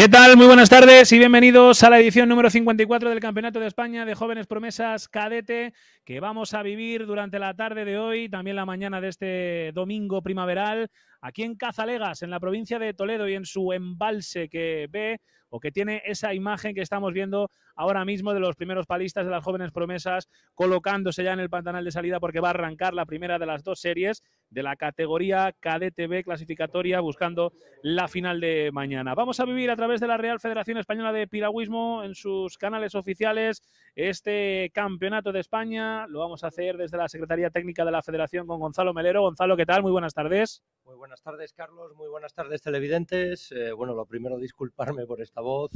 ¿Qué tal? Muy buenas tardes y bienvenidos a la edición número 54 del Campeonato de España de Jóvenes Promesas Cadete, que vamos a vivir durante la tarde de hoy, también la mañana de este domingo primaveral, aquí en Cazalegas, en la provincia de Toledo y en su embalse que ve o que tiene esa imagen que estamos viendo ahora mismo de los primeros palistas de las jóvenes promesas colocándose ya en el pantanal de salida porque va a arrancar la primera de las dos series de la categoría Cadete B clasificatoria buscando la final de mañana. Vamos a vivir a través de la Real Federación Española de Piragüismo en sus canales oficiales este Campeonato de España. Lo vamos a hacer desde la Secretaría Técnica de la Federación con Gonzalo Melero. Gonzalo, ¿qué tal? Muy buenas tardes. Muy buenas tardes, Carlos. Muy buenas tardes, televidentes. Bueno, lo primero, disculparme por esta voz.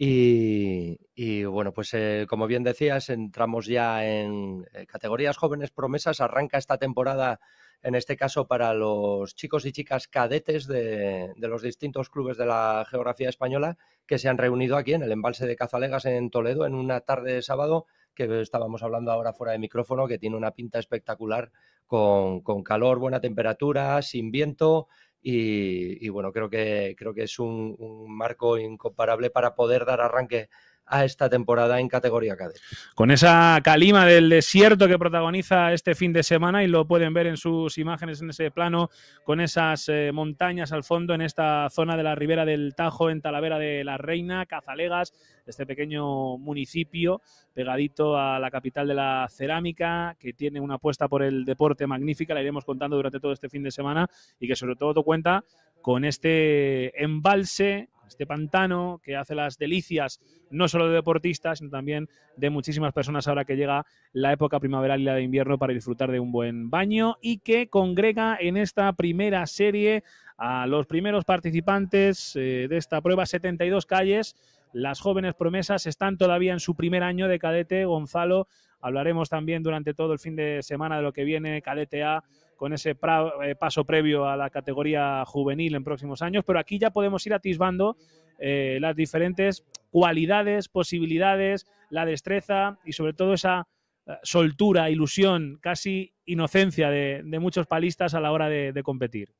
Y bueno, pues como bien decías, entramos ya en categorías jóvenes promesas. Arranca esta temporada, en este caso, para los chicos y chicas cadetes de los distintos clubes de la geografía española que se han reunido aquí en el embalse de Cazalegas en Toledo en una tarde de sábado, que estábamos hablando ahora fuera de micrófono, que tiene una pinta espectacular con calor, buena temperatura, sin viento y bueno, creo que es un marco incomparable para poder dar arranque a esta temporada en categoría cadete. Con esa calima del desierto que protagoniza este fin de semana y lo pueden ver en sus imágenes en ese plano, con esas montañas al fondo en esta zona de la Ribera del Tajo, en Talavera de la Reina, Cazalegas, este pequeño municipio pegadito a la capital de la cerámica, que tiene una apuesta por el deporte magnífica, la iremos contando durante todo este fin de semana y que sobre todo cuenta con este embalse, este pantano que hace las delicias no solo de deportistas, sino también de muchísimas personas ahora que llega la época primaveral y la de invierno para disfrutar de un buen baño y que congrega en esta primera serie a los primeros participantes de esta prueba, 72 calles. Las jóvenes promesas están todavía en su primer año de cadete. Gonzalo, hablaremos también durante todo el fin de semana de lo que viene cadete A, con ese paso previo a la categoría juvenil en próximos años, pero aquí ya podemos ir atisbando las diferentes cualidades, posibilidades, la destreza y sobre todo esa soltura, ilusión, casi inocencia de muchos palistas a la hora de competir.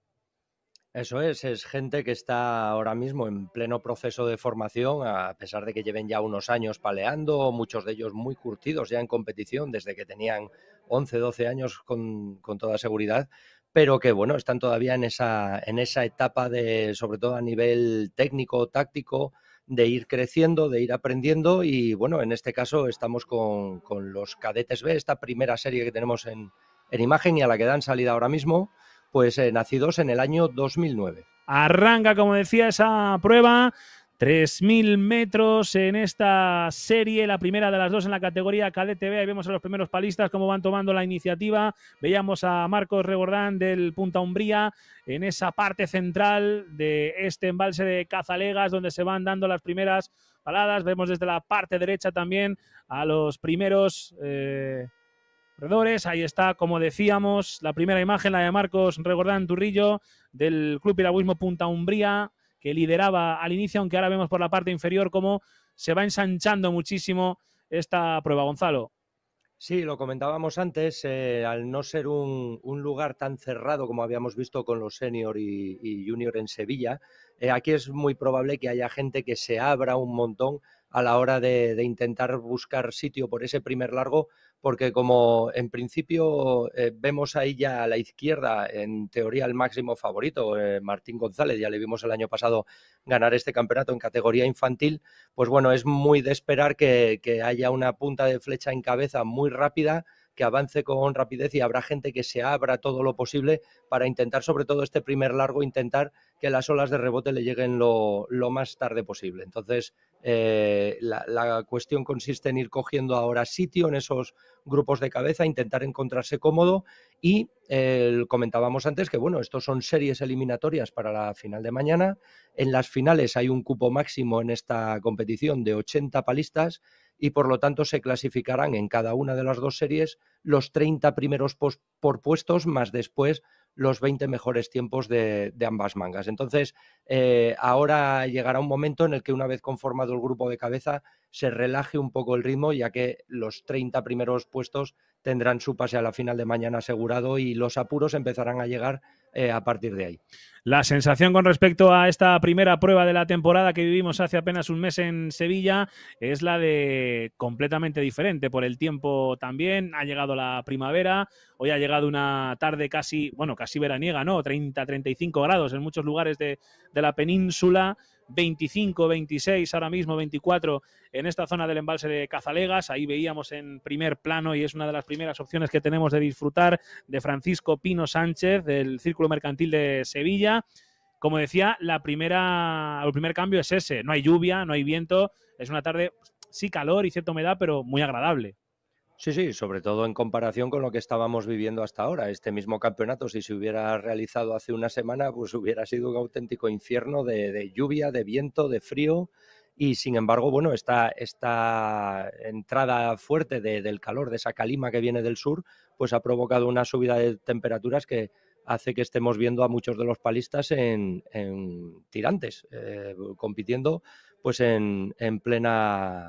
Eso es gente que está ahora mismo en pleno proceso de formación, a pesar de que lleven ya unos años paleando, muchos de ellos muy curtidos ya en competición desde que tenían 11, 12 años con toda seguridad, pero que bueno, están todavía en esa etapa de, sobre todo a nivel técnico, táctico, de ir creciendo, de ir aprendiendo y bueno, en este caso estamos con los cadetes B, esta primera serie que tenemos en imagen y a la que dan salida ahora mismo. Pues nacidos en el año 2009. Arranca, como decía, esa prueba, 3.000 metros en esta serie, la primera de las dos en la categoría Cadete B. Ahí vemos a los primeros palistas cómo van tomando la iniciativa. Veíamos a Marcos Regordán del Punta Umbría en esa parte central de este embalse de Cazalegas, donde se van dando las primeras paladas. Vemos desde la parte derecha también a los primeros... Ahí está, como decíamos, la primera imagen, la de Marcos Regordán Turrillo, del Club Piragüismo Punta Umbría, que lideraba al inicio, aunque ahora vemos por la parte inferior cómo se va ensanchando muchísimo esta prueba, Gonzalo. Sí, lo comentábamos antes, al no ser un lugar tan cerrado como habíamos visto con los senior y junior en Sevilla, aquí es muy probable que haya gente que se abra un montón a la hora de intentar buscar sitio por ese primer largo, porque como en principio vemos ahí ya a la izquierda, en teoría el máximo favorito, Martín González, ya le vimos el año pasado ganar este campeonato en categoría infantil, pues bueno, es muy de esperar que haya una punta de flecha en cabeza muy rápida, que avance con rapidez y habrá gente que se abra todo lo posible para intentar, sobre todo este primer largo, intentar que las olas de rebote le lleguen lo más tarde posible. Entonces, la cuestión consiste en ir cogiendo ahora sitio en esos grupos de cabeza, intentar encontrarse cómodo y comentábamos antes que, bueno, estos son series eliminatorias para la final de mañana. En las finales hay un cupo máximo en esta competición de 80 palistas y por lo tanto se clasificarán en cada una de las dos series los 30 primeros por puestos más después los 20 mejores tiempos de ambas mangas. Entonces, ahora llegará un momento en el que una vez conformado el grupo de cabeza se relaje un poco el ritmo, ya que los 30 primeros puestos tendrán su pase a la final de mañana asegurado y los apuros empezarán a llegar a partir de ahí. La sensación con respecto a esta primera prueba de la temporada que vivimos hace apenas un mes en Sevilla es la de completamente diferente por el tiempo también. Ha llegado la primavera, hoy ha llegado una tarde casi, bueno, casi veraniega, ¿no? 30-35 grados en muchos lugares de la península, 25, 26, ahora mismo 24 en esta zona del embalse de Cazalegas. Ahí veíamos en primer plano, y es una de las primeras opciones que tenemos de disfrutar, de Francisco Pino Sánchez, del Círculo Mercantil de Sevilla. Como decía, el primer cambio es ese. No hay lluvia, no hay viento. Es una tarde, sí, calor y cierta humedad, pero muy agradable. Sí, sí, sobre todo en comparación con lo que estábamos viviendo hasta ahora. Este mismo campeonato, si se hubiera realizado hace una semana, pues hubiera sido un auténtico infierno de lluvia, de viento, de frío. Y sin embargo, bueno, esta entrada fuerte del calor, de esa calima que viene del sur, pues ha provocado una subida de temperaturas que hace que estemos viendo a muchos de los palistas en tirantes, compitiendo pues en pleno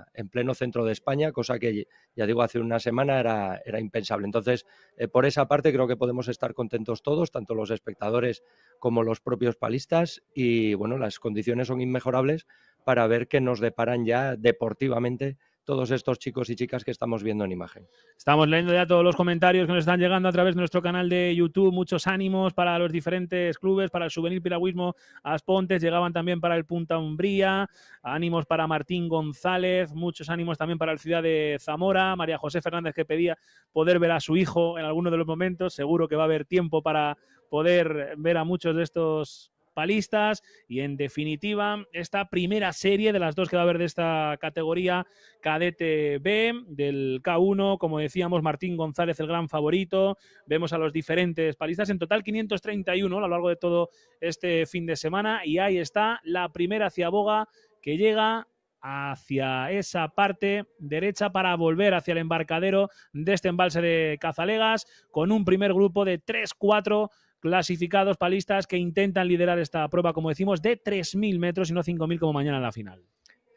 centro de España, cosa que, ya digo, hace una semana era impensable. Entonces, por esa parte creo que podemos estar contentos todos, tanto los espectadores como los propios palistas, y bueno, las condiciones son inmejorables para ver qué nos deparan ya deportivamente todos estos chicos y chicas que estamos viendo en imagen. Estamos leyendo ya todos los comentarios que nos están llegando a través de nuestro canal de YouTube. Muchos ánimos para los diferentes clubes, para el Juvenil Piragüismo Aspontes, llegaban también para el Punta Umbría, ánimos para Martín González, muchos ánimos también para el Ciudad de Zamora, María José Fernández, que pedía poder ver a su hijo en alguno de los momentos. Seguro que va a haber tiempo para poder ver a muchos de estos palistas. Y en definitiva, esta primera serie de las dos que va a haber de esta categoría cadete B del K1, como decíamos, Martín González el gran favorito. Vemos a los diferentes palistas, en total 531 a lo largo de todo este fin de semana, y ahí está la primera aciaboga que llega hacia esa parte derecha para volver hacia el embarcadero de este embalse de Cazalegas, con un primer grupo de 3-4 clasificados palistas que intentan liderar esta prueba, como decimos, de 3.000 metros y no 5.000 como mañana en la final.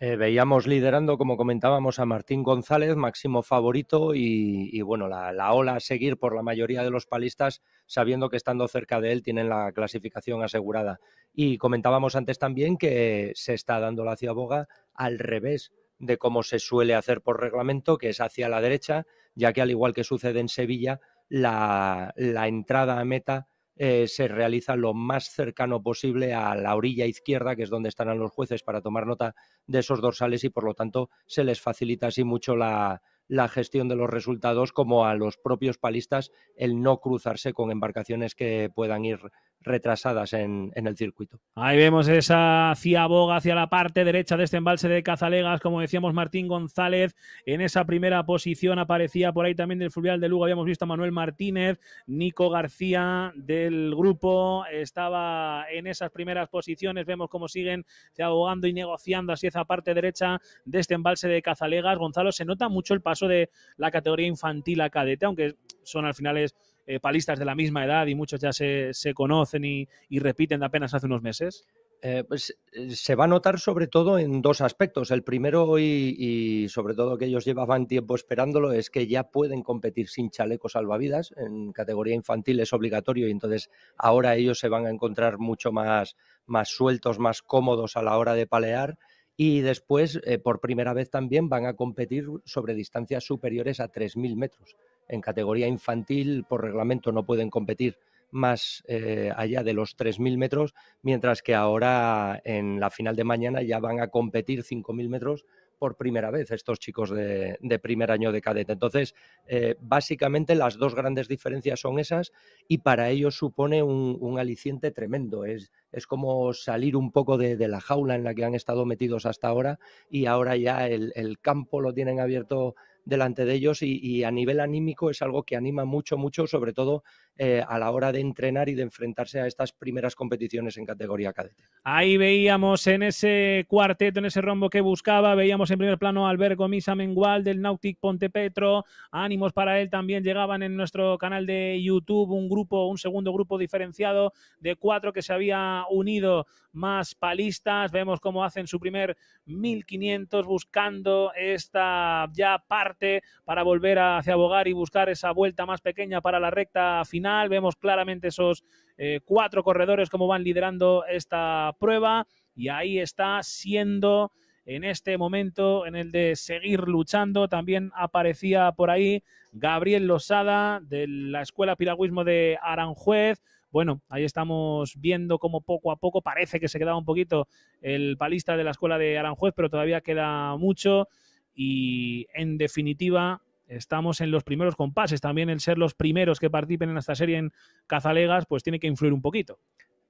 Veíamos liderando, como comentábamos, a Martín González, máximo favorito, y bueno, la ola a seguir por la mayoría de los palistas, sabiendo que estando cerca de él tienen la clasificación asegurada. Y comentábamos antes también que se está dando la aciaboga al revés de cómo se suele hacer por reglamento, que es hacia la derecha, ya que al igual que sucede en Sevilla, la entrada a meta se realiza lo más cercano posible a la orilla izquierda, que es donde estarán los jueces para tomar nota de esos dorsales, y por lo tanto se les facilita así mucho la gestión de los resultados, como a los propios palistas el no cruzarse con embarcaciones que puedan ir retrasadas en el circuito. Ahí vemos esa aciaboga hacia la parte derecha de este embalse de Cazalegas, como decíamos, Martín González en esa primera posición. Aparecía por ahí también del Fluvial de Lugo, habíamos visto a Manuel Martínez, Nico García del grupo estaba en esas primeras posiciones. Vemos cómo siguen abogando y negociando hacia esa parte derecha de este embalse de Cazalegas. Gonzalo, se nota mucho el paso de la categoría infantil a cadete, aunque son al final palistas de la misma edad y muchos ya se conocen y repiten de apenas hace unos meses. Pues se va a notar sobre todo en dos aspectos. El primero, y sobre todo que ellos llevaban tiempo esperándolo, es que ya pueden competir sin chalecos salvavidas. En categoría infantil es obligatorio, y entonces ahora ellos se van a encontrar mucho más sueltos, más cómodos a la hora de palear. Y después, por primera vez también, van a competir sobre distancias superiores a 3.000 metros. En categoría infantil, por reglamento, no pueden competir más allá de los 3.000 metros, mientras que ahora, en la final de mañana, ya van a competir 5.000 metros por primera vez estos chicos de primer año de cadete. Entonces, básicamente, las dos grandes diferencias son esas, y para ellos supone un aliciente tremendo. Es como salir un poco de la jaula en la que han estado metidos hasta ahora, y ahora ya el campo lo tienen abierto delante de ellos, y a nivel anímico es algo que anima mucho, sobre todo a la hora de entrenar y de enfrentarse a estas primeras competiciones en categoría cadete. Ahí veíamos en ese cuarteto, en ese rombo que buscaba, veíamos en primer plano a Alberto Mis Amengual del Náutic Pontepetro. Ánimos para él también. Llegaban en nuestro canal de YouTube un grupo, un segundo grupo diferenciado de 4 que se había unido más palistas. Vemos cómo hacen su primer 1500 buscando esta ya parte para volver hacia Bogar y buscar esa vuelta más pequeña para la recta final. Vemos claramente esos 4 corredores como van liderando esta prueba y ahí está siendo en este momento en el de seguir luchando. También aparecía por ahí Gabriel Losada de la Escuela Piragüismo de Aranjuez. Bueno, ahí estamos viendo cómo poco a poco parece que se quedaba un poquito el palista de la Escuela de Aranjuez, pero todavía queda mucho y, en definitiva, estamos en los primeros compases. También el ser los primeros que participen en esta serie en Cazalegas, pues tiene que influir un poquito.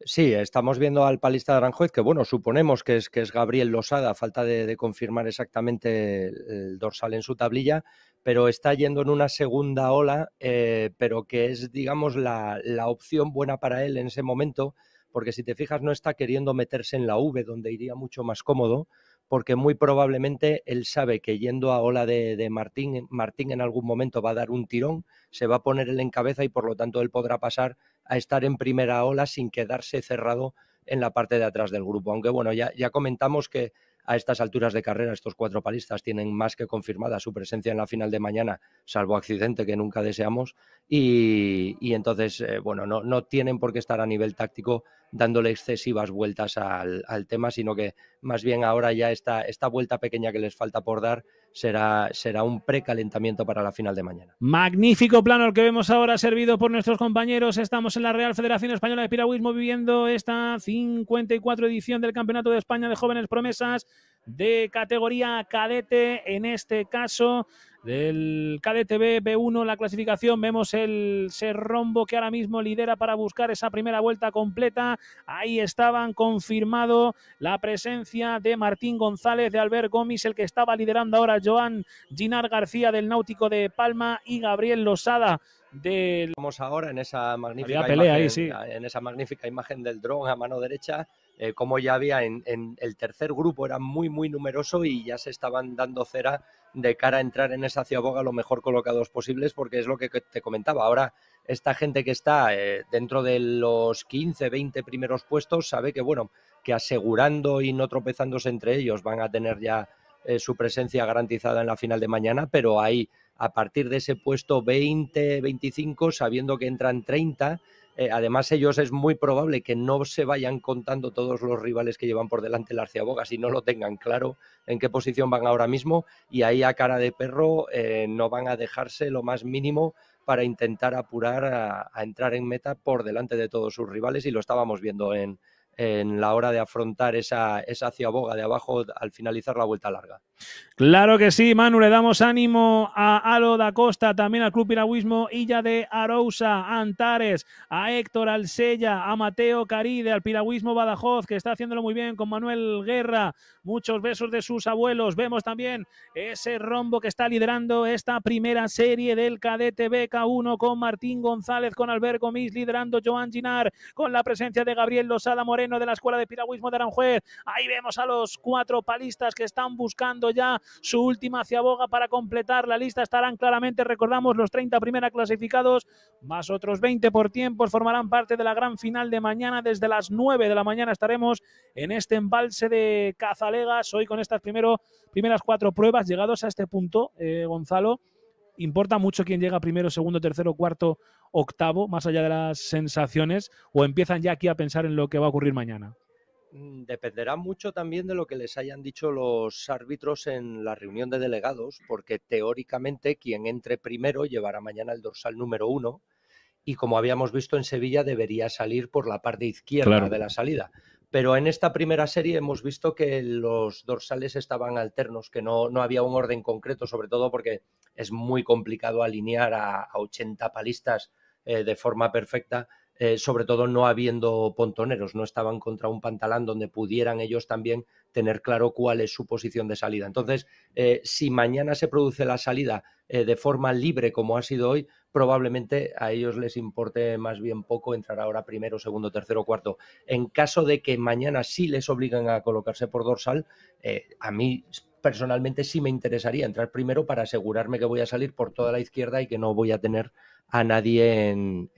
Sí, estamos viendo al palista de Aranjuez, que bueno, suponemos que es Gabriel Losada, a falta de confirmar exactamente el dorsal en su tablilla, pero está yendo en una segunda ola, pero que es, digamos, la opción buena para él en ese momento, porque si te fijas no está queriendo meterse en la V, donde iría mucho más cómodo, porque muy probablemente él sabe que yendo a ola de Martín en algún momento va a dar un tirón, se va a poner él en cabeza y por lo tanto él podrá pasar a estar en primera ola sin quedarse cerrado en la parte de atrás del grupo. Aunque bueno, ya comentamos que a estas alturas de carrera estos 4 palistas tienen más que confirmada su presencia en la final de mañana, salvo accidente que nunca deseamos, y entonces bueno, no tienen por qué estar a nivel táctico dándole excesivas vueltas al tema, sino que más bien ahora ya esta vuelta pequeña que les falta por dar será un precalentamiento para la final de mañana. Magnífico plano el que vemos ahora servido por nuestros compañeros. Estamos en la Real Federación Española de Piragüismo viviendo esta 54ª edición del Campeonato de España de Jóvenes Promesas de categoría cadete, en este caso del cadete B1, la clasificación. Vemos el Serrombo que ahora mismo lidera para buscar esa primera vuelta completa. Ahí estaban confirmado la presencia de Martín González, de Albert Gómez, el que estaba liderando ahora Joan Ginard García del Náutico de Palma y Gabriel Losada del... Vamos ahora en esa magnífica pelea, imagen, ahí, sí, en esa magnífica imagen del dron a mano derecha. Como ya había en el tercer grupo, era muy, muy numeroso y ya se estaban dando cera de cara a entrar en esa ciaboga lo mejor colocados posibles, porque es lo que te comentaba. Ahora esta gente que está dentro de los 15, 20 primeros puestos sabe que, bueno, que asegurando y no tropezándose entre ellos van a tener ya su presencia garantizada en la final de mañana, pero ahí a partir de ese puesto 20, 25, sabiendo que entran 30... además ellos es muy probable que no se vayan contando todos los rivales que llevan por delante las ciabogas y no lo tengan claro en qué posición van ahora mismo, y ahí a cara de perro no van a dejarse lo más mínimo para intentar apurar a entrar en meta por delante de todos sus rivales, y lo estábamos viendo en la hora de afrontar esa ciaboga de abajo al finalizar la vuelta larga. Claro que sí, Manu, le damos ánimo a Alo da Costa, también al Club Piragüismo Illa de Arousa, a Antares, a Héctor Alsella, a Mateo Caride, al Piragüismo Badajoz, que está haciéndolo muy bien con Manuel Guerra. Muchos besos de sus abuelos. Vemos también ese rombo que está liderando esta primera serie del cadete BK1 con Martín González, con Albert Gomis liderando, Joan Ginard, con la presencia de Gabriel Losada Moreno de la Escuela de Piragüismo de Aranjuez. Ahí vemos a los 4 palistas que están buscando ya su última ciaboga para completar la lista. Estarán claramente, recordamos, los 30 primera clasificados, más otros 20 por tiempos, formarán parte de la gran final de mañana. Desde las 9 de la mañana estaremos en este embalse de Cazalegas. Hoy con estas primeras 4 pruebas, llegados a este punto, Gonzalo, ¿importa mucho quién llega primero, segundo, tercero, cuarto, octavo, más allá de las sensaciones, o empiezan ya aquí a pensar en lo que va a ocurrir mañana? Dependerá mucho también de lo que les hayan dicho los árbitros en la reunión de delegados, porque teóricamente quien entre primero llevará mañana el dorsal número 1 y, como habíamos visto en Sevilla, debería salir por la parte izquierda, claro, de la salida. Pero en esta primera serie hemos visto que los dorsales estaban alternos, que no había un orden concreto, sobre todo porque es muy complicado alinear a 80 palistas de forma perfecta sobre todo no habiendo pontoneros, no estaban contra un pantalán donde pudieran ellos también tener claro cuál es su posición de salida. Entonces, si mañana se produce la salida de forma libre como ha sido hoy, probablemente a ellos les importe más bien poco entrar ahora primero, segundo, tercero, cuarto. En caso de que mañana sí les obliguen a colocarse por dorsal, a mí personalmente sí me interesaría entrar primero para asegurarme que voy a salir por toda la izquierda y que no voy a tener a nadie en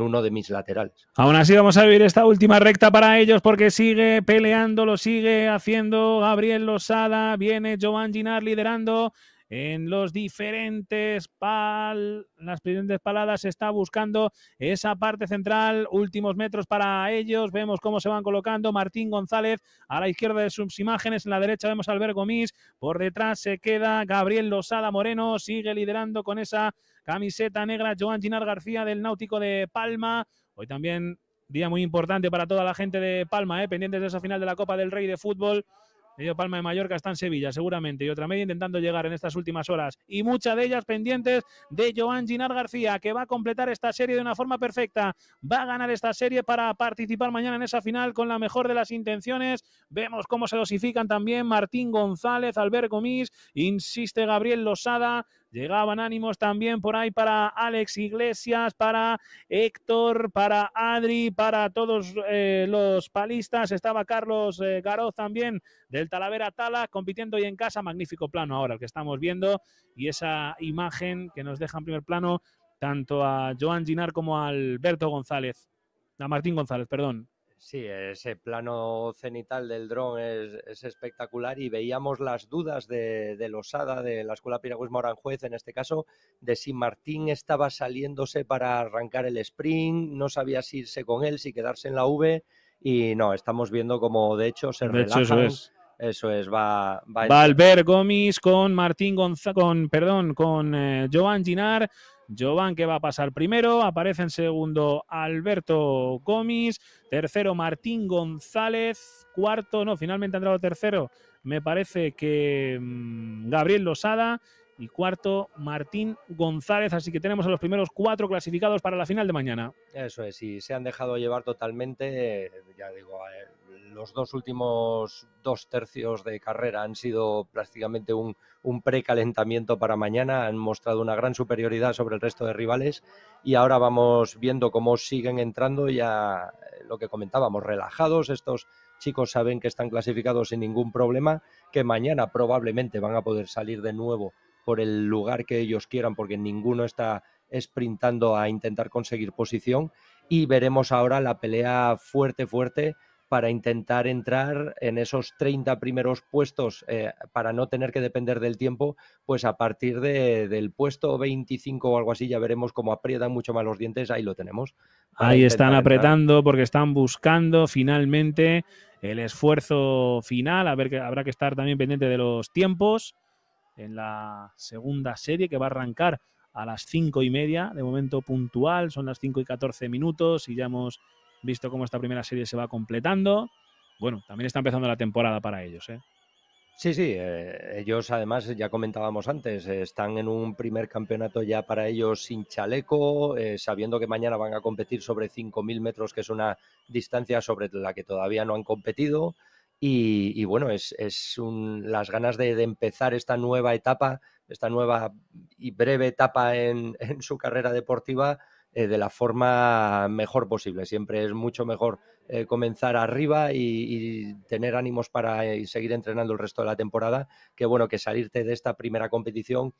uno de mis laterales. Aún así vamos a vivir esta última recta para ellos porque sigue peleando, lo sigue haciendo Gabriel Losada, viene Joan Ginard liderando en los las diferentes paladas, se está buscando esa parte central, últimos metros para ellos, vemos cómo se van colocando Martín González a la izquierda de sus imágenes, en la derecha vemos a Alberto Mis, por detrás se queda Gabriel Losada Moreno, sigue liderando con esa camiseta negra Joan Ginard García del Náutico de Palma, hoy también día muy importante para toda la gente de Palma, pendientes de esa final de la Copa del Rey de Fútbol. Ello Palma de Mallorca está en Sevilla seguramente y otra media intentando llegar en estas últimas horas y muchas de ellas pendientes de Joan Ginard García, que va a completar esta serie de una forma perfecta, va a ganar esta serie para participar mañana en esa final con la mejor de las intenciones. Vemos cómo se dosifican también Martín González, Alberto Mis, insiste Gabriel Losada. Llegaban ánimos también por ahí para Alex Iglesias, para Héctor, para Adri, para todos los palistas. Estaba Carlos Garoz también del Talavera Tala compitiendo hoy en casa. Magnífico plano ahora el que estamos viendo y esa imagen que nos deja en primer plano tanto a Joan Ginard como a Alberto González, a Martín González, perdón. Sí, ese plano cenital del dron es espectacular y veíamos las dudas de Losada, de la Escuela Piragüismo Aranjuez, en este caso, de si Martín estaba saliéndose para arrancar el sprint, no sabía si irse con él, si quedarse en la V, y no, estamos viendo como de hecho se relajan. Eso es. Eso es, va Alberto Mis con Martín González, con Joan Ginard. Joan, que va a pasar primero, aparece en segundo Alberto Gomis, tercero Martín González, cuarto, no, finalmente ha entrado tercero, me parece que Gabriel Losada, y cuarto Martín González, así que tenemos a los primeros cuatro clasificados para la final de mañana. Eso es, y se han dejado llevar totalmente, ya digo, los últimos dos tercios de carrera han sido prácticamente un precalentamiento para mañana, han mostrado una gran superioridad sobre el resto de rivales y ahora vamos viendo cómo siguen entrando ya lo que comentábamos, relajados, estos chicos saben que están clasificados sin ningún problema, que mañana probablemente van a poder salir de nuevo por el lugar que ellos quieran porque ninguno está sprintando a intentar conseguir posición y veremos ahora la pelea fuerte para intentar entrar en esos 30 primeros puestos para no tener que depender del tiempo, pues a partir del puesto 25 o algo así ya veremos cómo aprietan mucho más los dientes, ahí lo tenemos. Ahí están apretando porque están buscando finalmente el esfuerzo final, a ver, que habrá que estar también pendiente de los tiempos en la segunda serie que va a arrancar a las 5:30, de momento puntual, son las 5:14 y ya hemos visto cómo esta primera serie se va completando. Bueno, también está empezando la temporada para ellos, ¿eh? Sí, ellos además, ya comentábamos antes, están en un primer campeonato ya para ellos sin chaleco, sabiendo que mañana van a competir sobre 5.000 metros, que es una distancia sobre la que todavía no han competido. Y bueno, las ganas de empezar esta nueva etapa, esta nueva y breve etapa en su carrera deportiva, de la forma mejor posible. Siempre es mucho mejor comenzar arriba y tener ánimos para seguir entrenando el resto de la temporada, que bueno, que salirte de esta primera competición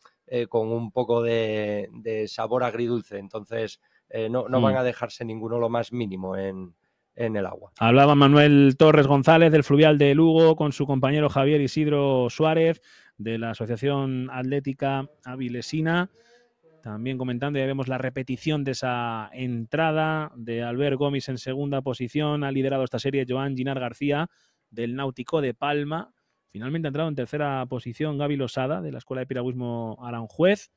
con un poco de sabor agridulce. Entonces no van a dejarse ninguno lo más mínimo en el agua. Hablaba Manuel Torres González del Fluvial de Lugo con su compañero Javier Isidro Suárez de la Asociación Atlética Avilesina. También comentando, ya vemos la repetición de esa entrada de Alberto Gomis en segunda posición. Ha liderado esta serie Joan Ginard García del Náutico de Palma. Finalmente ha entrado en tercera posición Gaby Losada de la Escuela de Piragüismo Aranjuez.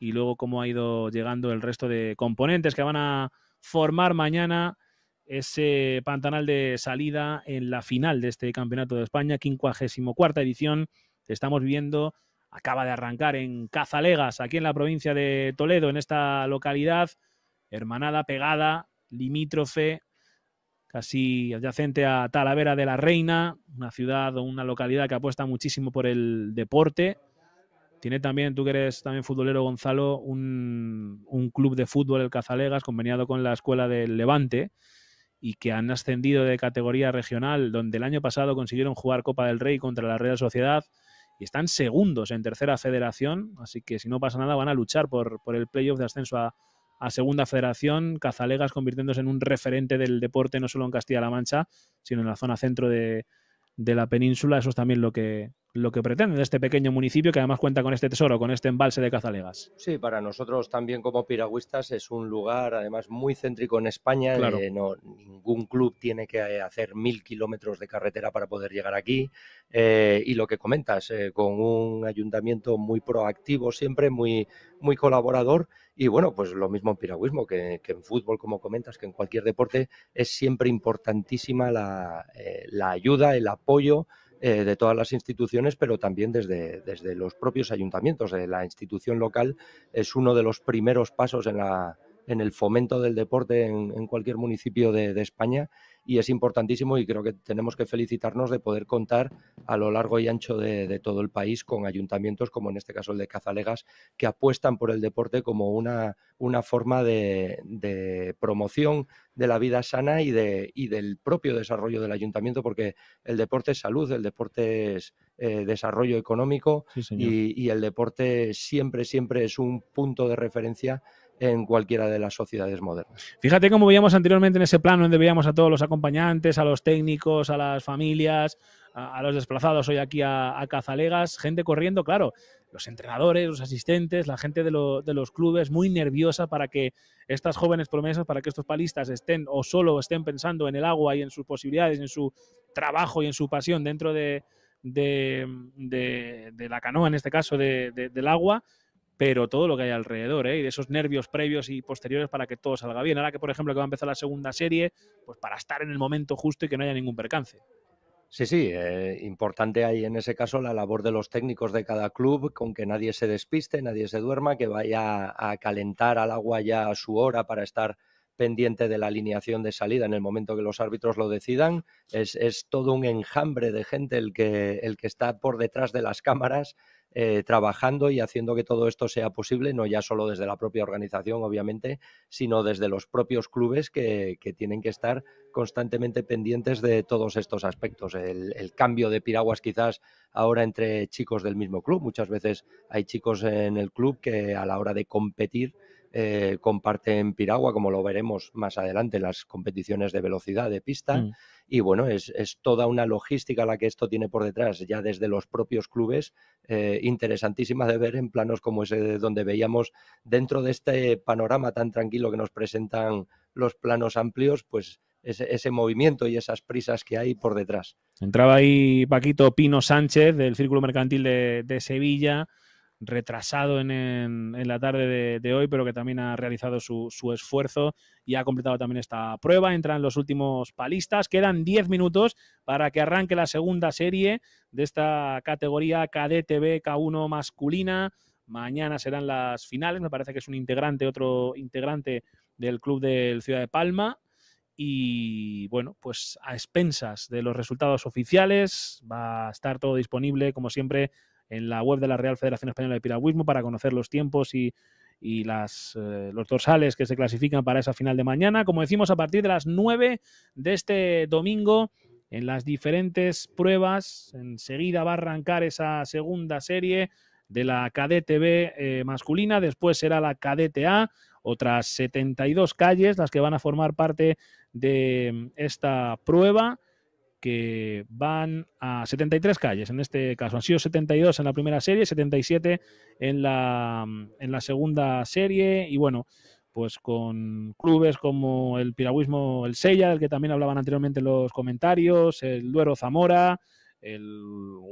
Y luego cómo ha ido llegando el resto de componentes que van a formar mañana ese pantanal de salida en la final de este Campeonato de España, 54ª edición que estamos viviendo. Acaba de arrancar en Cazalegas, aquí en la provincia de Toledo, en esta localidad hermanada, pegada limítrofe, casi adyacente a Talavera de la Reina, una ciudad o una localidad que apuesta muchísimo por el deporte. Tiene también, tú que eres también futbolero, Gonzalo, un club de fútbol, el Cazalegas, conveniado con la Escuela del Levante, y que han ascendido de categoría regional, donde el año pasado consiguieron jugar Copa del Rey contra la Real Sociedad y están segundos en tercera federación, así que si no pasa nada van a luchar por el playoff de ascenso a segunda federación. Cazalegas convirtiéndose en un referente del deporte no solo en Castilla-La Mancha, sino en la zona centro de la península. Eso es también lo que pretende este pequeño municipio, que además cuenta con este tesoro, con este embalse de Cazalegas. Sí, para nosotros también como piragüistas es un lugar además muy céntrico en España. Claro. Ningún club tiene que hacer 1000 kilómetros de carretera para poder llegar aquí. Y lo que comentas, con un ayuntamiento muy proactivo siempre, muy colaborador. Y bueno, pues lo mismo en piragüismo que en fútbol, como comentas, que en cualquier deporte es siempre importantísima la ayuda, el apoyo de todas las instituciones, pero también desde los propios ayuntamientos. La institución local es uno de los primeros pasos en el fomento del deporte en cualquier municipio de España, y es importantísimo, y creo que tenemos que felicitarnos de poder contar a lo largo y ancho de todo el país con ayuntamientos, como en este caso el de Cazalegas, que apuestan por el deporte como una forma de promoción de la vida sana y del propio desarrollo del ayuntamiento, porque el deporte es salud, el deporte es desarrollo económico. Sí, señor. Y el deporte siempre es un punto de referencia en cualquiera de las sociedades modernas. Fíjate cómo veíamos anteriormente en ese plano donde veíamos a todos los acompañantes, a los técnicos, a las familias, a los desplazados hoy aquí a Cazalegas, gente corriendo, claro, los entrenadores, los asistentes, la gente de los clubes muy nerviosa para que estas jóvenes promesas, para que estos palistas estén o solo estén pensando en el agua y en sus posibilidades, en su trabajo y en su pasión dentro de la canoa, en este caso del agua, pero todo lo que hay alrededor, ¿eh? Y de esos nervios previos y posteriores para que todo salga bien. Ahora que, por ejemplo, que va a empezar la segunda serie, pues para estar en el momento justo y que no haya ningún percance. Sí, importante ahí en ese caso la labor de los técnicos de cada club, con que nadie se despiste, nadie se duerma, que vaya a calentar al agua ya a su hora para estar pendiente de la alineación de salida en el momento que los árbitros lo decidan. Es todo un enjambre de gente el que está por detrás de las cámaras, trabajando y haciendo que todo esto sea posible, no ya solo desde la propia organización, obviamente, sino desde los propios clubes que tienen que estar constantemente pendientes de todos estos aspectos. El cambio de piraguas quizás ahora entre chicos del mismo club. Muchas veces hay chicos en el club que a la hora de competir comparten piragua, como lo veremos más adelante en las competiciones de velocidad de pista. Y bueno, es toda una logística la que esto tiene por detrás, ya desde los propios clubes, interesantísima de ver en planos como ese, donde veíamos dentro de este panorama tan tranquilo que nos presentan los planos amplios, pues ese movimiento y esas prisas que hay por detrás. Entraba ahí Paquito Pino Sánchez del Círculo Mercantil de Sevilla, retrasado en la tarde de hoy, pero que también ha realizado su esfuerzo y ha completado también esta prueba. Entran los últimos palistas. Quedan 10 minutos para que arranque la segunda serie de esta categoría cadete B K1 masculina. Mañana serán las finales. Me parece que es otro integrante del club de Ciudad de Palma. Y bueno, pues a expensas de los resultados oficiales va a estar todo disponible, como siempre, en la web de la Real Federación Española de Piragüismo para conocer los tiempos y los dorsales que se clasifican para esa final de mañana. Como decimos, a partir de las 9 de este domingo, en las diferentes pruebas, enseguida va a arrancar esa segunda serie de la cadete B masculina. Después será la cadete A, otras 72 calles las que van a formar parte de esta prueba, que van a 73 calles en este caso. Han sido 72 en la primera serie, 77 en la segunda serie, y bueno, pues con clubes como el Piragüismo el Sella, del que también hablaban anteriormente en los comentarios, el Duero Zamora, el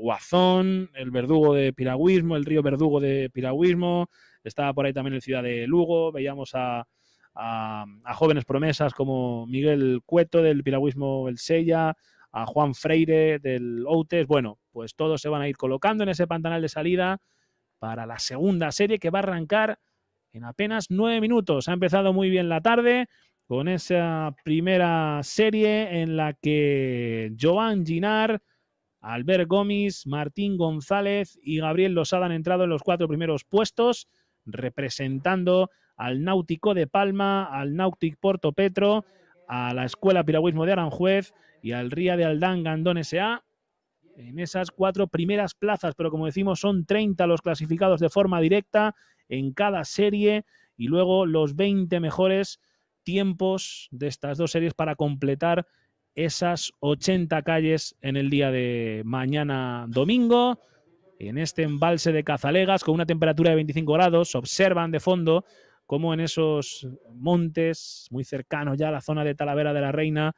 Gauzón, el Verdugo de Piragüismo, el Río Verdugo de Piragüismo, estaba por ahí también el Ciudad de Lugo, veíamos a jóvenes promesas como Miguel Cueto del Piragüismo el Sella, a Juan Freire del Outes. Bueno, pues todos se van a ir colocando en ese pantanal de salida para la segunda serie, que va a arrancar en apenas 9 minutos. Ha empezado muy bien la tarde, con esa primera serie en la que Joan Ginard, Albert Gómez, Martín González y Gabriel Losada han entrado en los 4 primeros puestos, representando al Náutico de Palma, al Náutic Portopetro, a la Escuela Piragüismo de Aranjuez y al Ría de Aldán Gandón S.A. en esas 4 primeras plazas, pero como decimos son 30 los clasificados de forma directa en cada serie y luego los 20 mejores tiempos de estas 2 series para completar esas 80 calles en el día de mañana domingo, en este embalse de Cazalegas con una temperatura de 25 grados. Observan de fondo cómo en esos montes, muy cercanos ya a la zona de Talavera de la Reina,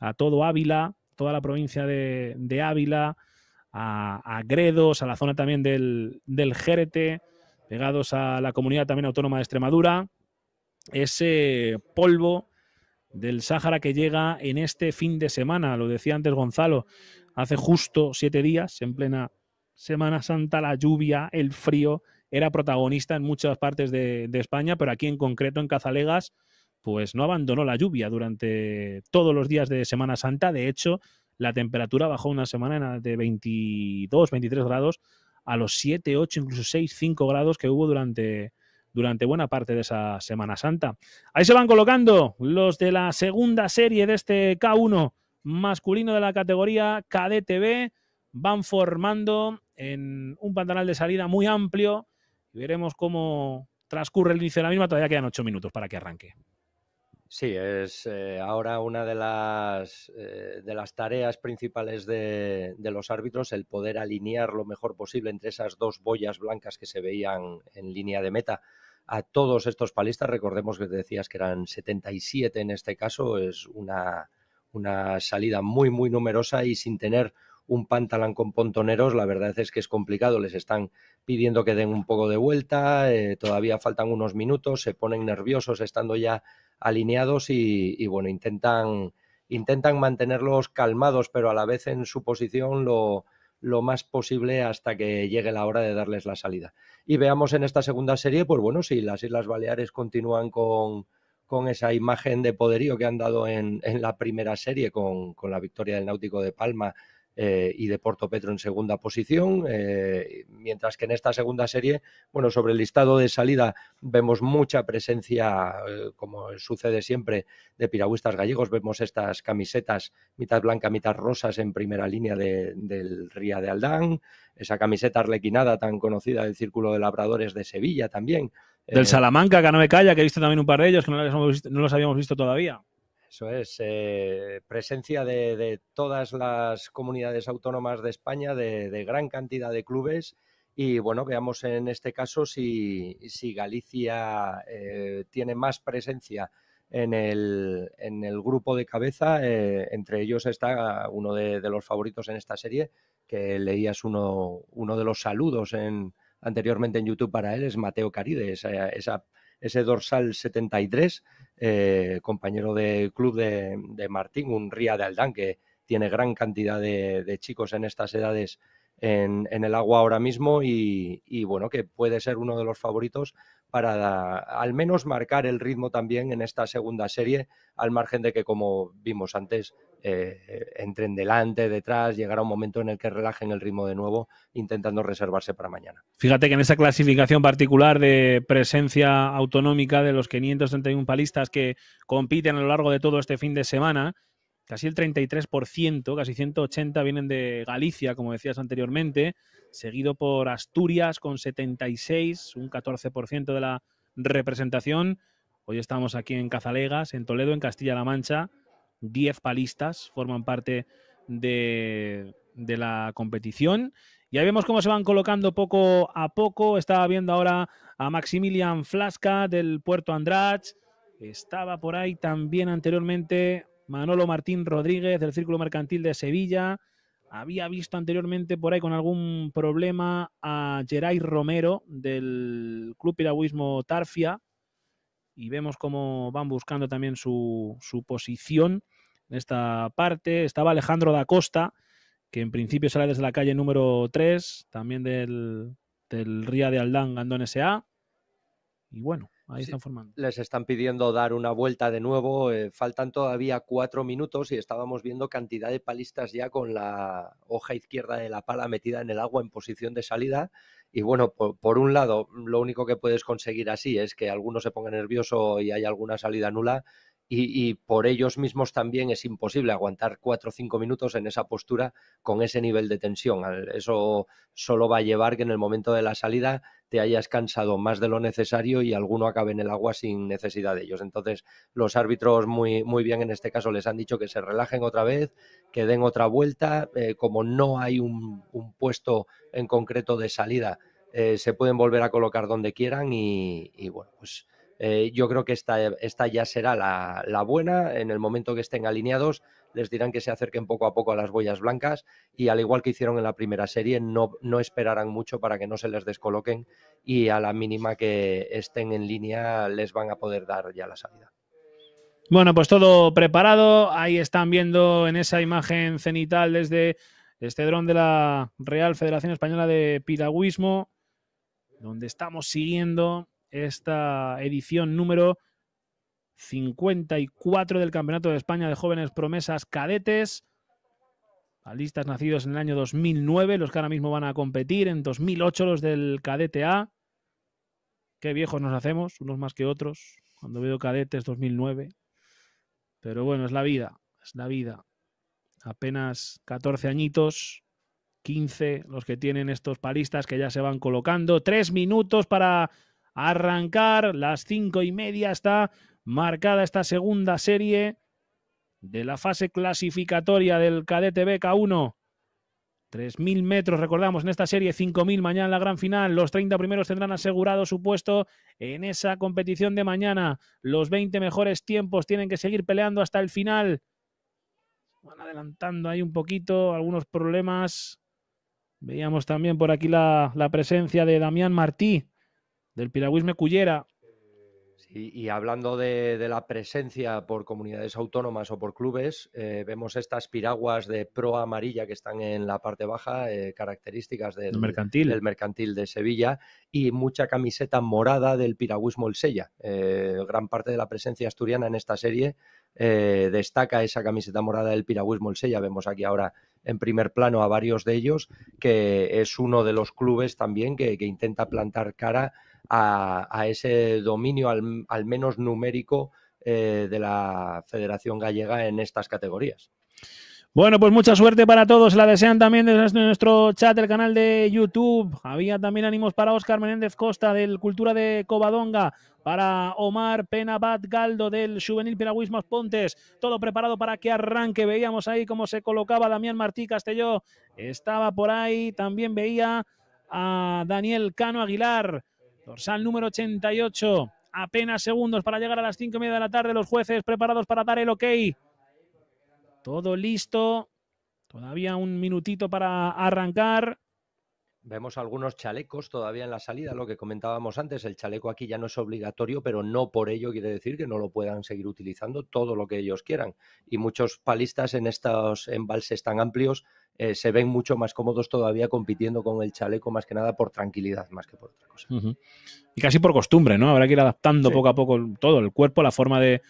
a todo Ávila, toda la provincia de Ávila, a Gredos, a la zona también del Jérete, pegados a la comunidad también autónoma de Extremadura, ese polvo del Sáhara que llega en este fin de semana. Lo decía antes Gonzalo, hace justo 7 días, en plena Semana Santa, la lluvia, el frío, era protagonista en muchas partes de España, pero aquí en concreto en Cazalegas pues no abandonó la lluvia durante todos los días de Semana Santa. De hecho, la temperatura bajó una semana de 22, 23 grados a los 7, 8, incluso 6, 5 grados que hubo durante buena parte de esa Semana Santa. Ahí se van colocando los de la segunda serie de este K1 masculino de la categoría Cadete B. Van formando en un pantanal de salida muy amplio. Veremos cómo transcurre el inicio de la misma. Todavía quedan 8 minutos para que arranque. Sí, es ahora una de las tareas principales de los árbitros, el poder alinear lo mejor posible entre esas 2 boyas blancas que se veían en línea de meta a todos estos palistas. Recordemos que te decías que eran 77 en este caso. Es una salida muy, muy numerosa y sin tener un pantalón con pontoneros, la verdad es que es complicado. Les están pidiendo que den un poco de vuelta, todavía faltan unos minutos, se ponen nerviosos estando ya alineados y bueno, intentan mantenerlos calmados, pero a la vez en su posición lo más posible hasta que llegue la hora de darles la salida. Y veamos en esta segunda serie, pues bueno, si las Islas Baleares continúan con esa imagen de poderío que han dado en la primera serie con la victoria del Náutico de Palma, y de Portopetro en segunda posición, mientras que en esta segunda serie, bueno, sobre el listado de salida vemos mucha presencia, como sucede siempre, de piragüistas gallegos. Vemos estas camisetas mitad blanca, mitad rosas en primera línea del Ría de Aldán, esa camiseta arlequinada tan conocida del Círculo de Labradores de Sevilla también. Del Salamanca, que no me calla, que he visto también un par de ellos, que no los habíamos visto todavía. Eso es, presencia de todas las comunidades autónomas de España, de gran cantidad de clubes. Y bueno, veamos en este caso si Galicia tiene más presencia en el grupo de cabeza. Entre ellos está uno de los favoritos en esta serie, que leías uno de los saludos anteriormente en YouTube para él, es Mateo Caride, ese dorsal 73, compañero de club de Martín, un Ría de Aldán que tiene gran cantidad de chicos en estas edades en el agua ahora mismo y bueno, que puede ser uno de los favoritos para al menos marcar el ritmo también en esta segunda serie, al margen de que, como vimos antes, entren delante, detrás, llegará un momento en el que relajen el ritmo de nuevo, intentando reservarse para mañana. Fíjate que en esa clasificación particular de presencia autonómica de los 531 palistas que compiten a lo largo de todo este fin de semana, casi el 33%, casi 180 vienen de Galicia, como decías anteriormente, seguido por Asturias con 76, un 14% de la representación. Hoy estamos aquí en Cazalegas, en Toledo, en Castilla-La Mancha. 10 palistas forman parte de la competición. Y ahí vemos cómo se van colocando poco a poco. Estaba viendo ahora a Maximilian Flasca del Puerto Andratx. Estaba por ahí también anteriormente Manolo Martín Rodríguez del Círculo Mercantil de Sevilla. Había visto anteriormente por ahí con algún problema a Geray Romero del Club Piragüismo Tarfia. Y vemos cómo van buscando también su posición en esta parte. Estaba Alejandro da Costa, que en principio sale desde la calle número 3, también del Ría de Aldán Gandón S.A. Y bueno, Ahí sí, están formando. Les están pidiendo dar una vuelta de nuevo. Faltan todavía 4 minutos y estábamos viendo cantidad de palistas ya con la hoja izquierda de la pala metida en el agua en posición de salida. Y bueno, por un lado, lo único que puedes conseguir así es que alguno se ponga nervioso y haya alguna salida nula. Y por ellos mismos también es imposible aguantar 4 o 5 minutos en esa postura con ese nivel de tensión. Eso solo va a llevar que en el momento de la salida te hayas cansado más de lo necesario y alguno acabe en el agua sin necesidad de ellos. Entonces los árbitros muy bien en este caso les han dicho que se relajen otra vez, que den otra vuelta. Como no hay un puesto en concreto de salida, se pueden volver a colocar donde quieran y bueno, pues... yo creo que esta ya será la buena. En el momento que estén alineados les dirán que se acerquen poco a poco a las boyas blancas y, al igual que hicieron en la primera serie, no esperarán mucho para que no se les descoloquen y a la mínima que estén en línea les van a poder dar ya la salida. Bueno, pues todo preparado. Ahí están viendo en esa imagen cenital desde este dron de la Real Federación Española de Piragüismo, donde estamos siguiendo esta edición número 54 del Campeonato de España de Jóvenes Promesas Cadetes. Palistas nacidos en el año 2009, los que ahora mismo van a competir. En 2008 los del Cadete A. Qué viejos nos hacemos, unos más que otros. Cuando veo Cadetes 2009. Pero bueno, es la vida, es la vida. Apenas 14 añitos, 15 los que tienen estos palistas que ya se van colocando. 3 minutos para... arrancar. Las 5:30 está marcada esta segunda serie de la fase clasificatoria del Cadete B K1. 3.000 metros, recordamos, en esta serie, 5.000 mañana en la gran final. Los 30 primeros tendrán asegurado su puesto en esa competición de mañana. Los 20 mejores tiempos tienen que seguir peleando hasta el final. Van adelantando ahí un poquito, algunos problemas. Veíamos también por aquí la presencia de Damián Martí, del piragüismo Cullera. Sí, y hablando de la presencia por comunidades autónomas o por clubes, vemos estas piraguas de proa amarilla que están en la parte baja, características del mercantil de Sevilla, y mucha camiseta morada del piragüismo el Sella. Gran parte de la presencia asturiana en esta serie destaca esa camiseta morada del piragüismo el Sella. Vemos aquí ahora en primer plano a varios de ellos, que es uno de los clubes también que intenta plantar cara a ese dominio al menos numérico de la Federación Gallega en estas categorías. Bueno, pues mucha suerte para todos. La desean también desde nuestro chat, el canal de YouTube. Había también ánimos para Óscar Menéndez Costa del Cultura de Covadonga, para Omar Penabat Galdo del Juvenil Piragüismo Pontes. Todo preparado para que arranque. Veíamos ahí cómo se colocaba Damián Martí Castelló. Estaba por ahí. También veía a Daniel Cano Aguilar, dorsal número 88. Apenas segundos para llegar a las 5:30 de la tarde. Los jueces preparados para dar el ok. Todo listo. Todavía un minutito para arrancar. Vemos algunos chalecos todavía en la salida, lo que comentábamos antes. El chaleco aquí ya no es obligatorio, pero no por ello quiere decir que no lo puedan seguir utilizando todo lo que ellos quieran. Y muchos palistas en estos embalses tan amplios se ven mucho más cómodos todavía compitiendo con el chaleco, más que nada por tranquilidad, más que por otra cosa. Y casi por costumbre, ¿no? Habrá que ir adaptando poco a poco todo, el cuerpo, la forma de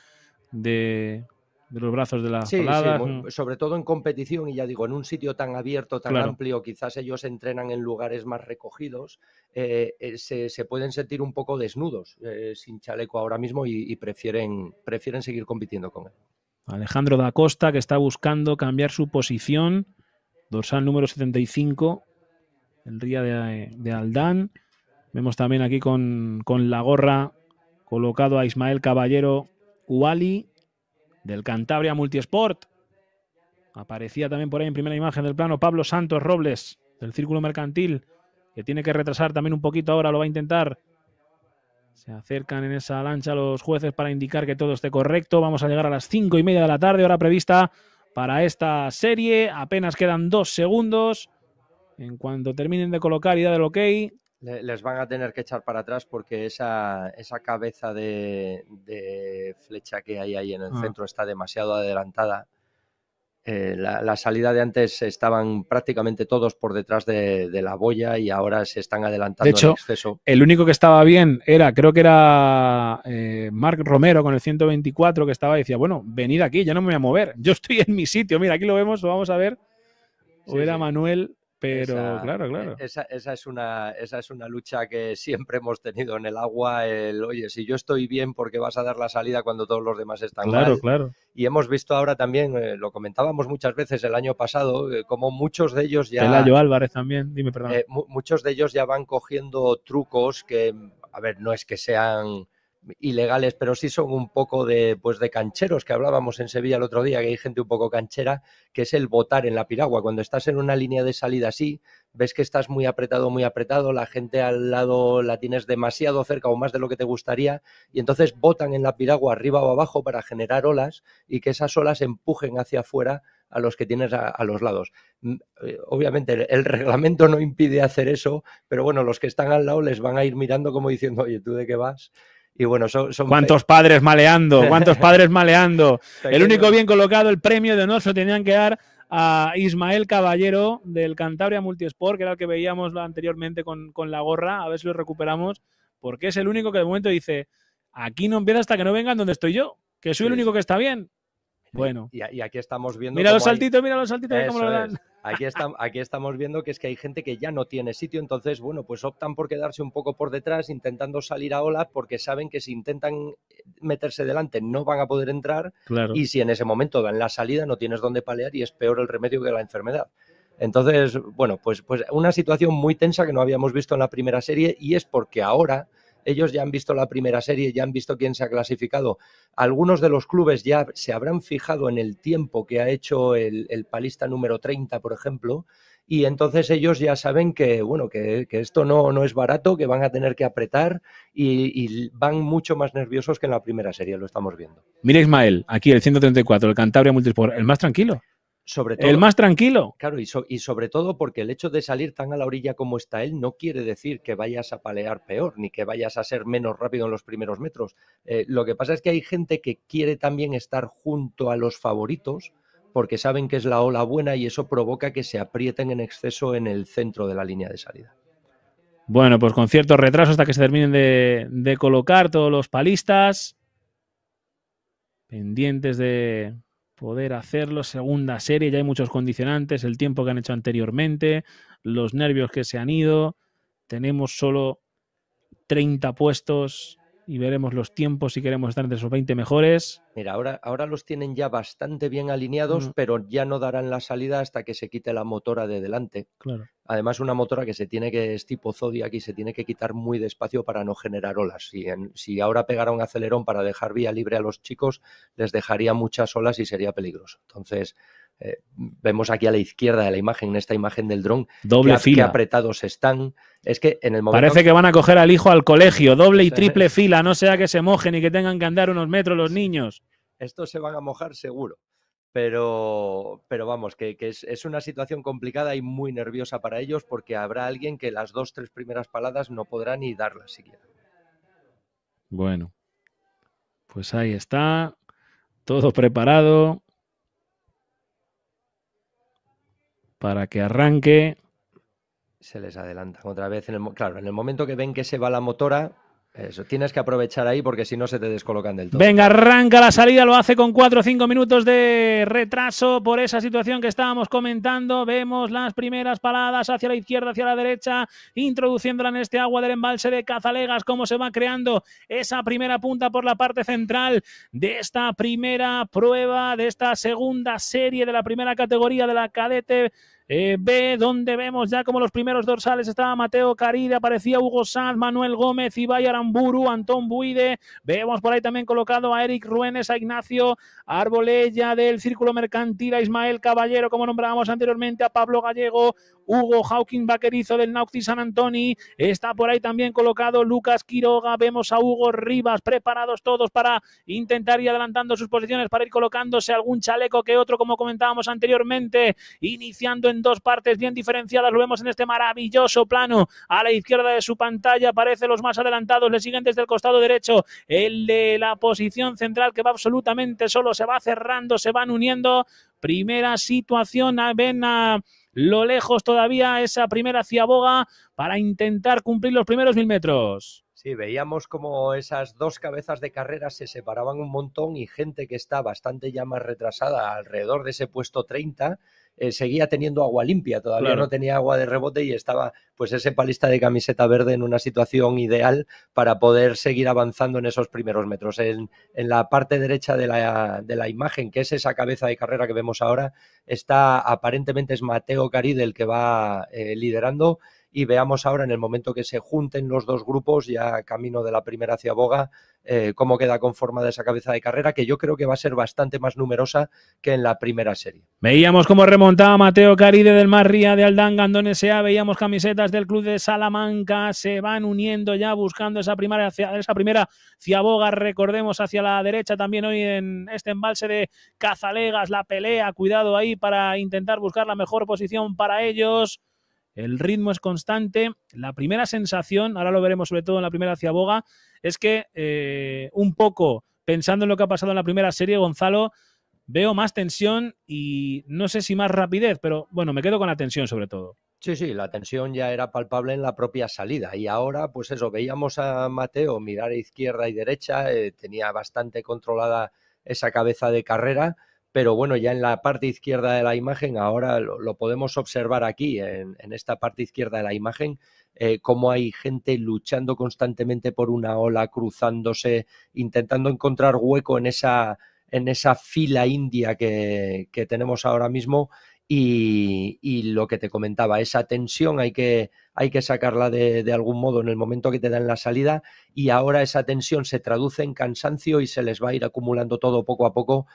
los brazos de las paladas. Sí, sobre todo en competición, y ya digo, en un sitio tan abierto, tan amplio, quizás ellos entrenan en lugares más recogidos, se pueden sentir un poco desnudos, sin chaleco ahora mismo, y prefieren seguir compitiendo con él. Alejandro da Costa, que está buscando cambiar su posición, dorsal número 75, el Ría de Aldán. Vemos también aquí con la gorra colocado a Ismael Caballero Uali, del Cantabria Multisport. Aparecía también por ahí en primera imagen del plano Pablo Santos Robles, del Círculo Mercantil, que tiene que retrasar también un poquito ahora, lo va a intentar. Se acercan en esa lancha los jueces para indicar que todo esté correcto. Vamos a llegar a las 5:30 de la tarde, hora prevista para esta serie. Apenas quedan 2 segundos. En cuanto terminen de colocar y dar el ok... les van a tener que echar para atrás porque esa cabeza de flecha que hay ahí en el centro está demasiado adelantada. La salida de antes estaban prácticamente todos por detrás de la boya y ahora se están adelantando. De hecho, en exceso. El único que estaba bien era, creo que era Marc Romero con el 124, que estaba y decía, bueno, venid aquí, yo no me voy a mover, yo estoy en mi sitio, mira, aquí lo vemos, lo vamos a ver. O sí, era sí. Manuel, pero esa, claro. Esa es una lucha que siempre hemos tenido en el agua, oye, si yo estoy bien, porque vas a dar la salida cuando todos los demás están mal. Claro. Y hemos visto ahora también, lo comentábamos muchas veces el año pasado, como muchos de ellos ya... Pelayo Álvarez también, dime, perdón. Muchos de ellos ya van cogiendo trucos que, a ver, no es que sean ilegales, pero sí son un poco de cancheros, que hablábamos en Sevilla el otro día, que hay gente un poco canchera, que es el botar en la piragua. Cuando estás en una línea de salida así, ves que estás muy apretado, la gente al lado la tienes demasiado cerca o más de lo que te gustaría, y entonces botan en la piragua arriba o abajo para generar olas y que esas olas empujen hacia afuera a los que tienes a los lados. Obviamente el reglamento no impide hacer eso, pero bueno, los que están al lado les van a ir mirando como diciendo, oye, ¿tú de qué vas? Y bueno, ¿cuántos padres maleando? ¿Cuántos padres maleando? El único bien colocado, el premio de honor, se tenían que dar a Ismael Caballero del Cantabria Multisport, que era el que veíamos anteriormente con la gorra, a ver si lo recuperamos, porque es el único que de momento dice, aquí no empieza hasta que no vengan donde estoy yo, que soy el único que está bien. Bueno, y aquí estamos viendo... mira los saltitos, cómo lo dan. Aquí estamos viendo que es que hay gente que ya no tiene sitio, entonces, bueno, pues optan por quedarse un poco por detrás intentando salir a olas porque saben que si intentan meterse delante no van a poder entrar, claro. Y si en ese momento dan la salida no tienes dónde palear y es peor el remedio que la enfermedad. Entonces, bueno, pues una situación muy tensa que no habíamos visto en la primera serie, y es porque ahora... Ellos ya han visto la primera serie, ya han visto quién se ha clasificado. Algunos de los clubes ya se habrán fijado en el tiempo que ha hecho el palista número 30, por ejemplo, y entonces ellos ya saben que, bueno, que esto no es barato, que van a tener que apretar y van mucho más nerviosos que en la primera serie, lo estamos viendo. Mira, Ismael, aquí el 134, el Cantabria Multisport, el más tranquilo. Sobre todo, el más tranquilo. Claro, y sobre todo porque el hecho de salir tan a la orilla como está él no quiere decir que vayas a palear peor, ni que vayas a ser menos rápido en los primeros metros. Lo que pasa es que hay gente que quiere también estar junto a los favoritos porque saben que es la ola buena y eso provoca que se aprieten en exceso en el centro de la línea de salida. Bueno, pues con cierto retraso hasta que se terminen de colocar todos los palistas. Pendientes de... poder hacerlo, segunda serie, ya hay muchos condicionantes, el tiempo que han hecho anteriormente, los nervios que se han ido, tenemos solo 30 puestos y veremos los tiempos si queremos estar entre esos 20 mejores. Mira, ahora los tienen ya bastante bien alineados, pero ya no darán la salida hasta que se quite la motora de delante. Claro. Además, una motora que es tipo Zodiac y se tiene que quitar muy despacio para no generar olas. Si ahora pegara un acelerón para dejar vía libre a los chicos, les dejaría muchas olas y sería peligroso. Entonces, vemos aquí a la izquierda de la imagen, en esta imagen del dron, doble fila. Que apretados están. Es que en el momento... Parece que van a coger al hijo al colegio, doble y triple fila, no sea que se mojen y que tengan que andar unos metros los niños. Estos se van a mojar seguro, pero vamos, que es una situación complicada y muy nerviosa para ellos porque habrá alguien que las dos, tres primeras paladas no podrá ni darlas siquiera. Bueno, pues ahí está, todo preparado para que arranque. Se les adelantan otra vez, en el momento que ven que se va la motora... Eso, tienes que aprovechar ahí porque si no se te descolocan del todo. Venga, arranca la salida, lo hace con 4 o 5 minutos de retraso por esa situación que estábamos comentando. Vemos las primeras paladas hacia la izquierda, hacia la derecha, introduciéndola en este agua del embalse de Cazalegas, cómo se va creando esa primera punta por la parte central de esta primera prueba, de esta segunda serie de la primera categoría de la cadete B, donde vemos ya como los primeros dorsales estaba Mateo Caride, aparecía Hugo Sanz, Manuel Gómez, Ibai Aramburu, Antón Buide, vemos por ahí también colocado a Eric Ruenes, a Ignacio Arbolella del Círculo Mercantil, a Ismael Caballero, como nombrábamos anteriormente, a Pablo Gallego, Hugo Hawking Vaquerizo del Nauti San Antoni, está por ahí también colocado Lucas Quiroga, vemos a Hugo Rivas, preparados todos para intentar ir adelantando sus posiciones, para ir colocándose algún chaleco que otro, como comentábamos anteriormente, iniciando en dos partes bien diferenciadas, lo vemos en este maravilloso plano, a la izquierda de su pantalla aparecen los más adelantados, le siguen desde el costado derecho, el de la posición central que va absolutamente solo, se va cerrando, se van uniendo, Primera situación, ven a lo lejos todavía esa primera ciaboga para intentar cumplir los primeros 1000 metros. Sí, veíamos como esas dos cabezas de carrera se separaban un montón y gente que está bastante ya más retrasada alrededor de ese puesto 30 seguía teniendo agua limpia, todavía claro. No tenía agua de rebote y estaba pues ese palista de camiseta verde en una situación ideal para poder seguir avanzando en esos primeros metros. En la parte derecha de la imagen, que es esa cabeza de carrera que vemos ahora, está aparentemente es Mateo Caride el que va liderando. Y veamos ahora en el momento que se junten los dos grupos, ya camino de la primera ciaboga, cómo queda conformada esa cabeza de carrera, que yo creo que va a ser bastante más numerosa que en la primera serie. Veíamos cómo remontaba Mateo Caride del Mar, Ría de Aldán, Gandón S.A., veíamos camisetas del club de Salamanca, se van uniendo ya buscando esa primera ciaboga, recordemos hacia la derecha también hoy en este embalse de Cazalegas, la pelea, cuidado ahí para intentar buscar la mejor posición para ellos. El ritmo es constante. La primera sensación, ahora lo veremos sobre todo en la primera ciaboga, es que un poco pensando en lo que ha pasado en la primera serie, Gonzalo, veo más tensión y no sé si más rapidez, pero bueno, me quedo con la tensión sobre todo. Sí, sí, la tensión ya era palpable en la propia salida y ahora, pues eso, veíamos a Mateo mirar a izquierda y derecha, tenía bastante controlada esa cabeza de carrera. Pero bueno, ya en la parte izquierda de la imagen, ahora lo podemos observar aquí, en esta parte izquierda de la imagen, cómo hay gente luchando constantemente por una ola, cruzándose, intentando encontrar hueco en esa fila india que tenemos ahora mismo. Y lo que te comentaba, esa tensión hay que sacarla de algún modo en el momento que te dan la salida y ahora esa tensión se traduce en cansancio y se les va a ir acumulando todo poco a poco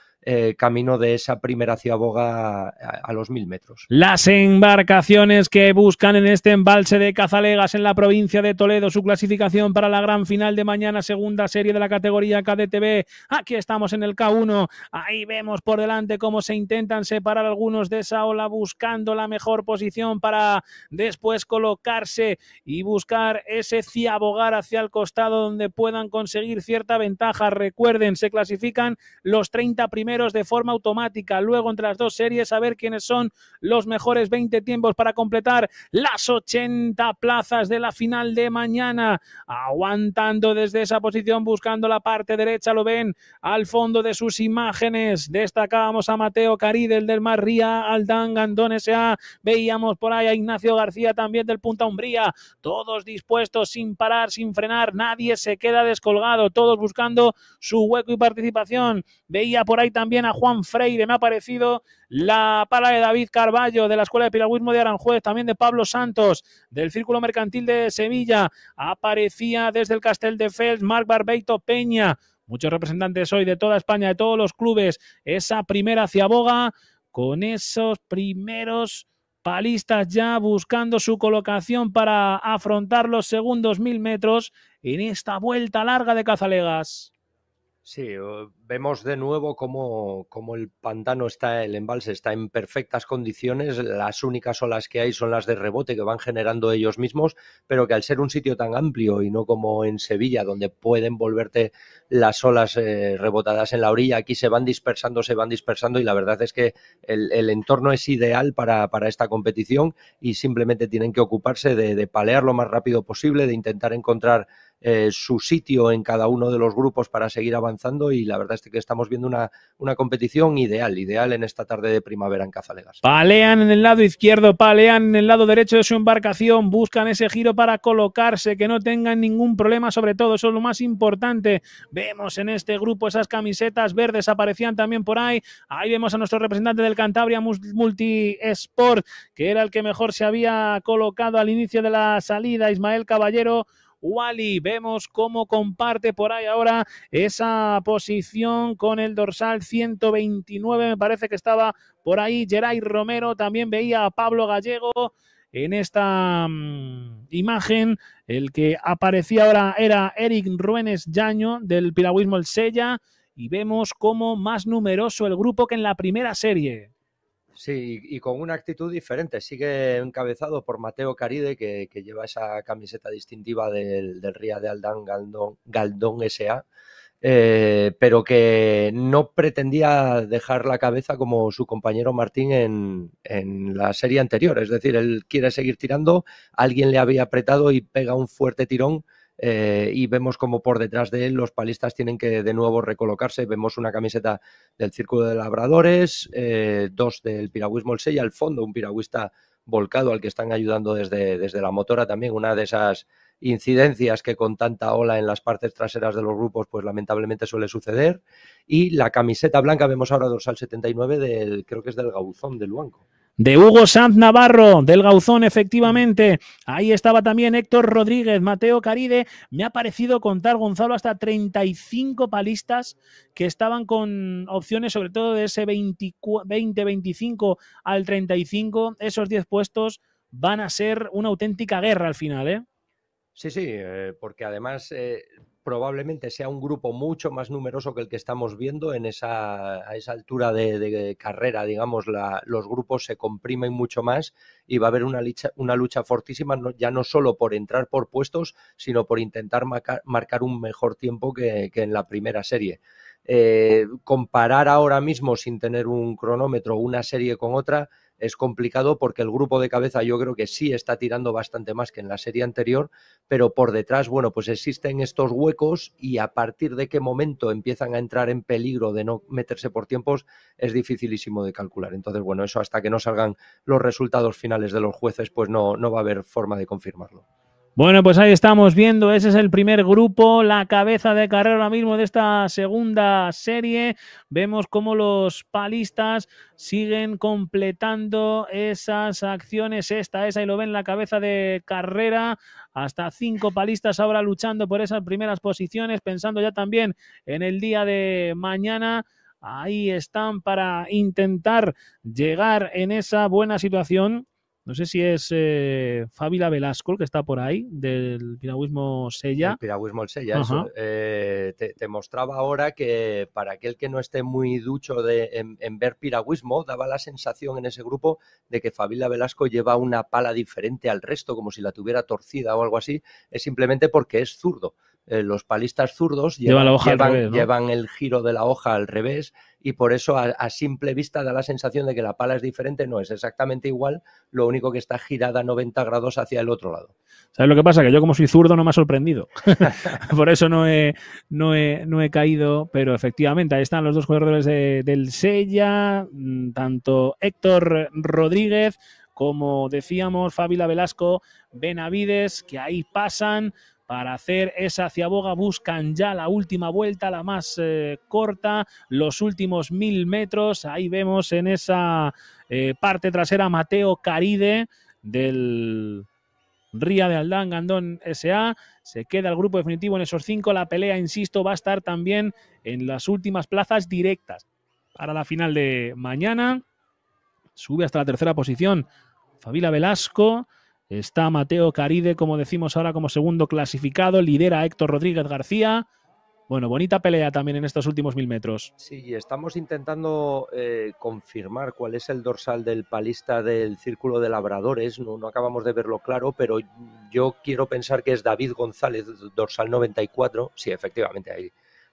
camino de esa primera ciaboga a los 1000 metros. Las embarcaciones que buscan en este embalse de Cazalegas en la provincia de Toledo su clasificación para la gran final de mañana, segunda serie de la categoría KDTV. Aquí estamos en el K1, ahí vemos por delante cómo se intentan separar algunos de esa ola buscando la mejor posición para después colocarse y buscar ese ciabogar hacia el costado donde puedan conseguir cierta ventaja. Recuerden, se clasifican los 30 primeros de forma automática, luego entre las dos series a ver quiénes son los mejores 20 tiempos para completar las 80 plazas de la final de mañana, aguantando desde esa posición, buscando la parte derecha, lo ven al fondo de sus imágenes, destacábamos a Mateo Caride del Mar, Ría Aldán, Gandón S.A., veíamos por ahí a Ignacio García también del Punta Umbría, todos dispuestos sin parar, sin frenar, nadie se queda descolgado, todos buscando su hueco y participación. Veía por ahí también a Juan Freire, me ha parecido la pala de David Carballo de la Escuela de Piragüismo de Aranjuez, también de Pablo Santos del Círculo Mercantil de Sevilla, aparecía desde el Castel de Fels, Marc Barbeito Peña, muchos representantes hoy de toda España, de todos los clubes, esa primera ciaboga con esos primeros palistas ya buscando su colocación para afrontar los segundos 1000 metros en esta vuelta larga de Cazalegas. Sí, vemos de nuevo cómo el pantano está, el embalse está en perfectas condiciones, las únicas olas que hay son las de rebote que van generando ellos mismos, pero que al ser un sitio tan amplio y no como en Sevilla donde pueden volverte las olas rebotadas en la orilla, aquí se van dispersando y la verdad es que el entorno es ideal para esta competición y simplemente tienen que ocuparse de palear lo más rápido posible, de intentar encontrar su sitio en cada uno de los grupos para seguir avanzando y la verdad es que estamos viendo una competición ideal en esta tarde de primavera en Cazalegas. Palean en el lado izquierdo, palean en el lado derecho de su embarcación, buscan ese giro para colocarse, que no tengan ningún problema sobre todo, eso es lo más importante. Vemos en este grupo esas camisetas verdes, aparecían también por ahí, ahí vemos a nuestro representante del Cantabria Multisport, que era el que mejor se había colocado al inicio de la salida, Ismael Caballero Uali, vemos cómo comparte por ahí ahora esa posición con el dorsal 129, me parece que estaba por ahí Geray Romero, también veía a Pablo Gallego en esta imagen, el que aparecía ahora era Eric Ruénes Yaño del Piragüismo el Sella y vemos cómo más numeroso el grupo que en la primera serie. Sí, y con una actitud diferente. Sigue encabezado por Mateo Caride, que lleva esa camiseta distintiva del Ría de Aldán, Gandón S.A., pero que no pretendía dejar la cabeza como su compañero Martín en la serie anterior. Es decir, él quiere seguir tirando, alguien le había apretado y pega un fuerte tirón, y vemos como por detrás de él los palistas tienen que de nuevo recolocarse. Vemos una camiseta del Círculo de Labradores, dos del Piragüismo el Sella, al fondo un piragüista volcado al que están ayudando desde la motora también, una de esas incidencias que con tanta ola en las partes traseras de los grupos pues lamentablemente suele suceder, y la camiseta blanca, vemos ahora dorsal 79 del, creo que es del Gauzón de Luanco. De Hugo Sanz Navarro, del Gauzón, efectivamente. Ahí estaba también Héctor Rodríguez, Mateo Caride. Me ha parecido contar, Gonzalo, hasta 35 palistas que estaban con opciones, sobre todo de ese 20-25 al 35. Esos 10 puestos van a ser una auténtica guerra al final, ¿eh? Sí, sí, porque además probablemente sea un grupo mucho más numeroso que el que estamos viendo en a esa altura de carrera, digamos, los grupos se comprimen mucho más y va a haber una lucha fortísima, ya no solo por entrar por puestos, sino por intentar marcar un mejor tiempo que en la primera serie. Comparar ahora mismo sin tener un cronómetro una serie con otra es complicado, porque el grupo de cabeza yo creo que sí está tirando bastante más que en la serie anterior, pero por detrás, bueno, pues existen estos huecos y a partir de qué momento empiezan a entrar en peligro de no meterse por tiempos es dificilísimo de calcular. Entonces, bueno, eso hasta que no salgan los resultados finales de los jueces, pues no va a haber forma de confirmarlo. Bueno, pues ahí estamos viendo, ese es el primer grupo, la cabeza de carrera ahora mismo de esta segunda serie. Vemos cómo los palistas siguen completando esas acciones, esa, y lo ven la cabeza de carrera. Hasta 5 palistas ahora luchando por esas primeras posiciones, pensando ya también en el día de mañana. Ahí están para intentar llegar en esa buena situación. No sé si es Fábila Velasco el que está por ahí, del Piragüismo Sella. El Piragüismo el Sella, eso. Te mostraba ahora que para aquel que no esté muy ducho en ver piragüismo, daba la sensación en ese grupo de que Fábila Velasco lleva una pala diferente al resto, como si la tuviera torcida o algo así. Es simplemente porque es zurdo. Los palistas zurdos llevan el giro de la hoja al revés, y por eso a simple vista da la sensación de que la pala es diferente. No es exactamente igual, lo único que está girada 90 grados hacia el otro lado. ¿Sabes lo que pasa? Que yo como soy zurdo no me ha sorprendido. Por eso no he caído, pero efectivamente ahí están los dos jugadores del Sella, tanto Héctor Rodríguez como decíamos Fábila Velasco, Benavides, que ahí pasan para hacer esa ciaboga, buscan ya la última vuelta, la más corta, los últimos 1000 metros. Ahí vemos en esa parte trasera Mateo Caride del Ría de Aldán, Gandón S.A. Se queda el grupo definitivo en esos 5. La pelea, insisto, va a estar también en las últimas plazas directas para la final de mañana. Sube hasta la tercera posición Fábila Velasco. Está Mateo Caride, como decimos ahora, como segundo clasificado. Lidera Héctor Rodríguez García. Bueno, bonita pelea también en estos últimos 1000 metros. Sí, estamos intentando confirmar cuál es el dorsal del palista del Círculo de Labradores. No acabamos de verlo claro, pero yo quiero pensar que es David González, dorsal 94. Sí, efectivamente,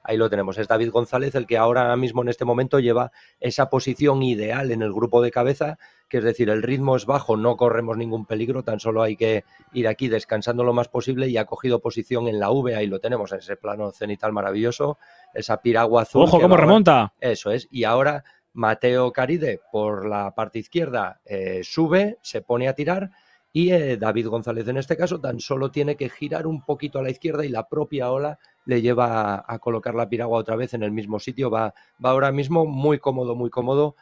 ahí lo tenemos. Es David González el que ahora mismo en este momento lleva esa posición ideal en el grupo de cabeza, que es decir, el ritmo es bajo, no corremos ningún peligro, tan solo hay que ir aquí descansando lo más posible, y ha cogido posición en la V, ahí lo tenemos, en ese plano cenital maravilloso, esa piragua azul. ¡Ojo, cómo remonta! Eso es, y ahora Mateo Caride por la parte izquierda sube, se pone a tirar. Y David González en este caso tan solo tiene que girar un poquito a la izquierda y la propia ola le lleva a colocar la piragua otra vez en el mismo sitio. Va ahora mismo muy cómodo,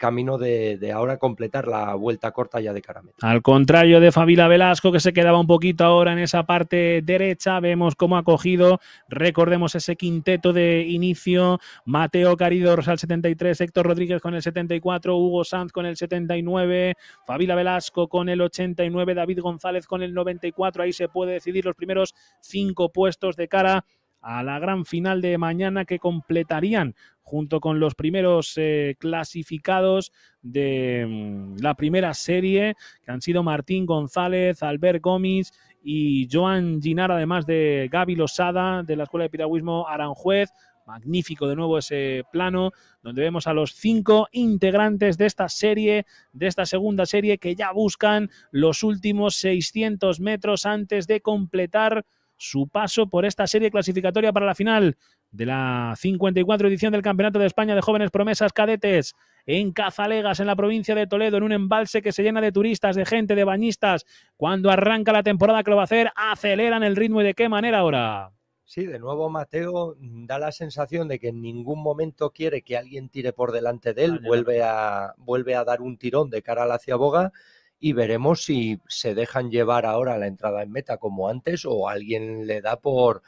camino de ahora completar la vuelta corta ya de cara a meta. Al contrario de Fábila Velasco, que se quedaba un poquito ahora en esa parte derecha. Vemos cómo ha cogido, recordemos ese quinteto de inicio: Mateo Caride, dorsal 73, Héctor Rodríguez con el 74, Hugo Sanz con el 79, Fábila Velasco con el 89, David González con el 94. Ahí se puede decidir los primeros 5 puestos de cara a la gran final de mañana, que completarían junto con los primeros clasificados de la primera serie, que han sido Martín González, Albert Gómez y Joan Ginard, además de Gabriel Losada, de la Escuela de Piragüismo Aranjuez. Magnífico de nuevo ese plano, donde vemos a los 5 integrantes de esta serie, de esta segunda serie, que ya buscan los últimos 600 metros antes de completar su paso por esta serie clasificatoria para la final de la 54 edición del Campeonato de España de Jóvenes Promesas Cadetes en Cazalegas, en la provincia de Toledo, en un embalse que se llena de turistas, de gente, de bañistas. Cuando arranca la temporada que lo va a hacer, aceleran el ritmo y de qué manera ahora. Sí, de nuevo Mateo da la sensación de que en ningún momento quiere que alguien tire por delante de él, vuelve a dar un tirón de cara a la ciaboga y veremos si se dejan llevar ahora la entrada en meta como antes o alguien le da por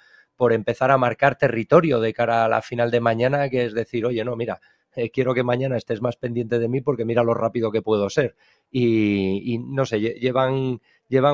empezar a marcar territorio de cara a la final de mañana, que es decir, oye, no, mira, quiero que mañana estés más pendiente de mí porque mira lo rápido que puedo ser. Y no sé, llevan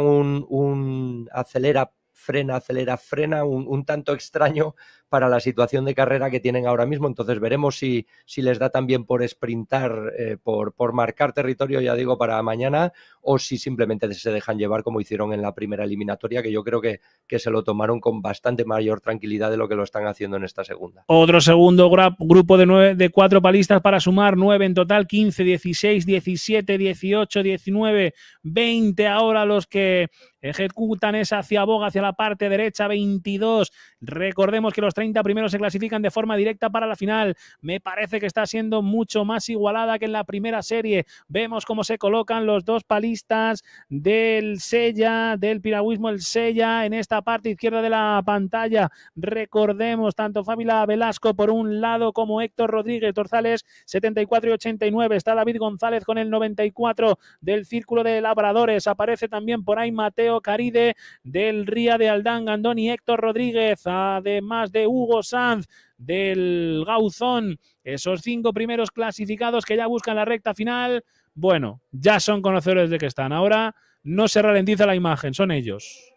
un acelera, frena, acelera, frena, un tanto extraño para la situación de carrera que tienen ahora mismo. Entonces veremos si les da también por sprintar, por marcar territorio, ya digo, para mañana, o si simplemente se dejan llevar como hicieron en la primera eliminatoria, que yo creo que se lo tomaron con bastante mayor tranquilidad de lo que lo están haciendo en esta segunda. Otro segundo grupo de 4 palistas para sumar 9 en total, 15, 16, 17, 18, 19, 20 ahora los que ejecutan esa ciaboga hacia la parte derecha, 22. Recordemos que los 30 primeros se clasifican de forma directa para la final. Me parece que está siendo mucho más igualada que en la primera serie. Vemos cómo se colocan los 2 palistas del Sella, del piragüismo el Sella, en esta parte izquierda de la pantalla. Recordemos tanto Fábila Velasco por un lado como Héctor Rodríguez, dorsales 74 y 89. Está David González con el 94 del Círculo de Labradores. Aparece también por ahí Mateo Caride del Ría de Aldán, Gandón y Héctor Rodríguez, además de Hugo Sanz del Gauzón. Esos 5 primeros clasificados que ya buscan la recta final, bueno, ya son conocedores de que están. Ahora no se ralentiza la imagen, son ellos.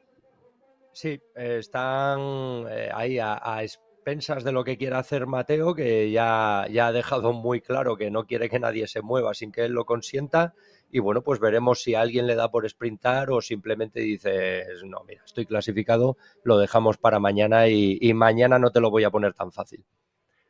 Sí, están ahí a expensas de lo que quiera hacer Mateo, que ya ha dejado muy claro que no quiere que nadie se mueva sin que él lo consienta. Y bueno, pues veremos si alguien le da por sprintar o simplemente dices, no, mira, estoy clasificado, lo dejamos para mañana y mañana no te lo voy a poner tan fácil.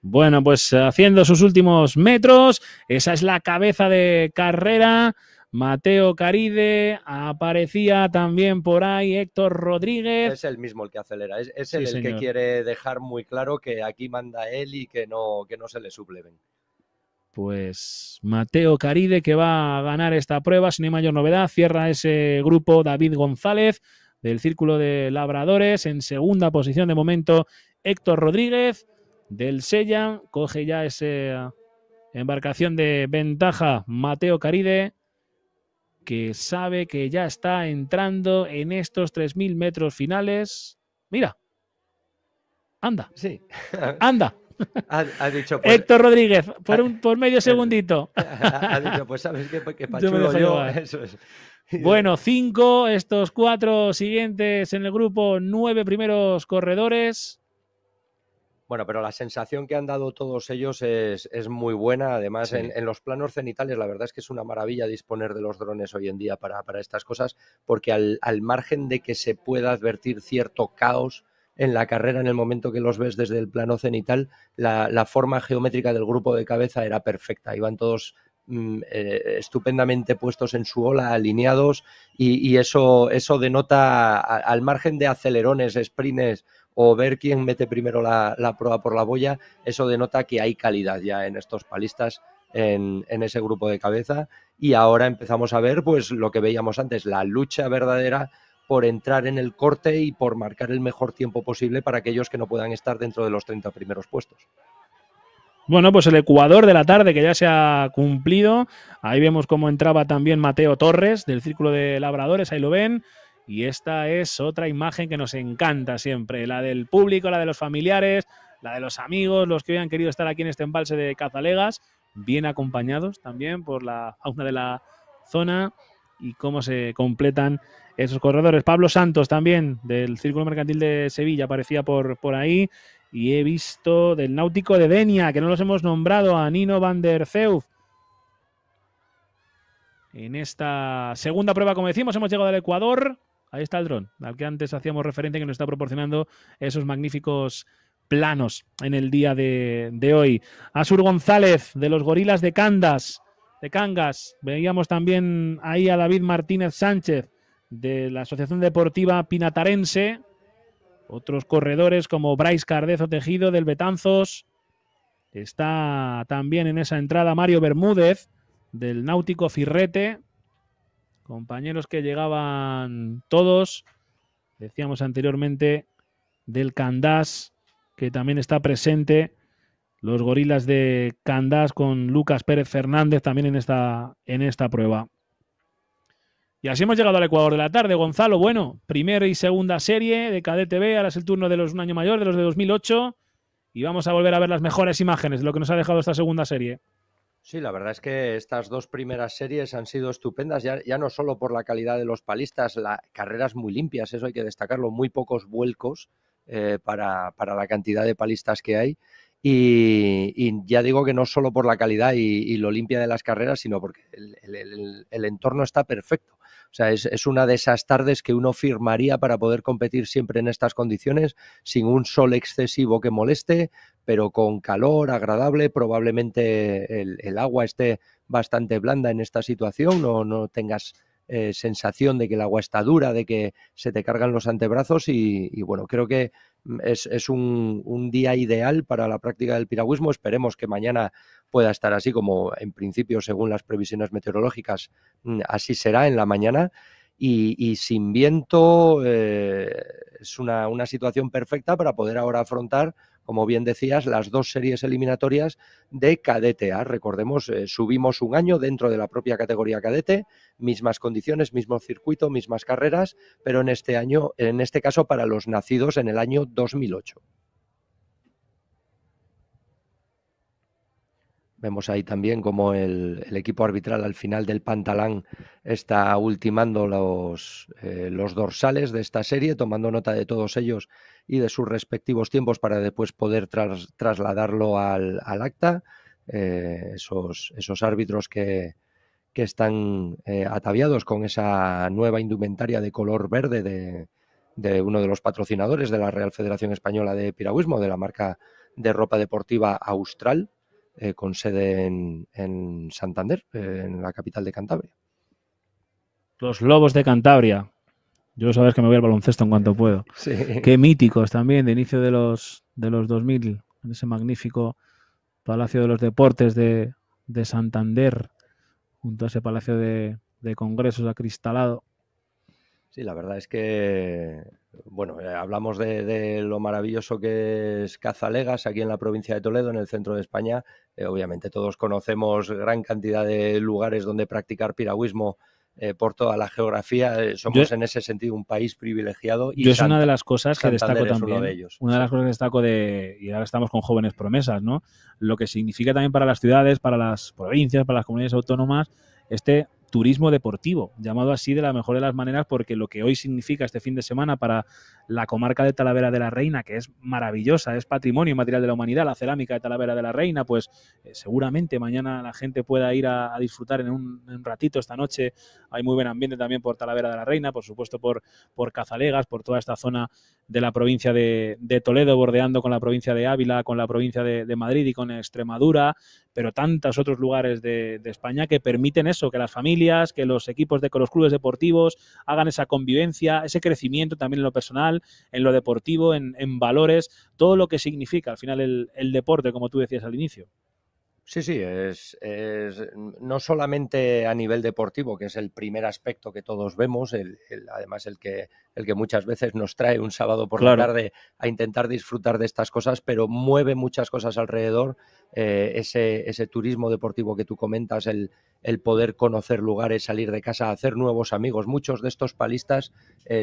Bueno, pues haciendo sus últimos metros, esa es la cabeza de carrera, Mateo Caride, aparecía también por ahí Héctor Rodríguez. Es el mismo el que acelera, es sí, el que quiere dejar muy claro que aquí manda él y que no se le subleven. Pues Mateo Caride, que va a ganar esta prueba, sin mayor novedad. Cierra ese grupo David González del Círculo de Labradores. En segunda posición de momento Héctor Rodríguez del Sella. Coge ya esa embarcación de ventaja Mateo Caride, que sabe que ya está entrando en estos 3.000 metros finales. Mira, anda, sí, anda. Ha dicho, pues, Héctor Rodríguez, por medio segundito. Ha dicho, pues sabes que pachulo yo. Eso es. Bueno, 5, estos 4 siguientes en el grupo, 9 primeros corredores. Bueno, pero la sensación que han dado todos ellos es muy buena. Además, sí, en los planos cenitales, la verdad es que es una maravilla disponer de los drones hoy en día para estas cosas, porque al margen de que se pueda advertir cierto caos en la carrera, en el momento que los ves desde el plano cenital, la forma geométrica del grupo de cabeza era perfecta. Iban todos estupendamente puestos en su ola, alineados, y eso denota, al margen de acelerones, sprints o ver quién mete primero la proa por la boya, eso denota que hay calidad ya en estos palistas, en ese grupo de cabeza. Y ahora empezamos a ver pues lo que veíamos antes, la lucha verdadera por entrar en el corte y por marcar el mejor tiempo posible para aquellos que no puedan estar dentro de los 30 primeros puestos. Bueno, pues el Ecuador de la tarde que ya se ha cumplido. Ahí vemos cómo entraba también Mateo Torres del Círculo de Labradores, ahí lo ven. Y esta es otra imagen que nos encanta siempre, la del público, la de los familiares, la de los amigos, los que hoy han querido estar aquí en este embalse de Cazalegas, bien acompañados también por la fauna de la zona. Y cómo se completan esos corredores. Pablo Santos también del Círculo Mercantil de Sevilla aparecía por ahí, Y he visto del Náutico de Denia, que no los hemos nombrado, a Nino van der Zeuf. En esta segunda prueba, como decimos, hemos llegado al Ecuador. Ahí está el dron, al que antes hacíamos referencia, que nos está proporcionando esos magníficos planos en el día de hoy. Asur González, de los Gorilas de Cangas. Veíamos también ahí a David Martínez Sánchez, de la Asociación Deportiva Pinatarense. Otros corredores como Bryce Cardezo Tejido, del Betanzos. Está también en esa entrada Mario Bermúdez, del Náutico Firrete. Compañeros que llegaban todos. Decíamos anteriormente del Candás, que también está presente. Los Gorilas de Candás con Lucas Pérez Fernández también en esta prueba. Y así hemos llegado al Ecuador de la tarde, Gonzalo. Bueno, primera y segunda serie de Cadete B. Ahora es el turno de los un año mayor, de los de 2008. Y vamos a volver a ver las mejores imágenes de lo que nos ha dejado esta segunda serie. Sí, la verdad es que estas dos primeras series han sido estupendas. Ya no solo por la calidad de los palistas, carreras muy limpias, eso hay que destacarlo. Muy pocos vuelcos para la cantidad de palistas que hay. Y ya digo que no solo por la calidad y lo limpia de las carreras, sino porque el entorno está perfecto. O sea, es una de esas tardes que uno firmaría para poder competir siempre en estas condiciones, sin un sol excesivo que moleste, pero con calor agradable. Probablemente el agua esté bastante blanda en esta situación, no tengas sensación de que el agua está dura, de que se te cargan los antebrazos y bueno, creo que es un día ideal para la práctica del piragüismo. Esperemos que mañana pueda estar así, como en principio, según las previsiones meteorológicas, así será en la mañana. Y sin viento es una situación perfecta para poder ahora afrontar, como bien decías, las dos series eliminatorias de Cadete A. Recordemos, subimos un año dentro de la propia categoría cadete, mismas condiciones, mismo circuito, mismas carreras, pero en este caso para los nacidos en el año 2008. Vemos ahí también como el equipo arbitral al final del pantalán está ultimando los dorsales de esta serie, tomando nota de todos ellos y de sus respectivos tiempos para después poder trasladarlo al acta. Esos árbitros que están ataviados con esa nueva indumentaria de color verde de uno de los patrocinadores de la Real Federación Española de Piragüismo, de la marca de ropa deportiva Austral. Con sede en Santander, en la capital de Cantabria. Los Lobos de Cantabria. Yo sabes que me voy al baloncesto en cuanto puedo. Sí. Qué míticos también, de inicio de los 2000, en ese magnífico Palacio de los Deportes de Santander, junto a ese Palacio de Congresos acristalado. Sí, la verdad es que, bueno, hablamos de lo maravilloso que es Cazalegas aquí en la provincia de Toledo, en el centro de España. Obviamente todos conocemos gran cantidad de lugares donde practicar piragüismo por toda la geografía. Somos en ese sentido un país privilegiado. Y es una de las cosas que destaco también. Una de las cosas que destaco y ahora estamos con Jóvenes Promesas, ¿no? Lo que significa también para las ciudades, para las provincias, para las comunidades autónomas, turismo deportivo, llamado así de la mejor de las maneras, porque lo que hoy significa este fin de semana para la comarca de Talavera de la Reina, que es maravillosa, es patrimonio inmaterial de la humanidad, la cerámica de Talavera de la Reina, pues seguramente mañana la gente pueda ir a disfrutar en un ratito. Esta noche hay muy buen ambiente también por Talavera de la Reina, por supuesto por Cazalegas, por toda esta zona de la provincia de Toledo, bordeando con la provincia de Ávila, con la provincia de Madrid y con Extremadura, pero tantos otros lugares de España que permiten eso, que las familias, que los equipos de los clubes deportivos hagan esa convivencia, ese crecimiento también en lo personal, en lo deportivo, en valores, todo lo que significa al final el deporte, como tú decías al inicio. Sí, es no solamente a nivel deportivo, que es el primer aspecto que todos vemos, además el que muchas veces nos trae un sábado por la tarde a intentar disfrutar de estas cosas, pero mueve muchas cosas alrededor, ese turismo deportivo que tú comentas, el poder conocer lugares, salir de casa, hacer nuevos amigos. Muchos de estos palistas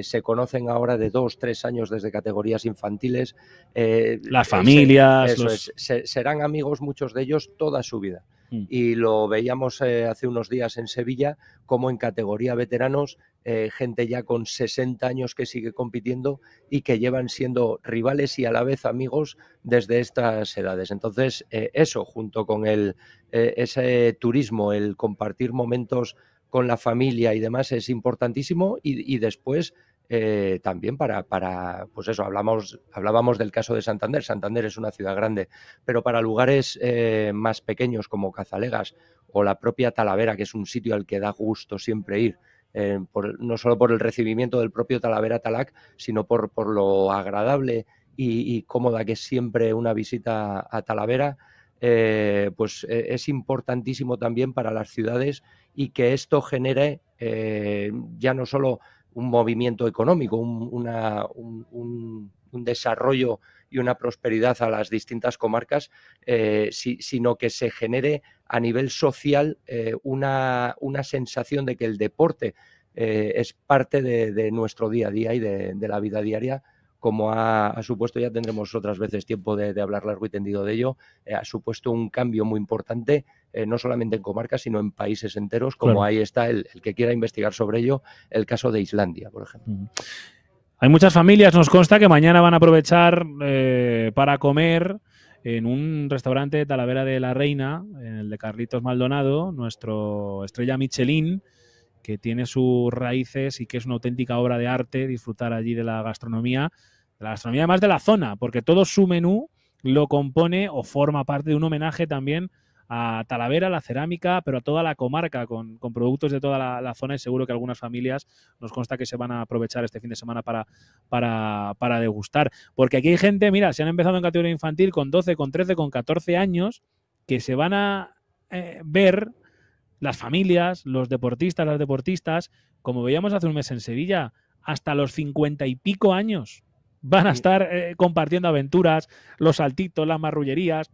se conocen ahora de 2-3 años desde categorías infantiles. Las familias. Serán amigos muchos de ellos toda su vida. y lo veíamos hace unos días en Sevilla, como en categoría veteranos, gente ya con 60 años que sigue compitiendo y que llevan siendo rivales y a la vez amigos desde estas edades. Entonces, eso, junto con ese turismo, el compartir momentos con la familia y demás, es importantísimo. Y después, también para pues eso, hablábamos del caso de Santander. Santander es una ciudad grande, pero para lugares más pequeños como Cazalegas o la propia Talavera, que es un sitio al que da gusto siempre ir, no solo por el recibimiento del propio Talavera Talac, sino por lo agradable y cómoda que es siempre una visita a Talavera. Pues es importantísimo también para las ciudades, y que esto genere ya no solo un movimiento económico, un desarrollo y una prosperidad a las distintas comarcas, sino que se genere a nivel social una sensación de que el deporte es parte de nuestro día a día y de la vida diaria. Como ha supuesto, ya tendremos otras veces tiempo de hablar largo y tendido de ello, ha supuesto un cambio muy importante, no solamente en comarcas, sino en países enteros, como claro. Ahí está el que quiera investigar sobre ello, el caso de Islandia, por ejemplo. Hay muchas familias, nos consta, que mañana van a aprovechar para comer en un restaurante de Talavera de la Reina, en el de Carlitos Maldonado, nuestro estrella Michelin, que tiene sus raíces y que es una auténtica obra de arte disfrutar allí de la gastronomía. La gastronomía además de la zona, porque todo su menú lo compone o forma parte de un homenaje también a Talavera, la cerámica, pero a toda la comarca, con productos de toda la zona, y seguro que algunas familias nos consta que se van a aprovechar este fin de semana para degustar. Porque aquí hay gente, mira, se han empezado en categoría infantil con 12, con 13, con 14 años, que se van a ver las familias, los deportistas, las deportistas, como veíamos hace un mes en Sevilla, hasta los 50 y pico años van a estar compartiendo aventuras, los saltitos, las marrullerías,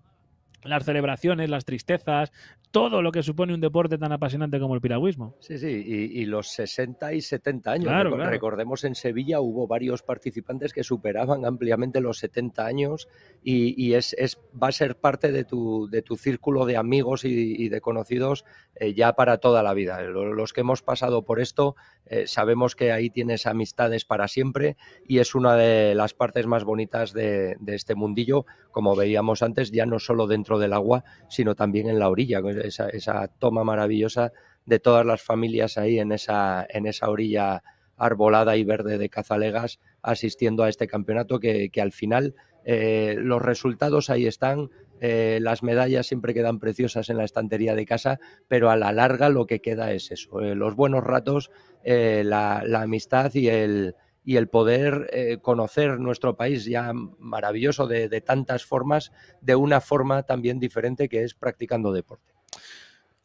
las celebraciones, las tristezas, todo lo que supone un deporte tan apasionante como el piragüismo. Sí, sí, y los 60 y 70 años. Claro, claro. Recordemos, en Sevilla hubo varios participantes que superaban ampliamente los 70 años y va a ser parte de tu círculo de amigos y de conocidos ya para toda la vida. Los que hemos pasado por esto sabemos que ahí tienes amistades para siempre, y es una de las partes más bonitas de este mundillo, como veíamos antes, ya no solo dentro del agua, sino también en la orilla. Esa toma maravillosa de todas las familias ahí en esa orilla arbolada y verde de Cazalegas, asistiendo a este campeonato que al final los resultados ahí están, las medallas siempre quedan preciosas en la estantería de casa, pero a la larga lo que queda es eso, los buenos ratos, la amistad y el poder conocer nuestro país ya maravilloso de tantas formas, de una forma también diferente, que es practicando deporte.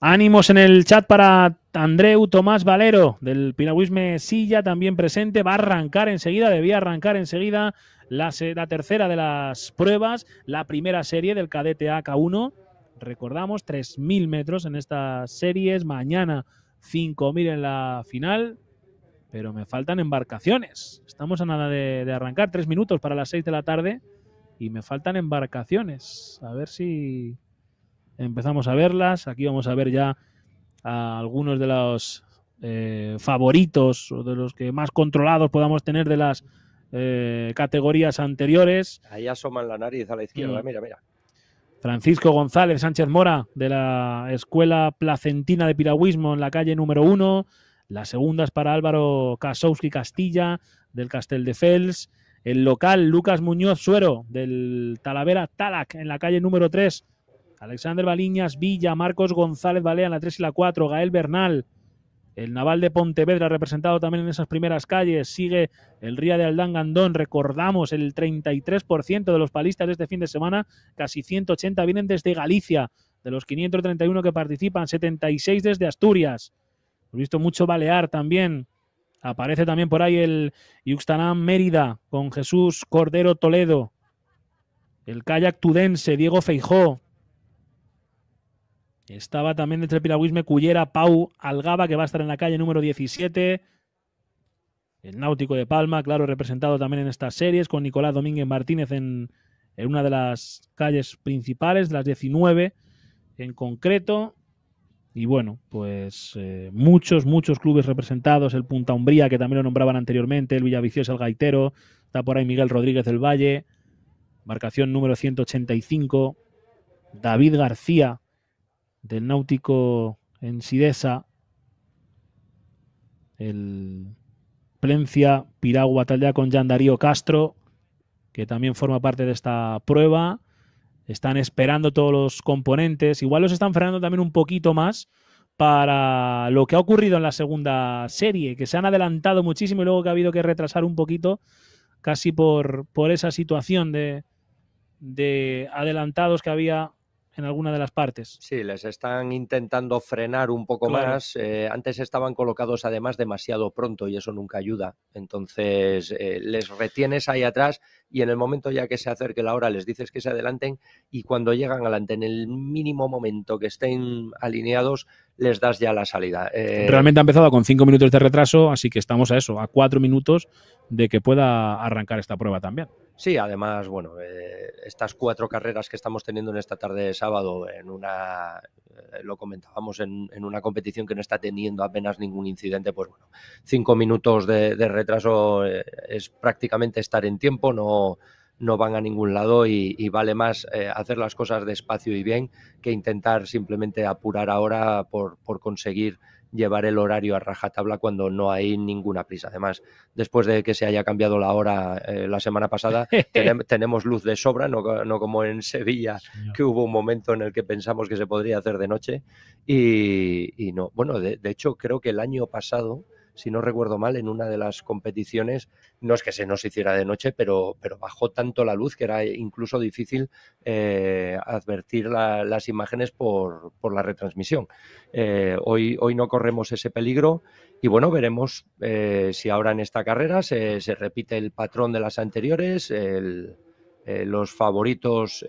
Ánimos en el chat para Andreu Tomás Valero, del Piragüismo Sella, también presente. Va a arrancar enseguida, debía arrancar enseguida la tercera de las pruebas, la primera serie del cadete AK1. Recordamos, 3.000 metros en estas series, mañana 5.000 en la final. Pero me faltan embarcaciones. Estamos a nada de arrancar. 3 minutos para las 6 de la tarde y me faltan embarcaciones. A ver si empezamos a verlas. Aquí vamos a ver ya a algunos de los favoritos o de los que más controlados podamos tener de las categorías anteriores. Ahí asoman la nariz a la izquierda. Mira, mira. Francisco González Sánchez Mora, de la Escuela Placentina de Piragüismo, en la calle número 1. La segunda es para Álvaro Kasowski Castilla, del Casteldefels. El local, Lucas Muñoz Suero, del Talavera Talac, en la calle número 3. Alexander Baliñas Villa, Marcos González Balea, en la 3 y la 4. Gael Bernal, el Naval de Pontevedra, representado también en esas primeras calles. Sigue el Ría de Aldán Gandón. Recordamos, el 33% de los palistas de este fin de semana, casi 180, vienen desde Galicia. De los 531 que participan, 76 desde Asturias. He visto mucho balear también. Aparece también por ahí el Yuxtanán Mérida, con Jesús Cordero Toledo. El kayak tudense, Diego Feijó. Estaba también entre el piragüismo Cullera, Pau Algaba, que va a estar en la calle número 17. El Náutico de Palma, claro, representado también en estas series, con Nicolás Domínguez Martínez en una de las calles principales, las 19. en concreto. Y bueno, pues muchos clubes representados, el Punta Umbría, que también lo nombraban anteriormente, el Villaviciosa, el Gaitero, está por ahí Miguel Rodríguez del Valle, marcación número 185, David García del Náutico en Sidesa, el Plencia, Piragua, tal ya con Jean Darío Castro, que también forma parte de esta prueba. Están esperando todos los componentes. Igual los están frenando también un poquito más para lo que ha ocurrido en la segunda serie, que se han adelantado muchísimo y luego que ha habido que retrasar un poquito, casi por esa situación de adelantados que había en alguna de las partes. Sí, les están intentando frenar un poco más. Antes estaban colocados además demasiado pronto y eso nunca ayuda. Entonces les retienes ahí atrás y en el momento ya que se acerque la hora les dices que se adelanten y cuando llegan adelante, en el mínimo momento que estén alineados, les das ya la salida. Realmente ha empezado con 5 minutos de retraso, así que estamos a eso, a 4 minutos de que pueda arrancar esta prueba también. Sí, además, bueno, estas 4 carreras que estamos teniendo en esta tarde de sábado, en una, lo comentábamos, en una competición que no está teniendo apenas ningún incidente, pues bueno, 5 minutos de retraso es prácticamente estar en tiempo, no van a ningún lado y vale más hacer las cosas despacio y bien que intentar simplemente apurar ahora por conseguir llevar el horario a rajatabla cuando no hay ninguna prisa. Además, después de que se haya cambiado la hora la semana pasada, tenemos luz de sobra, no como en Sevilla, que hubo un momento en el que pensamos que se podría hacer de noche y no. Bueno, de hecho, creo que el año pasado, si no recuerdo mal, en una de las competiciones, no es que se nos hiciera de noche, pero bajó tanto la luz que era incluso difícil advertir las imágenes por la retransmisión. Hoy no corremos ese peligro y bueno, veremos si ahora en esta carrera se repite el patrón de las anteriores, los favoritos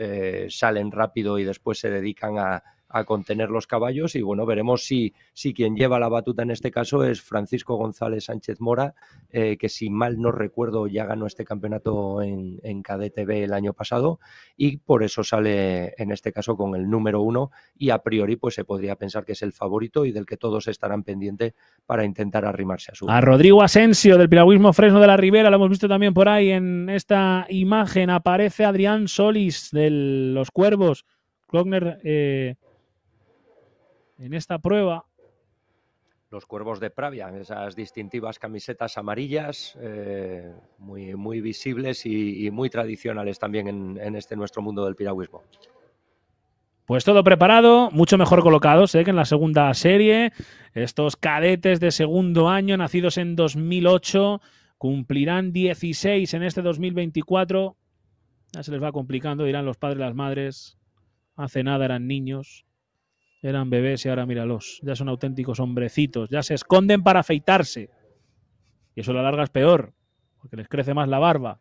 salen rápido y después se dedican a contener los caballos y bueno, veremos si quien lleva la batuta en este caso es Francisco González Sánchez Mora, que si mal no recuerdo ya ganó este campeonato en Cadete B el año pasado y por eso sale en este caso con el número 1 y a priori pues se podría pensar que es el favorito y del que todos estarán pendientes para intentar arrimarse a su... A Rodrigo Asensio del Piragüismo Fresno de la Ribera, lo hemos visto también por ahí en esta imagen, aparece Adrián Solís de los Cuervos, Klockner, en esta prueba. Los Cuervos de Pravia, esas distintivas camisetas amarillas, muy visibles y muy tradicionales también en este nuestro mundo del piragüismo. Pues todo preparado, mucho mejor colocados que en la segunda serie. Estos cadetes de segundo año, nacidos en 2008, cumplirán 16 en este 2024. Ya se les va complicando, dirán los padres, las madres. Hace nada eran niños. Eran bebés y ahora míralos, ya son auténticos hombrecitos, ya se esconden para afeitarse. Y eso a la larga es peor, porque les crece más la barba.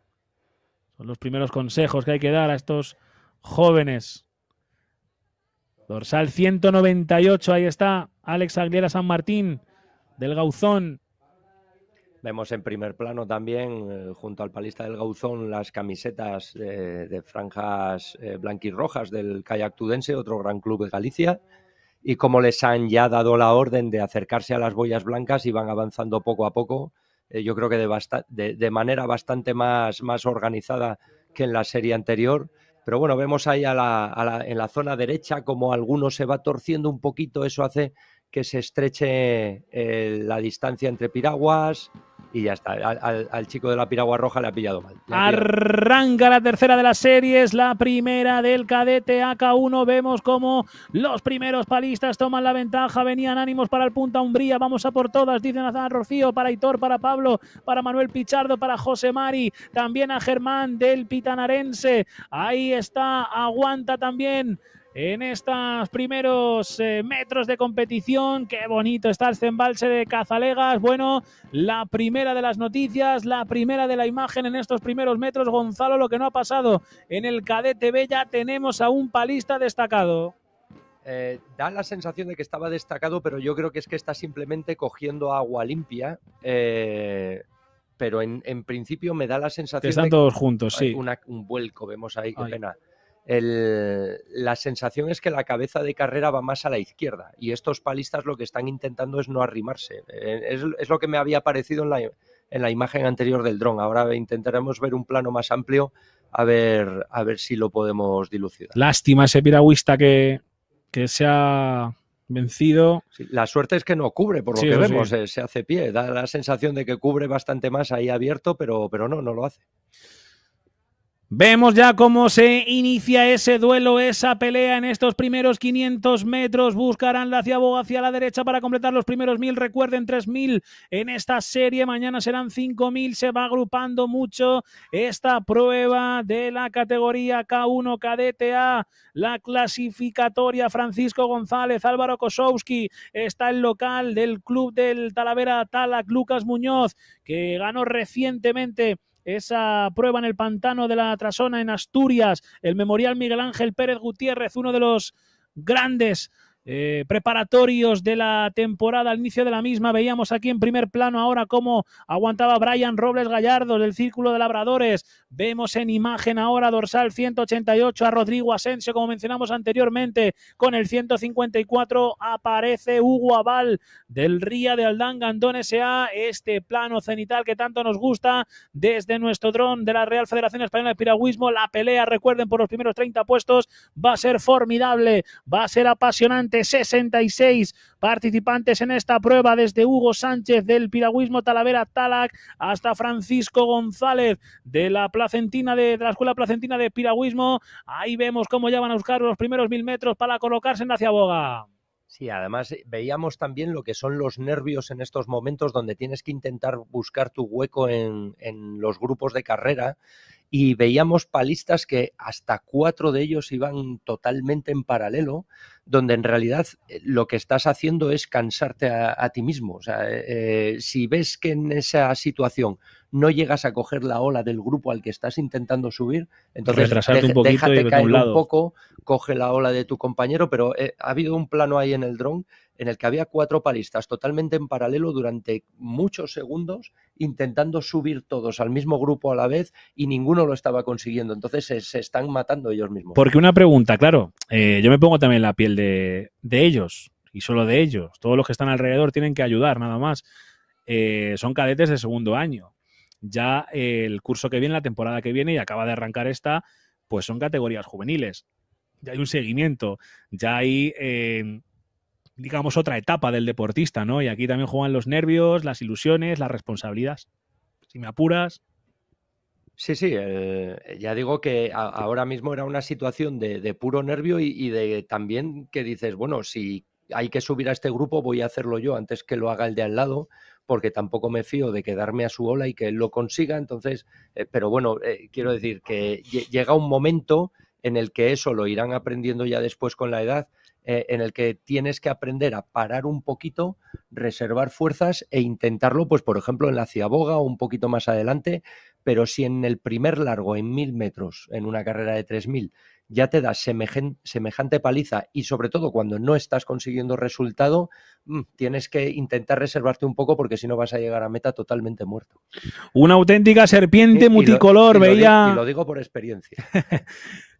Son los primeros consejos que hay que dar a estos jóvenes. Dorsal 198, ahí está Alex Aguilera San Martín, del Gauzón. Vemos en primer plano también, junto al palista del Gauzón, las camisetas de franjas blanquirrojas del Kayak Tudense, otro gran club de Galicia. Y como les han ya dado la orden de acercarse a las boyas blancas y van avanzando poco a poco, yo creo que de manera bastante más organizada que en la serie anterior. Pero bueno, vemos ahí en la zona derecha como alguno se va torciendo un poquito, eso hace que se estreche la distancia entre piraguas y ya está. Al chico de la piragua roja le ha pillado mal. Arranca la tercera de las series, la primera del cadete AK1. Vemos como los primeros palistas toman la ventaja. Venían ánimos para el Punta Umbría. Vamos a por todas, dicen a Rocío, para Hitor, para Pablo, para Manuel Pichardo, para José Mari, también a Germán del Pitanarense. Ahí está, aguanta también en estos primeros metros de competición. Qué bonito está este embalse de Cazalegas. Bueno, la primera de las noticias, la primera de la imagen en estos primeros metros. Gonzalo, lo que no ha pasado en el Cadete B, ya tenemos a un palista destacado. Da la sensación de que estaba destacado, pero yo creo que es que está simplemente cogiendo agua limpia. Pero en principio me da la sensación... Que están todos juntos, sí. Un vuelco, vemos ahí, qué pena. La sensación es que la cabeza de carrera va más a la izquierda y estos palistas lo que están intentando es no arrimarse. Es lo que me había parecido en la imagen anterior del dron. Ahora intentaremos ver un plano más amplio a ver si lo podemos dilucidar. Lástima ese piragüista que se ha vencido. Sí, la suerte es que no cubre, por lo que vemos, se hace pie. Da la sensación de que cubre bastante más ahí abierto, pero no lo hace. Vemos ya cómo se inicia ese duelo, esa pelea en estos primeros 500 metros. Buscarán la Ciabo hacia la derecha para completar los primeros 1000. Recuerden, 3000 en esta serie. Mañana serán 5000. Se va agrupando mucho esta prueba de la categoría K1 KDTA. La clasificatoria: Francisco González, Álvaro Kosowski. Está el local del club del Talavera, Talac, Lucas Muñoz, que ganó recientemente esa prueba en el pantano de la Trasona en Asturias. El Memorial Miguel Ángel Pérez Gutiérrez, uno de los grandes preparatorios de la temporada, al inicio de la misma. Veíamos aquí en primer plano ahora cómo aguantaba Brian Robles Gallardo del Círculo de Labradores. Vemos en imagen ahora dorsal 188 a Rodrigo Asensio, como mencionamos anteriormente. Con el 154 aparece Hugo Abal del Ría de Aldán, Gandón S.A. Este plano cenital que tanto nos gusta desde nuestro dron de la Real Federación Española de Piragüismo. La pelea, recuerden, por los primeros 30 puestos va a ser formidable, va a ser apasionante. 66 participantes en esta prueba, desde Hugo Sánchez del Piragüismo Talavera Talac hasta Francisco González de la Placentina de la Escuela Placentina de Piragüismo. Ahí vemos cómo ya van a buscar los primeros 1000 metros para colocarse en la Ciaboga. Sí, además veíamos también lo que son los nervios en estos momentos, donde tienes que intentar buscar tu hueco en los grupos de carrera, y veíamos palistas que hasta 4 de ellos iban totalmente en paralelo, donde en realidad lo que estás haciendo es cansarte a ti mismo. O sea, si ves que en esa situación no llegas a coger la ola del grupo al que estás intentando subir, entonces déjate caer un poco, coge la ola de tu compañero. Pero ha habido un plano ahí en el dron en el que había 4 palistas totalmente en paralelo durante muchos segundos, intentando subir todos al mismo grupo a la vez, y ninguno lo estaba consiguiendo. Entonces se están matando ellos mismos. Porque una pregunta, claro, yo me pongo también la piel de ellos, y solo de ellos. Todos los que están alrededor tienen que ayudar, nada más. Son cadetes de segundo año. Ya el curso que viene, la temporada que viene, y acaba de arrancar esta, pues son categorías juveniles. Ya hay un seguimiento, ya hay, digamos, otra etapa del deportista, ¿no? Y aquí también juegan los nervios, las ilusiones, las responsabilidades. Si me apuras... Sí, ya digo que ahora mismo era una situación de puro nervio y de también que dices, bueno, si hay que subir a este grupo, voy a hacerlo yo antes que lo haga el de al lado, porque tampoco me fío de quedarme a su ola y que él lo consiga. Entonces, pero bueno, quiero decir que llega un momento en el que eso lo irán aprendiendo ya después con la edad, en el que tienes que aprender a parar un poquito, reservar fuerzas e intentarlo, pues por ejemplo en la Ciaboga o un poquito más adelante. Pero si en el primer largo, en 1000 metros, en una carrera de 3000, ya te das semejante paliza, y sobre todo cuando no estás consiguiendo resultado, tienes que intentar reservarte un poco, porque si no vas a llegar a meta totalmente muerto. Una auténtica serpiente multicolor, veía... Y lo digo por experiencia.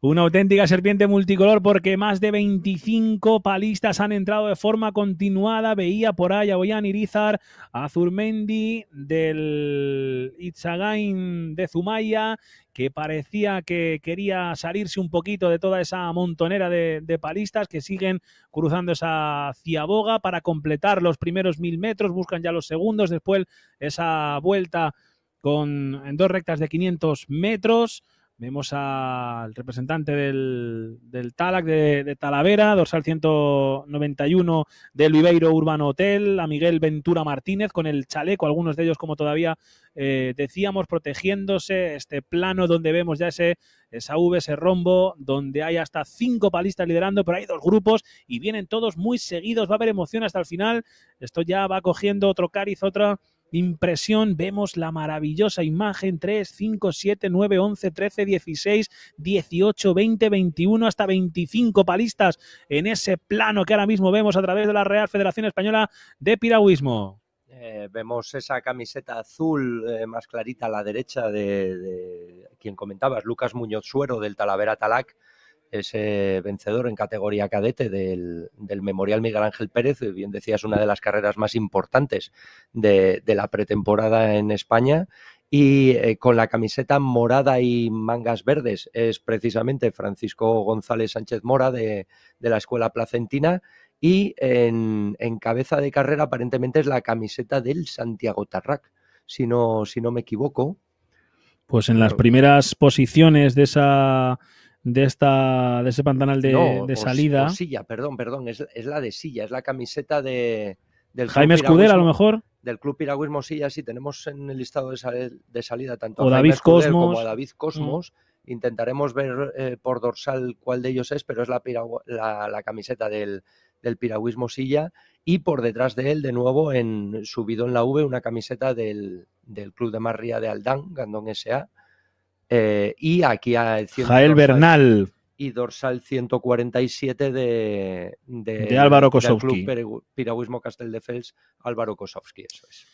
Una auténtica serpiente multicolor, porque más de 25 palistas han entrado de forma continuada. Veía por ahí a Boyan Irizar, a Zurmendi del Itzagain de Zumaya, que parecía que quería salirse un poquito de toda esa montonera de palistas que siguen cruzando esa Ciaboga para completar los primeros 1000 metros. Buscan ya los segundos, después esa vuelta en 2 rectas de 500 metros. Vemos al representante del Talac de Talavera, dorsal 191 del Viveiro Urbano Hotel, a Miguel Ventura Martínez con el chaleco, algunos de ellos, como todavía decíamos, protegiéndose. Este plano donde vemos ya esa V, ese rombo, donde hay hasta 5 palistas liderando, pero hay 2 grupos y vienen todos muy seguidos. Va a haber emoción hasta el final. Esto ya va cogiendo otro cariz, otra impresión. Vemos la maravillosa imagen: 3, 5, 7, 9, 11, 13, 16, 18, 20, 21, hasta 25 palistas en ese plano que ahora mismo vemos a través de la Real Federación Española de Piragüismo. Vemos esa camiseta azul más clarita a la derecha de quien comentabas, Lucas Muñoz Suero del Talavera Talac, es vencedor en categoría cadete del Memorial Miguel Ángel Pérez. Bien decías, una de las carreras más importantes de la pretemporada en España. Y con la camiseta morada y mangas verdes es precisamente Francisco González Sánchez Mora de la Escuela Placentina. Y en cabeza de carrera aparentemente es la camiseta del Santiago Tarrac, si no me equivoco. Pues en las primeras posiciones de ese pantanal de salida. Silla, perdón, es la de Silla, es la camiseta del Jaime Escudero, a lo mejor. Del Club Piragüismo Silla, sí, tenemos en el listado de salida tanto a David Cosmos como a David Cosmos. Intentaremos ver por dorsal cuál de ellos es, pero es la camiseta del Piragüismo Silla. Y por detrás de él, de nuevo, subido en la V, una camiseta del Club de Mar Ría de Aldán, Gandón S.A. Y aquí a Jael Bernal. Y dorsal 147 de Álvaro Kosowski. Del Club Piragüismo Casteldefels, Álvaro Kosowski, eso es.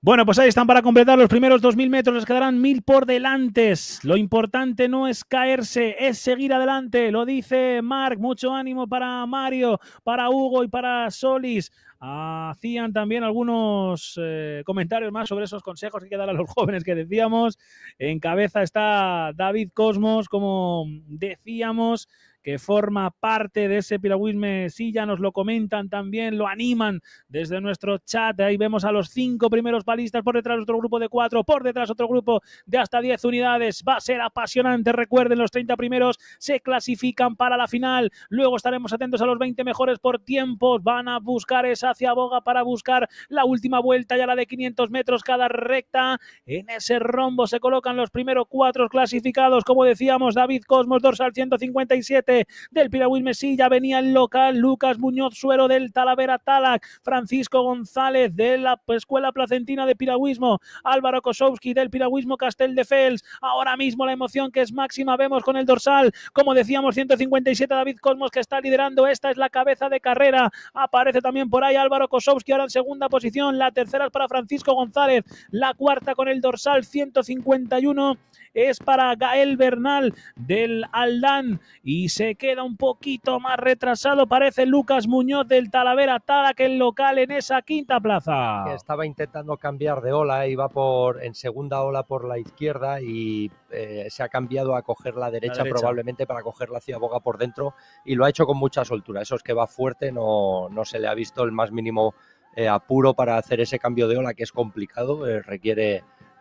Bueno, pues ahí están para completar los primeros 2.000 metros. Les quedarán 1.000 por delante. Lo importante no es caerse, es seguir adelante. Lo dice Marc. Mucho ánimo para Mario, para Hugo y para Solís. Hacían también algunos comentarios más sobre esos consejos que hay que dar a los jóvenes que decíamos. En cabeza está David Cosmos, como decíamos, que forma parte de ese Piragüismo Silla. Nos lo comentan también, lo animan desde nuestro chat. Ahí vemos a los 5 primeros palistas, por detrás otro grupo de 4, por detrás otro grupo de hasta 10 unidades. Va a ser apasionante. Recuerden, los 30 primeros se clasifican para la final. Luego estaremos atentos a los 20 mejores por tiempos. Van a buscar esa hacia boga para buscar la última vuelta, ya la de 500 metros cada recta. En ese rombo se colocan los primeros 4 clasificados. Como decíamos, David Cosmos, dorsal 157. Del Piragüismo Silla venía el local Lucas Muñoz Suero del Talavera Talac, Francisco González de la Escuela Placentina de Piragüismo, Álvaro Kosowski del Piragüismo Casteldefels. Ahora mismo la emoción que es máxima, vemos con el dorsal, como decíamos, 157 David Cosmos, que está liderando. Esta es la cabeza de carrera. Aparece también por ahí Álvaro Kosowski, ahora en segunda posición. La tercera es para Francisco González, la cuarta con el dorsal 151 es para Gael Bernal del Aldán, y se queda un poquito más retrasado, parece, Lucas Muñoz del Talavera Talac, el local, en esa quinta plaza. Que estaba intentando cambiar de ola, iba en segunda ola por la izquierda y se ha cambiado a coger la derecha probablemente para coger la ciaboga por dentro, y lo ha hecho con mucha soltura. Eso es que va fuerte, no se le ha visto el más mínimo apuro para hacer ese cambio de ola, que es complicado,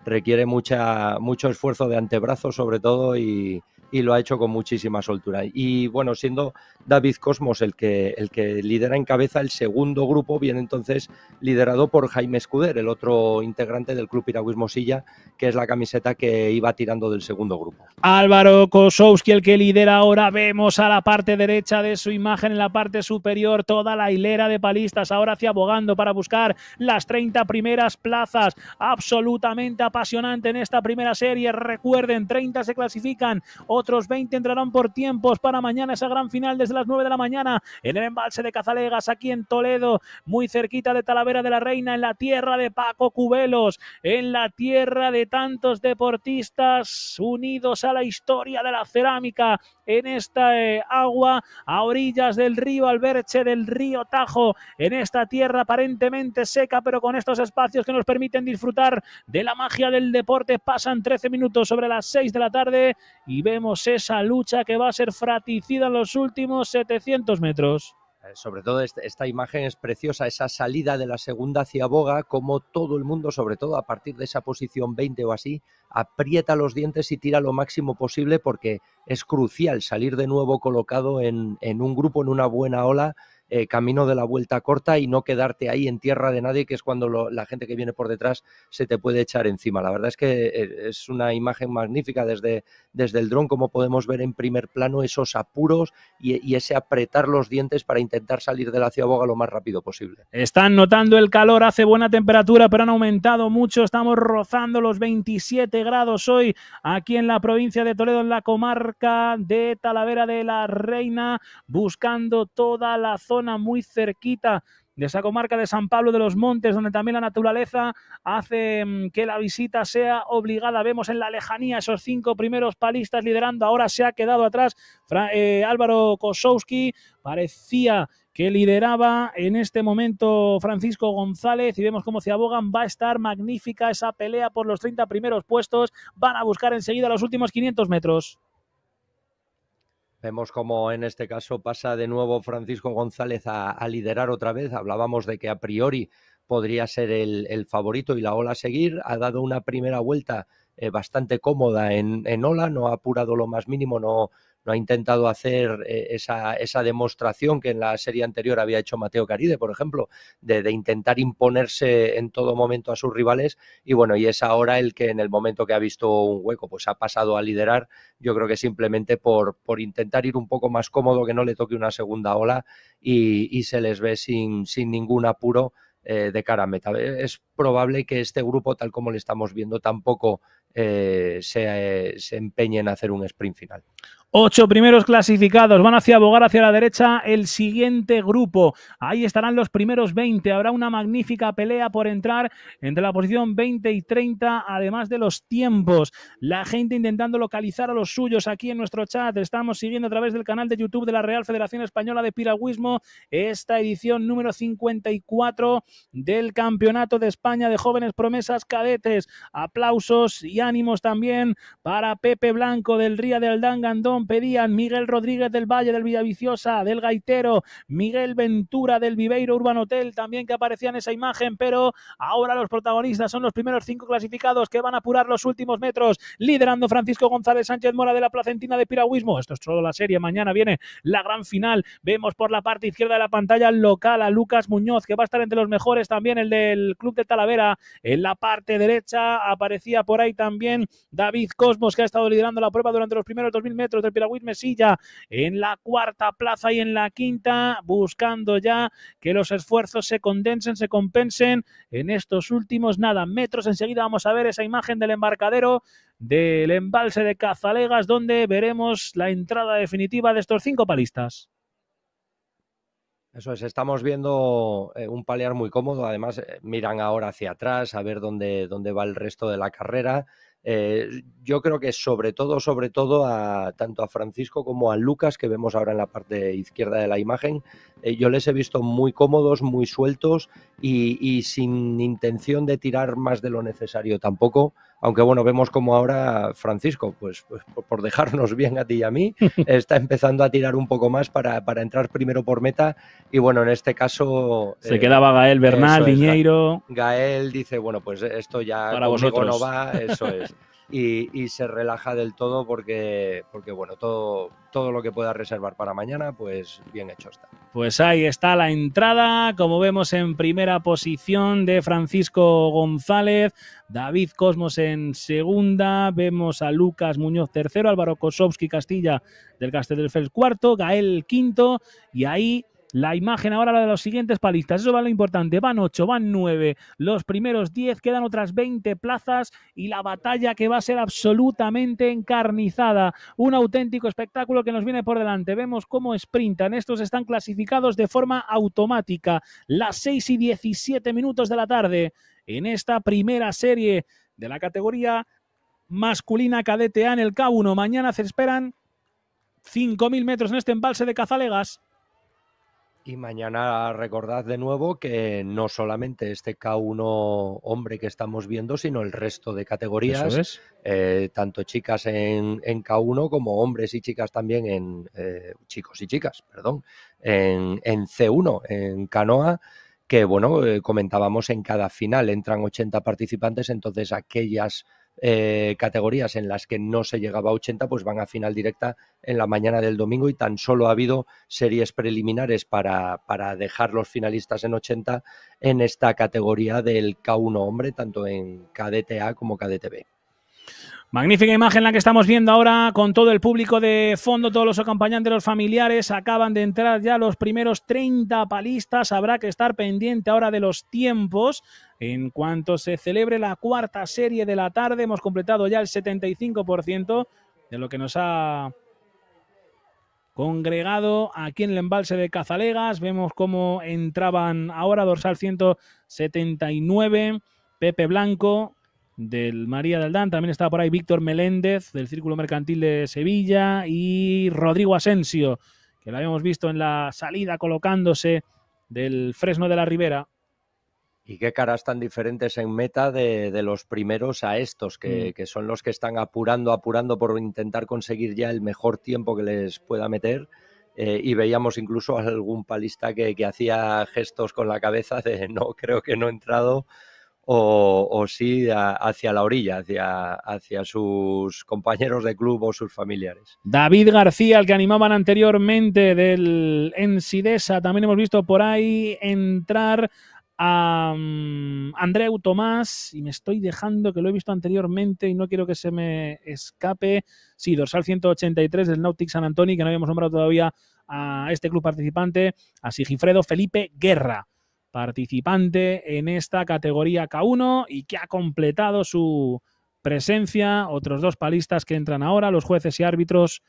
requiere mucho esfuerzo de antebrazo sobre todo, y lo ha hecho con muchísima soltura. Y bueno, siendo David Cosmos el que lidera en cabeza, el segundo grupo viene entonces liderado por Jaime Escuder, el otro integrante del Club Piragüismo Silla, que es la camiseta que iba tirando del segundo grupo. Álvaro Kosowski el que lidera ahora. Vemos a la parte derecha de su imagen, en la parte superior, toda la hilera de palistas, ahora hacia abogando para buscar las 30 primeras plazas. Absolutamente apasionante en esta primera serie. Recuerden, 30 se clasifican, otros 20 entrarán por tiempos para mañana esa gran final desde las 9 de la mañana en el embalse de Cazalegas, aquí en Toledo, muy cerquita de Talavera de la Reina, en la tierra de Paco Cubelos, en la tierra de tantos deportistas unidos a la historia de la cerámica, en esta agua, a orillas del río Alberche, del río Tajo, en esta tierra aparentemente seca, pero con estos espacios que nos permiten disfrutar de la magia del deporte. Pasan 13 minutos sobre las 6 de la tarde y vemos esa lucha que va a ser fratricida en los últimos 700 metros. Sobre todo esta imagen es preciosa, esa salida de la segunda ciaboga, como todo el mundo, sobre todo a partir de esa posición 20 o así, aprieta los dientes y tira lo máximo posible, porque es crucial salir de nuevo colocado en un grupo, en una buena ola, camino de la vuelta corta, y no quedarte ahí en tierra de nadie, que es cuando la gente que viene por detrás se te puede echar encima. La verdad es que es una imagen magnífica desde el dron, como podemos ver en primer plano, esos apuros y ese apretar los dientes para intentar salir de la ciaboga lo más rápido posible. Están notando el calor, hace buena temperatura, pero han aumentado mucho. Estamos rozando los 27 grados hoy aquí en la provincia de Toledo, en la comarca de Talavera de la Reina, buscando toda la zona muy cerquita de esa comarca de San Pablo de los Montes, donde también la naturaleza hace que la visita sea obligada. Vemos en la lejanía esos 5 primeros palistas liderando. Ahora se ha quedado atrás Álvaro Kosowski. Parecía que lideraba en este momento Francisco González, y vemos cómo se abogan. Va a estar magnífica esa pelea por los 30 primeros puestos. Van a buscar enseguida los últimos 500 metros. Vemos como en este caso pasa de nuevo Francisco González a liderar otra vez. Hablábamos de que a priori podría ser el favorito y la ola a seguir. Ha dado una primera vuelta bastante cómoda en ola, no ha apurado lo más mínimo, no ha intentado hacer esa demostración que en la serie anterior había hecho Mateo Caride, por ejemplo, de intentar imponerse en todo momento a sus rivales. Y bueno, y es ahora el que en el momento que ha visto un hueco, pues ha pasado a liderar. Yo creo que simplemente por intentar ir un poco más cómodo, que no le toque una segunda ola, y se les ve sin ningún apuro de cara a meta. Es probable que este grupo, tal como le estamos viendo, tampoco se empeñe en hacer un sprint final. 8 primeros clasificados, van hacia abogar hacia la derecha el siguiente grupo. Ahí estarán los primeros 20. Habrá una magnífica pelea por entrar entre la posición 20 y 30, además de los tiempos. La gente intentando localizar a los suyos aquí en nuestro chat. Estamos siguiendo a través del canal de YouTube de la Real Federación Española de Piragüismo esta edición número 54 del Campeonato de España de Jóvenes Promesas Cadetes. Aplausos y ánimos también para Pepe Blanco del Ría de Aldán, Gandón. Pedían Miguel Rodríguez del Valle, del Villaviciosa, del Gaitero, Miguel Ventura del Viveiro Urban Hotel, también que aparecía en esa imagen, pero ahora los protagonistas son los primeros 5 clasificados que van a apurar los últimos metros, liderando Francisco González Sánchez Mora de la Placentina de Piragüismo. Esto es toda la serie, mañana viene la gran final. Vemos por la parte izquierda de la pantalla local a Lucas Muñoz, que va a estar entre los mejores, también el del Club de Talavera. En la parte derecha aparecía por ahí también David Cosmos, que ha estado liderando la prueba durante los primeros 2000 metros del Piragüismo Sella, en la 4ª plaza y en la 5ª, buscando ya que los esfuerzos se condensen, se compensen en estos últimos nada metros. Enseguida vamos a ver esa imagen del embarcadero del embalse de Cazalegas, donde veremos la entrada definitiva de estos 5 palistas. Eso es, estamos viendo un palear muy cómodo. Además miran ahora hacia atrás a ver dónde va el resto de la carrera. Yo creo que sobre todo tanto a Francisco como a Lucas, que vemos ahora en la parte izquierda de la imagen, yo les he visto muy cómodos, muy sueltos y sin intención de tirar más de lo necesario tampoco. Aunque bueno, vemos como ahora Francisco, pues por dejarnos bien a ti y a mí, está empezando a tirar un poco más para entrar primero por meta. Y bueno, en este caso se quedaba Gael Bernal, Liñeiro. Gael dice, bueno, pues esto ya para vosotros no va, eso es. Y se relaja del todo porque bueno, todo lo que pueda reservar para mañana, pues bien hecho está. Pues ahí está la entrada, como vemos en primera posición de Francisco González, David Cosmos en segunda, vemos a Lucas Muñoz tercero, Álvaro Kosowski Castilla del Castelldefels cuarto, Gael quinto, y ahí la imagen ahora la de los siguientes palistas. Eso va lo importante. Van 8, van 9, los primeros 10, quedan otras 20 plazas y la batalla que va a ser absolutamente encarnizada. Un auténtico espectáculo que nos viene por delante. Vemos cómo sprintan. Estos están clasificados de forma automática. Las 6:17 de la tarde en esta primera serie de la categoría masculina cadete A en el K1. Mañana se esperan 5000 metros en este embalse de Cazalegas. Y mañana recordad de nuevo que no solamente este K1 hombre que estamos viendo, sino el resto de categorías, es. Tanto chicas en K1 como hombres y chicas también chicos y chicas, perdón, en C1, en canoa, que bueno, comentábamos, en cada final entran 80 participantes, entonces aquellas categorías en las que no se llegaba a 80, pues van a final directa en la mañana del domingo, y tan solo ha habido series preliminares para dejar los finalistas en 80 en esta categoría del K1 hombre, tanto en cadete A como cadete B. Magnífica imagen la que estamos viendo ahora con todo el público de fondo, todos los acompañantes, los familiares. Acaban de entrar ya los primeros 30 palistas. Habrá que estar pendiente ahora de los tiempos. En cuanto se celebre la 4ª serie de la tarde, hemos completado ya el 75% de lo que nos ha congregado aquí en el embalse de Cazalegas. Vemos cómo entraban ahora dorsal 179, Pepe Blanco del Ría de Aldán. También estaba por ahí Víctor Meléndez del Círculo Mercantil de Sevilla y Rodrigo Asensio, que lo habíamos visto en la salida colocándose del Fresno de la Ribera. Y qué caras tan diferentes en meta de los primeros a estos, que son los que están apurando por intentar conseguir ya el mejor tiempo que les pueda meter. Y veíamos incluso algún palista que hacía gestos con la cabeza de no, creo que no he entrado, o sí hacia la orilla, hacia sus compañeros de club o sus familiares. David García, el que animaban anteriormente del Ensidesa, también hemos visto por ahí entrar a Andreu Tomás, y me estoy dejando que lo he visto anteriormente y no quiero que se me escape. Sí, dorsal 183 del Nautic San Antoni, que no habíamos nombrado todavía a este club participante, a Sigifredo Felipe Guerra, participante en esta categoría K1 y que ha completado su presencia. Otros dos palistas que entran ahora, los jueces y árbitros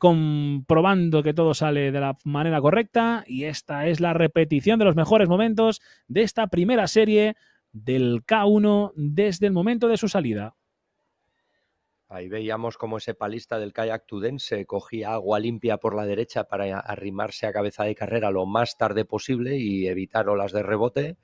comprobando que todo sale de la manera correcta, y esta es la repetición de los mejores momentos de esta primera serie del K1 desde el momento de su salida. Ahí veíamos cómo ese palista del kayak tudense cogía agua limpia por la derecha para arrimarse a cabeza de carrera lo más tarde posible y evitar olas de rebote.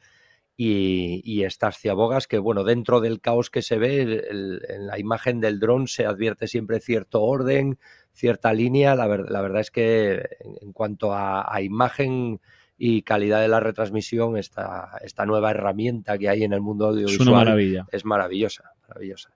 Y estas ciabogas que, bueno, dentro del caos que se ve, en la imagen del dron se advierte siempre cierto orden, cierta línea. La verdad es que en cuanto a imagen y calidad de la retransmisión, esta nueva herramienta que hay en el mundo audiovisual es una maravilla. Es maravillosa, maravillosa.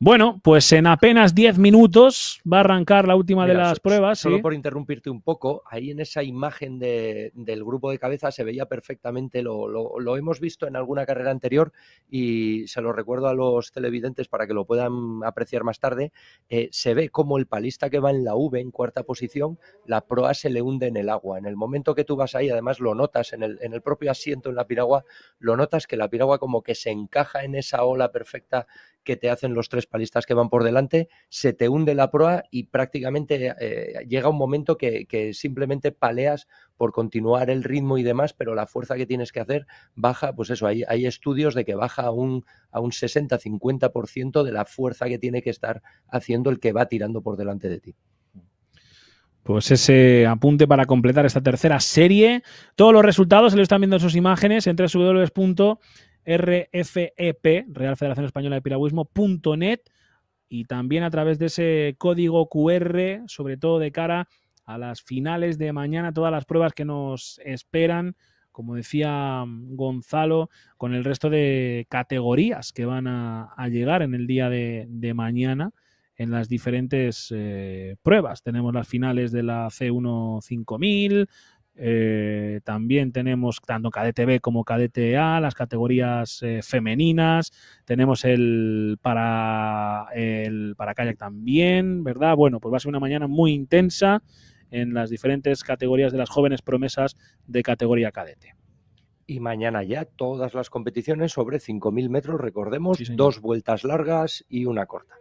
Bueno, pues en apenas 10 minutos va a arrancar la última de las pruebas. Solo por interrumpirte un poco, ahí en esa imagen del grupo de cabeza se veía perfectamente, lo hemos visto en alguna carrera anterior y se lo recuerdo a los televidentes para que lo puedan apreciar más tarde. Se ve como el palista que va en la V, en cuarta posición, la proa se le hunde en el agua. En el momento que tú vas ahí, además lo notas en el propio asiento en la piragua, lo notas que la piragua como que se encaja en esa ola perfecta que te hacen los tres palistas que van por delante, se te hunde la proa y prácticamente llega un momento que simplemente paleas por continuar el ritmo y demás, pero la fuerza que tienes que hacer baja, pues eso, hay estudios de que baja a un 60-50% de la fuerza que tiene que estar haciendo el que va tirando por delante de ti. Pues ese apunte para completar esta tercera serie. Todos los resultados se lo están viendo en sus imágenes en www.rfep, Real Federación Española de Piragüismo.net, y también a través de ese código QR, sobre todo de cara a las finales de mañana, todas las pruebas que nos esperan, como decía Gonzalo, con el resto de categorías que van a llegar en el día de mañana en las diferentes pruebas. Tenemos las finales de la C1 5000, también tenemos tanto cadete B como cadete A, las categorías femeninas, tenemos el para kayak también, ¿verdad? Bueno, pues va a ser una mañana muy intensa en las diferentes categorías de las jóvenes promesas de categoría cadete. Y mañana ya todas las competiciones sobre 5.000 metros, recordemos, sí, dos vueltas largas y una corta.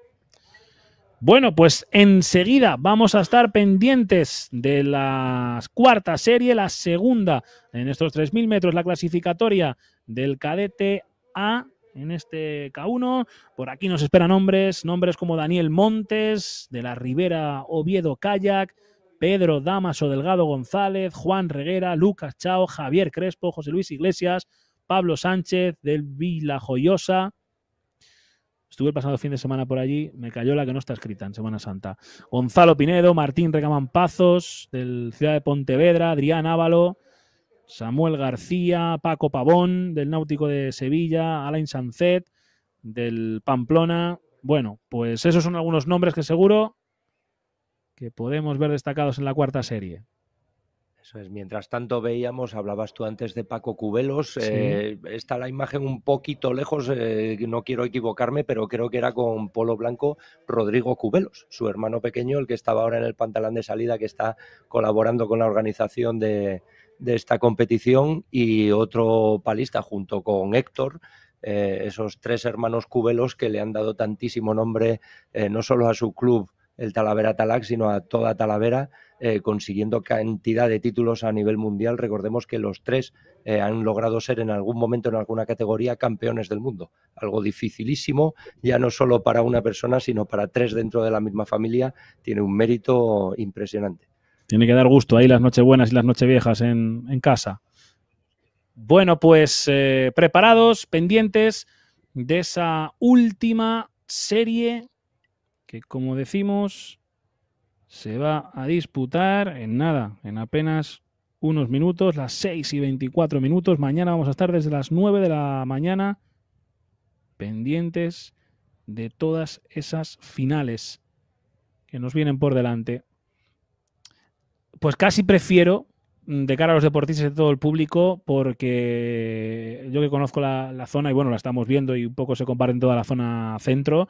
Bueno, pues enseguida vamos a estar pendientes de la cuarta serie, la segunda, en estos 3.000 metros, la clasificatoria del cadete A en este K1. Por aquí nos esperan nombres como Daniel Montes, de la Ribera Oviedo Kayak, Pedro Damaso Delgado González, Juan Reguera, Lucas Chao, Javier Crespo, José Luis Iglesias, Pablo Sánchez, del Vila Joyosa. Estuve el pasado fin de semana por allí, me cayó la que no está escrita en Semana Santa. Gonzalo Pinedo, Martín Regamán Pazos, del Ciudad de Pontevedra, Adrián Ávalo, Samuel García, Paco Pavón, del Náutico de Sevilla, Alain Sancet, del Pamplona. Bueno, pues esos son algunos nombres que seguro que podemos ver destacados en la cuarta serie. Eso es. Mientras tanto veíamos, hablabas tú antes de Paco Cubelos, sí. Está la imagen un poquito lejos, no quiero equivocarme, pero creo que era con polo blanco Rodrigo Cubelos, su hermano pequeño, el que estaba ahora en el pantalón de salida, que está colaborando con la organización de esta competición, y otro palista junto con Héctor. Esos tres hermanos Cubelos que le han dado tantísimo nombre no solo a su club el Talavera Talac, sino a toda Talavera, consiguiendo cantidad de títulos a nivel mundial. Recordemos que los tres han logrado ser en algún momento, en alguna categoría, campeones del mundo. Algo dificilísimo, ya no solo para una persona, sino para tres dentro de la misma familia. Tiene un mérito impresionante. Tiene que dar gusto ahí las nochebuenas y las nocheviejas en casa. Bueno, pues preparados, pendientes de esa última serie que, como decimos, se va a disputar en nada, en apenas unos minutos, las 6:24. Mañana vamos a estar desde las 9 de la mañana pendientes de todas esas finales que nos vienen por delante. Pues casi prefiero, de cara a los deportistas y de todo el público, porque yo que conozco la zona, y bueno, la estamos viendo y un poco se compara en toda la zona centro,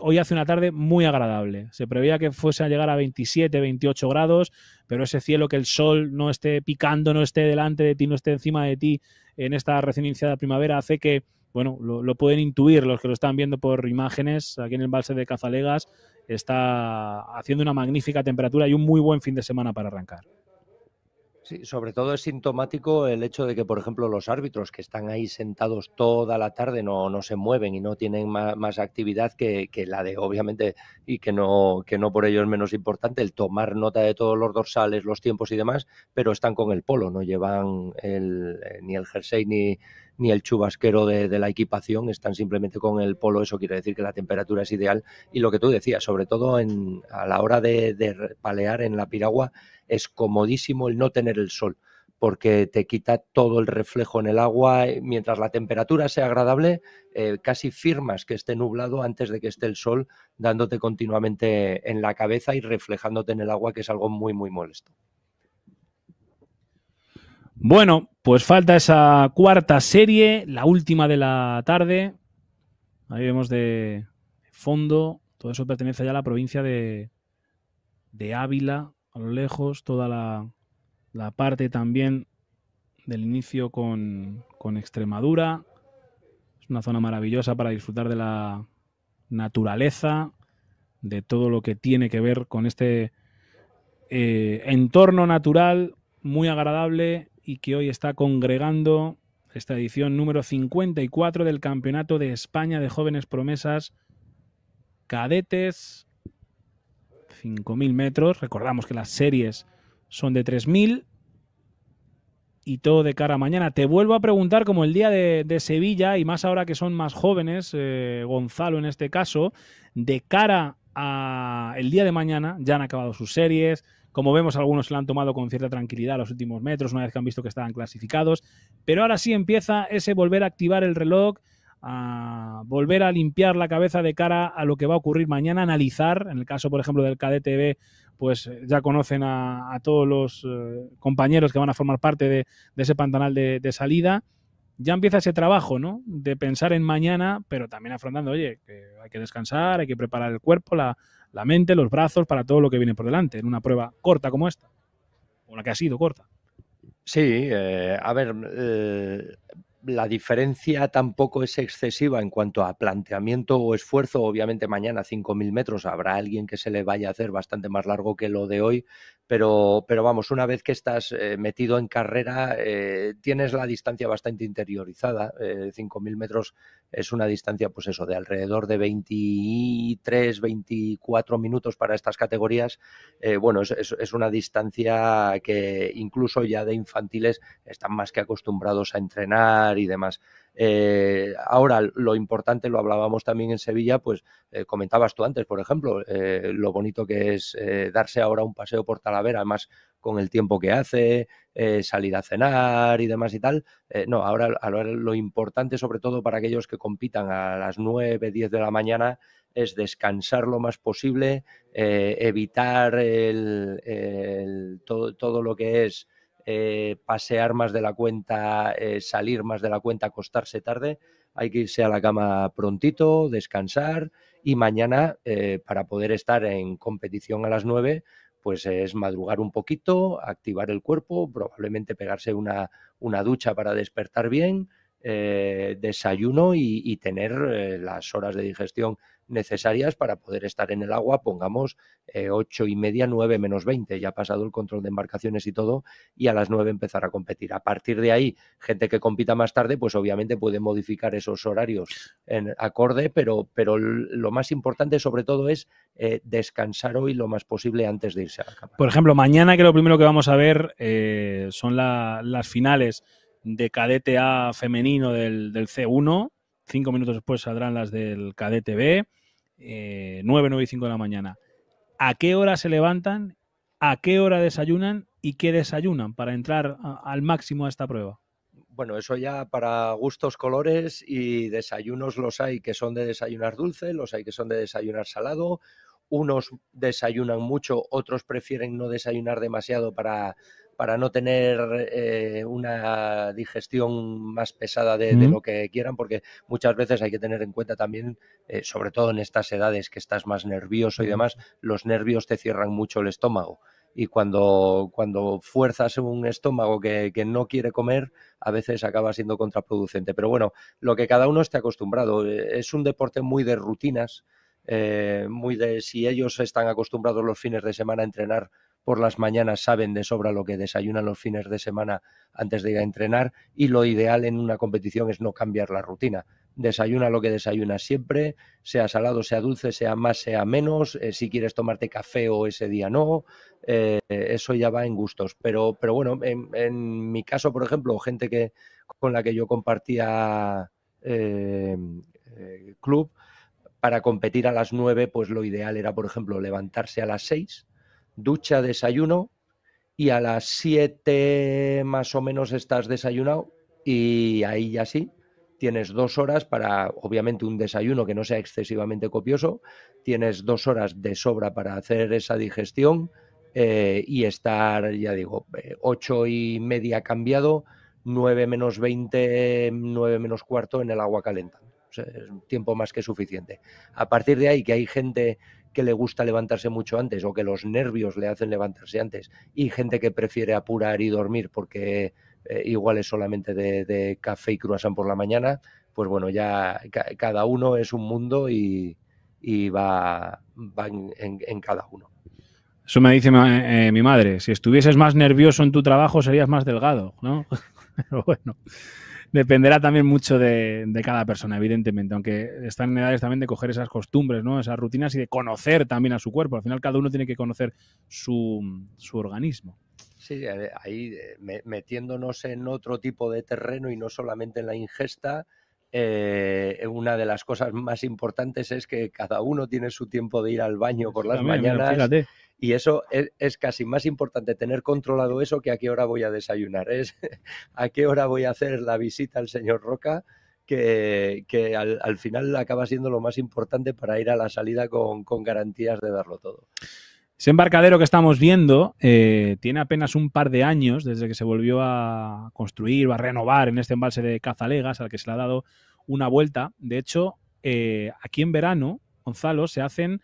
hoy hace una tarde muy agradable. Se preveía que fuese a llegar a 27, 28 grados, pero ese cielo, que el sol no esté picando, no esté delante de ti, no esté encima de ti en esta recién iniciada primavera, hace que, bueno, lo pueden intuir los que lo están viendo por imágenes, aquí en el embalse de Cazalegas está haciendo una magnífica temperatura y un muy buen fin de semana para arrancar. Sí, sobre todo es sintomático el hecho de que, por ejemplo, los árbitros que están ahí sentados toda la tarde no se mueven y no tienen más actividad que la de, obviamente, y que no por ello es menos importante, el tomar nota de todos los dorsales, los tiempos y demás, pero están con el polo, no llevan ni el jersey ni el chubasquero de la equipación, están simplemente con el polo. Eso quiere decir que la temperatura es ideal y lo que tú decías, sobre todo a la hora de palear en la piragua, es comodísimo el no tener el sol, porque te quita todo el reflejo en el agua. Mientras la temperatura sea agradable, casi firmas que esté nublado antes de que esté el sol dándote continuamente en la cabeza y reflejándote en el agua, que es algo muy, muy molesto. Bueno, pues falta esa cuarta serie, la última de la tarde. Ahí vemos de fondo, todo eso pertenece ya a la provincia de Ávila, a lo lejos, toda la parte también del inicio con Extremadura. Es una zona maravillosa para disfrutar de la naturaleza, de todo lo que tiene que ver con este entorno natural muy agradable y que hoy está congregando esta edición número 54 del Campeonato de España de Jóvenes Promesas Cadetes, 5.000 metros. Recordamos que las series son de 3.000 y todo de cara a mañana. Te vuelvo a preguntar, como el día de Sevilla, y más ahora que son más jóvenes, Gonzalo en este caso, de cara al día de mañana, ya han acabado sus series. Como vemos, algunos se la han tomado con cierta tranquilidad los últimos metros, una vez que han visto que estaban clasificados. Pero ahora sí empieza ese volver a activar el reloj, a volver a limpiar la cabeza de cara a lo que va a ocurrir mañana, analizar. En el caso, por ejemplo, del KDTV, pues ya conocen a todos los compañeros que van a formar parte de ese pantanal de salida. Ya empieza ese trabajo, ¿no?, de pensar en mañana, pero también afrontando, oye, que hay que descansar, hay que preparar el cuerpo, la mente, los brazos, para todo lo que viene por delante, en una prueba corta como esta, o la que ha sido corta. Sí, a ver, la diferencia tampoco es excesiva en cuanto a planteamiento o esfuerzo. Obviamente mañana 5.000 metros habrá alguien que se le vaya a hacer bastante más largo que lo de hoy, pero vamos, una vez que estás metido en carrera, tienes la distancia bastante interiorizada. 5.000 metros es una distancia, pues eso, de alrededor de 23, 24 minutos para estas categorías. Bueno, es una distancia que incluso ya de infantiles están más que acostumbrados a entrenar y demás. Ahora, lo importante, lo hablábamos también en Sevilla, pues comentabas tú antes, por ejemplo, lo bonito que es darse ahora un paseo por Talavera, además con el tiempo que hace, salir a cenar y demás y tal. No, ahora lo importante, sobre todo para aquellos que compitan a las 9, 10 de la mañana, es descansar lo más posible, evitar todo lo que es pasear más de la cuenta, salir más de la cuenta, acostarse tarde. Hay que irse a la cama prontito, descansar, y mañana, para poder estar en competición a las 9, pues es madrugar un poquito, activar el cuerpo, probablemente pegarse una ducha para despertar bien, desayuno y tener las horas de digestión necesarias para poder estar en el agua, pongamos 8:30, 9 menos 20, ya ha pasado el control de embarcaciones y todo, y a las 9 empezar a competir. A partir de ahí, gente que compita más tarde, pues obviamente puede modificar esos horarios en acorde, pero lo más importante sobre todo es descansar hoy lo más posible antes de irse a la cama. Por ejemplo, mañana, que lo primero que vamos a ver son las finales de cadete A femenino del C1. 5 minutos después saldrán las del cadete B, 9, 9:05 de la mañana. ¿A qué hora se levantan? ¿A qué hora desayunan? ¿Y qué desayunan para entrar al máximo a esta prueba? Bueno, eso ya para gustos, colores y desayunos. Los hay que son de desayunar dulce, los hay que son de desayunar salado. Unos desayunan mucho, otros prefieren no desayunar demasiado para no tener una digestión más pesada de lo que quieran, porque muchas veces hay que tener en cuenta también, sobre todo en estas edades que estás más nervioso y demás, los nervios te cierran mucho el estómago. Y cuando fuerzas un estómago que no quiere comer, a veces acaba siendo contraproducente. Pero bueno, lo que cada uno esté acostumbrado. Es un deporte muy de rutinas, muy de si ellos están acostumbrados los fines de semana a entrenar, por las mañanas saben de sobra lo que desayunan los fines de semana antes de ir a entrenar, y lo ideal en una competición es no cambiar la rutina. Desayuna lo que desayunas siempre, sea salado, sea dulce, sea más, sea menos, si quieres tomarte café o ese día no, eso ya va en gustos. Pero bueno, en mi caso, por ejemplo, gente con la que yo compartía club, para competir a las 9, pues lo ideal era, por ejemplo, levantarse a las 6, ducha, desayuno, y a las 7 más o menos estás desayunado, y ahí ya sí, tienes 2 horas para, obviamente, un desayuno que no sea excesivamente copioso, tienes 2 horas de sobra para hacer esa digestión y estar, ya digo, 8:30 cambiado, 9 menos 20, 9 menos cuarto en el agua calentando. O sea, es un tiempo más que suficiente. A partir de ahí, que hay gente que le gusta levantarse mucho antes o que los nervios le hacen levantarse antes, y gente que prefiere apurar y dormir porque igual es solamente de café y croissant por la mañana, pues bueno, ya cada uno es un mundo y va en cada uno. Eso me dice mi madre: si estuvieses más nervioso en tu trabajo serías más delgado, ¿no? Pero bueno, dependerá también mucho de cada persona, evidentemente, aunque están en edades también de coger esas costumbres, ¿no? Esas rutinas, y de conocer también a su cuerpo. Al final cada uno tiene que conocer su organismo. Sí, ahí metiéndonos en otro tipo de terreno y no solamente en la ingesta, una de las cosas más importantes es que cada uno tiene su tiempo de ir al baño por las mañanas. Fíjate. Y eso es casi más importante, tener controlado eso, que a qué hora voy a desayunar, es a qué hora voy a hacer la visita al señor Roca, que al final acaba siendo lo más importante para ir a la salida con garantías de darlo todo. Ese embarcadero que estamos viendo tiene apenas un par de años desde que se volvió a construir o a renovar en este embalse de Cazalegas, al que se le ha dado una vuelta. De hecho, aquí en verano, Gonzalo, se hacen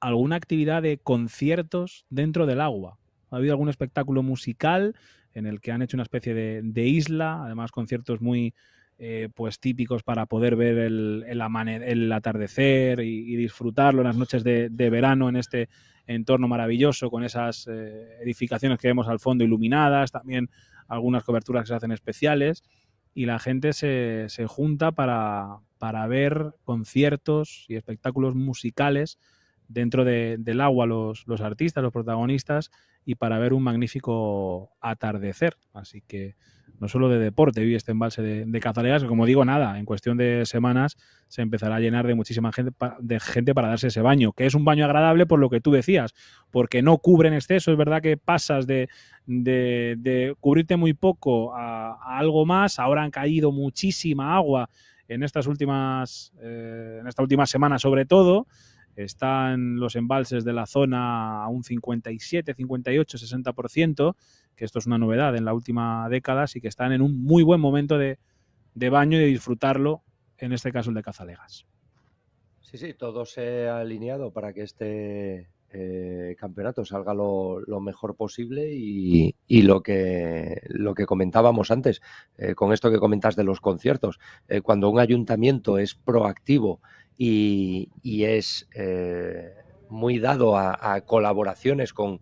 alguna actividad de conciertos dentro del agua. Ha habido algún espectáculo musical en el que han hecho una especie de isla, además conciertos muy pues típicos para poder ver el atardecer y disfrutarlo en las noches de verano en este entorno maravilloso, con esas edificaciones que vemos al fondo iluminadas, también algunas coberturas que se hacen especiales, y la gente se junta para ver conciertos y espectáculos musicales dentro del agua, los artistas, los protagonistas, y para ver un magnífico atardecer. Así que no solo de deporte vive este embalse de Cazalegas, que, como digo, nada, en cuestión de semanas se empezará a llenar de muchísima gente para darse ese baño, que es un baño agradable por lo que tú decías, porque no cubre en exceso. Es verdad que pasas de cubrirte muy poco a algo más. Ahora han caído muchísima agua en esta última semana, sobre todo. Están los embalses de la zona a un 57, 58, 60%, que esto es una novedad en la última década, así que están en un muy buen momento de baño y de disfrutarlo, en este caso el de Cazalegas. Sí, todo se ha alineado para que este campeonato salga lo mejor posible y lo que comentábamos antes, con esto que comentas de los conciertos, cuando un ayuntamiento es proactivo y es muy dado a colaboraciones con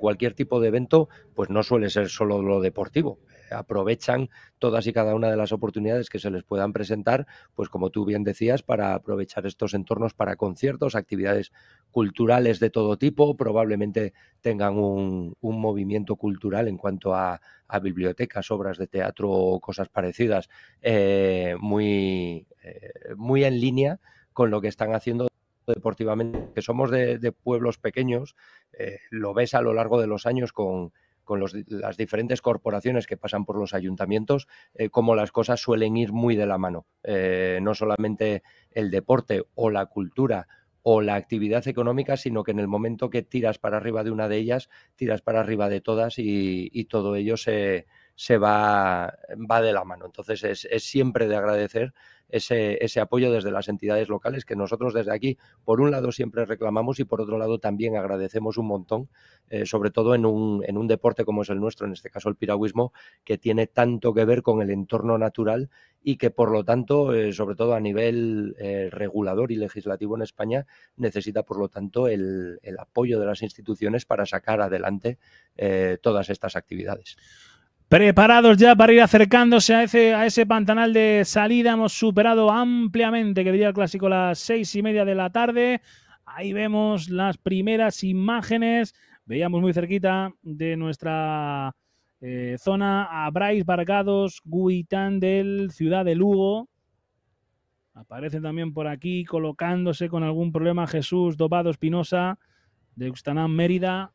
cualquier tipo de evento, pues no suele ser solo lo deportivo. Aprovechan todas y cada una de las oportunidades que se les puedan presentar, pues como tú bien decías, para aprovechar estos entornos para conciertos, actividades culturales de todo tipo, probablemente tengan un movimiento cultural en cuanto a bibliotecas, obras de teatro o cosas parecidas, muy en línea con lo que están haciendo deportivamente, que somos de pueblos pequeños, lo ves a lo largo de los años con las diferentes corporaciones que pasan por los ayuntamientos, como las cosas suelen ir muy de la mano. No solamente el deporte o la cultura o la actividad económica, sino que en el momento que tiras para arriba de una de ellas, tiras para arriba de todas y todo ello se va de la mano. Entonces es siempre de agradecer ese apoyo desde las entidades locales, que nosotros desde aquí por un lado siempre reclamamos y por otro lado también agradecemos un montón, sobre todo en un deporte como es el nuestro, en este caso el piragüismo, que tiene tanto que ver con el entorno natural y que por lo tanto, sobre todo a nivel regulador y legislativo en España, necesita por lo tanto el apoyo de las instituciones para sacar adelante todas estas actividades. Preparados ya para ir acercándose a ese pantanal de salida. Hemos superado ampliamente, que diría el clásico, las 6:30 de la tarde. Ahí vemos las primeras imágenes. Veíamos muy cerquita de nuestra zona a Brais, Bargados, Guitán del Ciudad de Lugo. Aparecen también por aquí colocándose con algún problema Jesús Dopado Espinosa de Uxtanán, Mérida.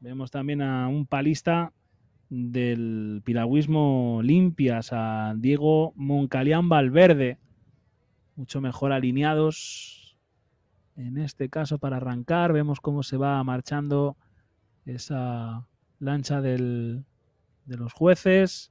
Vemos también a un palista del piragüismo limpias, a Diego Moncalián Valverde, mucho mejor alineados en este caso para arrancar. Vemos cómo se va marchando esa lancha de los jueces.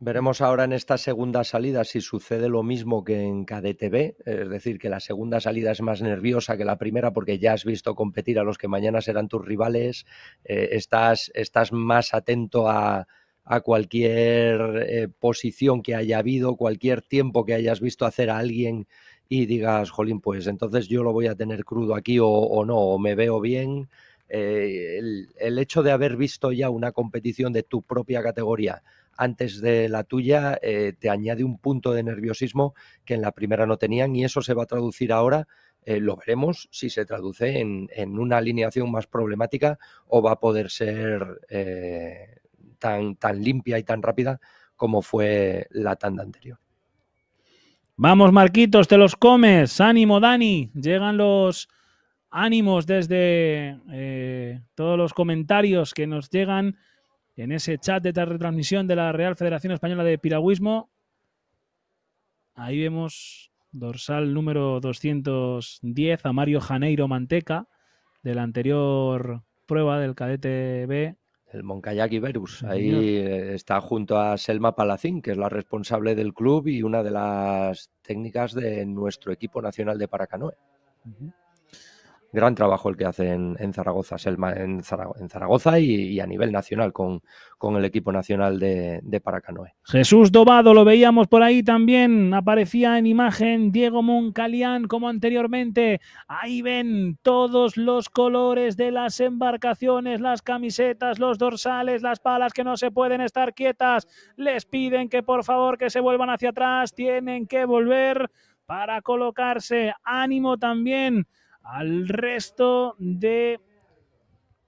Veremos ahora en esta segunda salida si sucede lo mismo que en KDTV, es decir, que la segunda salida es más nerviosa que la primera porque ya has visto competir a los que mañana serán tus rivales, estás más atento a cualquier posición que haya habido, cualquier tiempo que hayas visto hacer a alguien y digas, jolín, pues entonces yo lo voy a tener crudo aquí o no, o me veo bien. El hecho de haber visto ya una competición de tu propia categoría antes de la tuya te añade un punto de nerviosismo que en la primera no tenían, y eso se va a traducir ahora, lo veremos si se traduce en una alineación más problemática o va a poder ser tan limpia y tan rápida como fue la tanda anterior. Vamos, Marquitos, te los comes. Ánimo, Dani. Llegan los ánimos desde todos los comentarios que nos llegan en ese chat de retransmisión de la Real Federación Española de Piragüismo. Ahí vemos dorsal número 210 a Mario Janeiro Manteca, de la anterior prueba del cadete B. El Moncayac Iberus. Ahí está junto a Selma Palacín, que es la responsable del club y una de las técnicas de nuestro equipo nacional de paracanoe. Gran trabajo el que hace en Zaragoza, Selma, en Zaragoza y a nivel nacional con el equipo nacional de paracanoe. Jesús Dobado, lo veíamos por ahí también, aparecía en imagen Diego Moncalián como anteriormente. Ahí ven todos los colores de las embarcaciones, las camisetas, los dorsales, las palas que no se pueden estar quietas. Les piden que por favor que se vuelvan hacia atrás, tienen que volver para colocarse. Ánimo también al resto de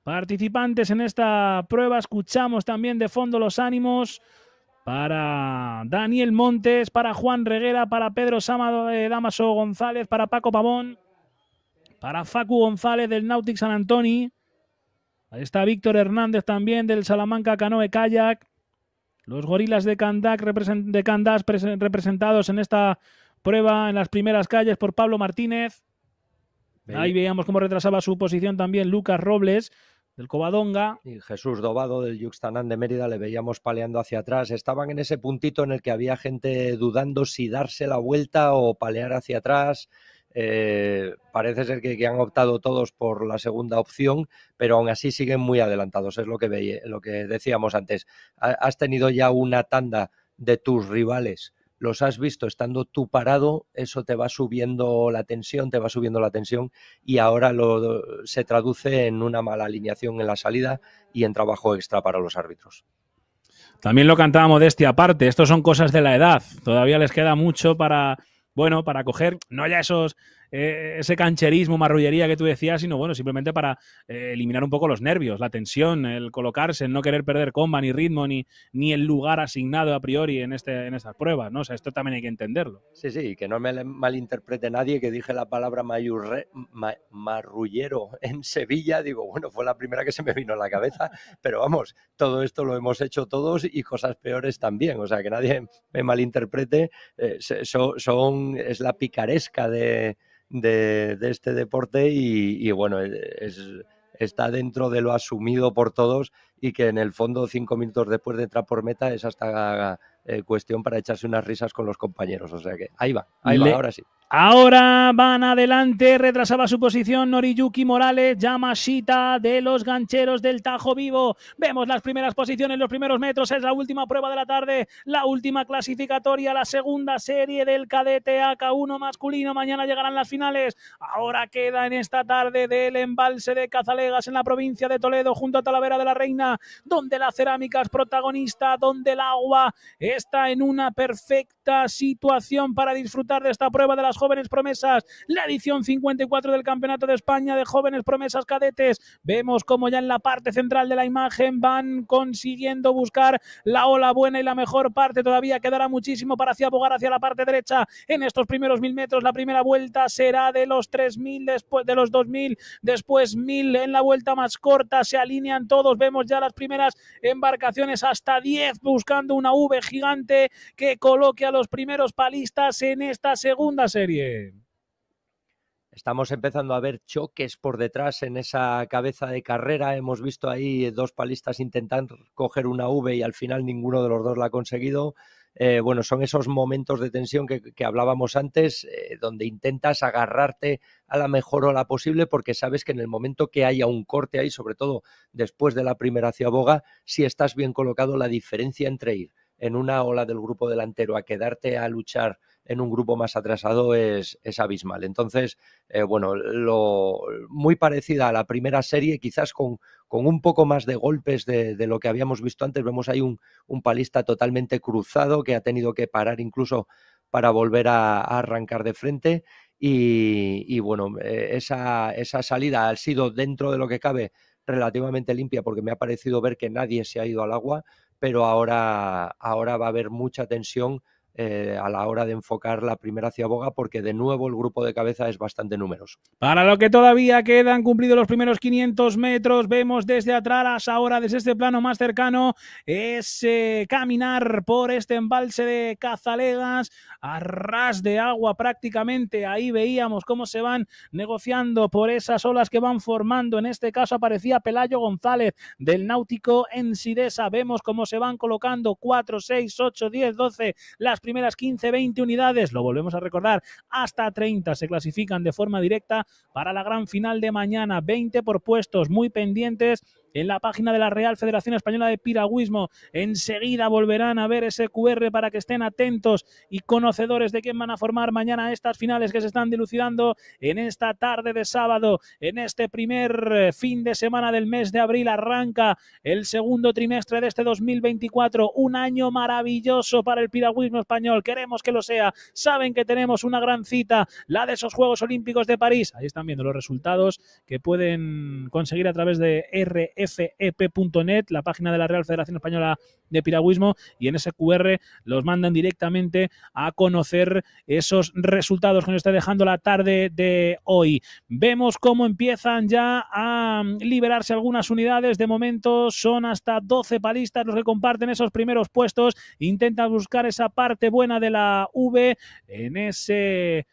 participantes en esta prueba. Escuchamos también de fondo los ánimos para Daniel Montes, para Juan Reguera, para Pedro Damaso González, para Paco Pavón, para Facu González del Nautic San Antoni. Ahí está Víctor Hernández también del Salamanca Canoe Kayak. Los gorilas de Candás representados en esta prueba en las primeras calles por Pablo Martínez. Ahí veíamos cómo retrasaba su posición también Lucas Robles, del Covadonga. Y Jesús Dobado, del Yuxtanán de Mérida, le veíamos paleando hacia atrás. Estaban en ese puntito en el que había gente dudando si darse la vuelta o palear hacia atrás. Parece ser que han optado todos por la segunda opción, pero aún así siguen muy adelantados, es lo que decíamos antes. ¿Has tenido ya una tanda de tus rivales? ¿Los has visto estando tú parado? Eso te va subiendo la tensión, y ahora se traduce en una mala alineación en la salida y en trabajo extra para los árbitros. También lo cantaba Modestia aparte, esto son cosas de la edad, todavía les queda mucho para... Bueno, para coger, no ya ese cancherismo, marrullería que tú decías, sino bueno, simplemente para eliminar un poco los nervios, la tensión, el colocarse, el no querer perder comba, ni ritmo, ni el lugar asignado a priori en estas pruebas, ¿no? O sea, esto también hay que entenderlo. Sí, sí, que no me malinterprete nadie que dije la palabra marrullero en Sevilla, digo, bueno, fue la primera que se me vino a la cabeza, pero vamos, todo esto lo hemos hecho todos y cosas peores también, o sea, que nadie me malinterprete, es la picaresca de este deporte y bueno, está dentro de lo asumido por todos y que en el fondo 5 minutos después de entrar por meta es hasta cuestión para echarse unas risas con los compañeros, o sea que ahí va, ahora sí. Ahora van adelante, retrasaba su posición Noriyuki Morales, Yamashita de los gancheros del Tajo Vivo. Vemos las primeras posiciones, los primeros metros, es la última prueba de la tarde, la última clasificatoria, la segunda serie del cadete AK1 masculino. Mañana llegarán las finales. Ahora queda en esta tarde del embalse de Cazalegas en la provincia de Toledo, junto a Talavera de la Reina, donde la cerámica es protagonista, donde el agua está en una perfecta situación para disfrutar de esta prueba de las jóvenes promesas, la edición 54 del Campeonato de España de Jóvenes Promesas Cadetes. Vemos como ya en la parte central de la imagen van consiguiendo buscar la ola buena y la mejor parte. Todavía quedará muchísimo para abogar hacia la parte derecha en estos primeros 1000 metros. La primera vuelta será de los 3000, después de los 2000, después 1000 en la vuelta más corta. Se alinean todos, vemos ya las primeras embarcaciones hasta 10 buscando una V gigante que coloque a los primeros palistas en esta segunda serie. Estamos empezando a ver choques por detrás en esa cabeza de carrera. Hemos visto ahí 2 palistas intentando coger una V y al final ninguno de los dos la ha conseguido. Bueno, son esos momentos de tensión que hablábamos antes, donde intentas agarrarte a la mejor ola posible porque sabes que en el momento que haya un corte ahí, sobre todo después de la primera ciaboga, si estás bien colocado, la diferencia entre ir en una ola del grupo delantero a quedarte a luchar en un grupo más atrasado es abismal. Entonces, bueno, muy parecida a la primera serie, quizás con un poco más de golpes de lo que habíamos visto antes. Vemos ahí un palista totalmente cruzado que ha tenido que parar incluso para volver a arrancar de frente. Y bueno, esa salida ha sido, dentro de lo que cabe, relativamente limpia porque me ha parecido ver que nadie se ha ido al agua, pero ahora va a haber mucha tensión a la hora de enfocar la primera ciaboga porque de nuevo el grupo de cabeza es bastante numeroso. Para lo que todavía quedan cumplidos los primeros 500 metros, vemos desde atrás ahora, desde este plano más cercano, ese caminar por este embalse de Cazalegas a ras de agua prácticamente. Ahí veíamos cómo se van negociando por esas olas que van formando. En este caso aparecía Pelayo González del Náutico en Sidesa. Vemos cómo se van colocando 4, 6, 8, 10, 12, las primeras 15, 20 unidades, lo volvemos a recordar, hasta 30 se clasifican de forma directa para la gran final de mañana, 20 por puestos, muy pendientes en la página de la Real Federación Española de Piragüismo. Enseguida volverán a ver ese QR para que estén atentos y conocedores de quién van a formar mañana estas finales que se están dilucidando en esta tarde de sábado. En este primer fin de semana del mes de abril arranca el segundo trimestre de este 2024, un año maravilloso para el piragüismo español, queremos que lo sea, saben que tenemos una gran cita, la de esos Juegos Olímpicos de París. Ahí están viendo los resultados que pueden conseguir a través de rfep.net, la página de la Real Federación Española de Piragüismo, y en ese QR los mandan directamente a conocer esos resultados que nos está dejando la tarde de hoy. Vemos cómo empiezan ya a liberarse algunas unidades. De momento son hasta 12 palistas los que comparten esos primeros puestos. Intentan buscar esa parte buena de la V en ese...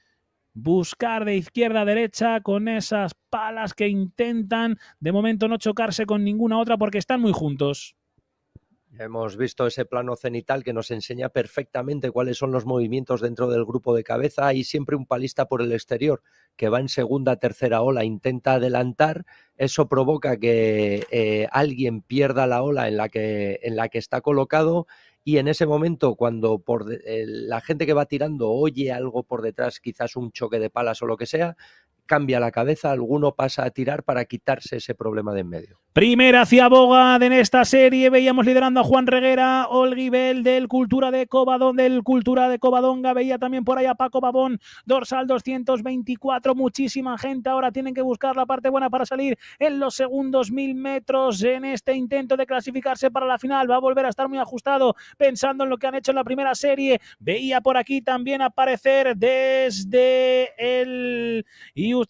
buscar de izquierda a derecha con esas palas que intentan de momento no chocarse con ninguna otra porque están muy juntos. Hemos visto ese plano cenital que nos enseña perfectamente cuáles son los movimientos dentro del grupo de cabeza y siempre un palista por el exterior que va en segunda, tercera ola, intenta adelantar. Eso provoca que alguien pierda la ola en la que está colocado y en ese momento cuando la gente que va tirando oye algo por detrás, quizás un choque de palas o lo que sea, cambia la cabeza, alguno pasa a tirar para quitarse ese problema de en medio. Primera hacia Bogad en esta serie, veíamos liderando a Juan Reguera, Olguibel del Cultura de Covadonga, veía también por ahí a Paco Babón, dorsal 224, muchísima gente, ahora tienen que buscar la parte buena para salir en los segundos 1000 metros en este intento de clasificarse para la final, va a volver a estar muy ajustado pensando en lo que han hecho en la primera serie, veía por aquí también aparecer desde el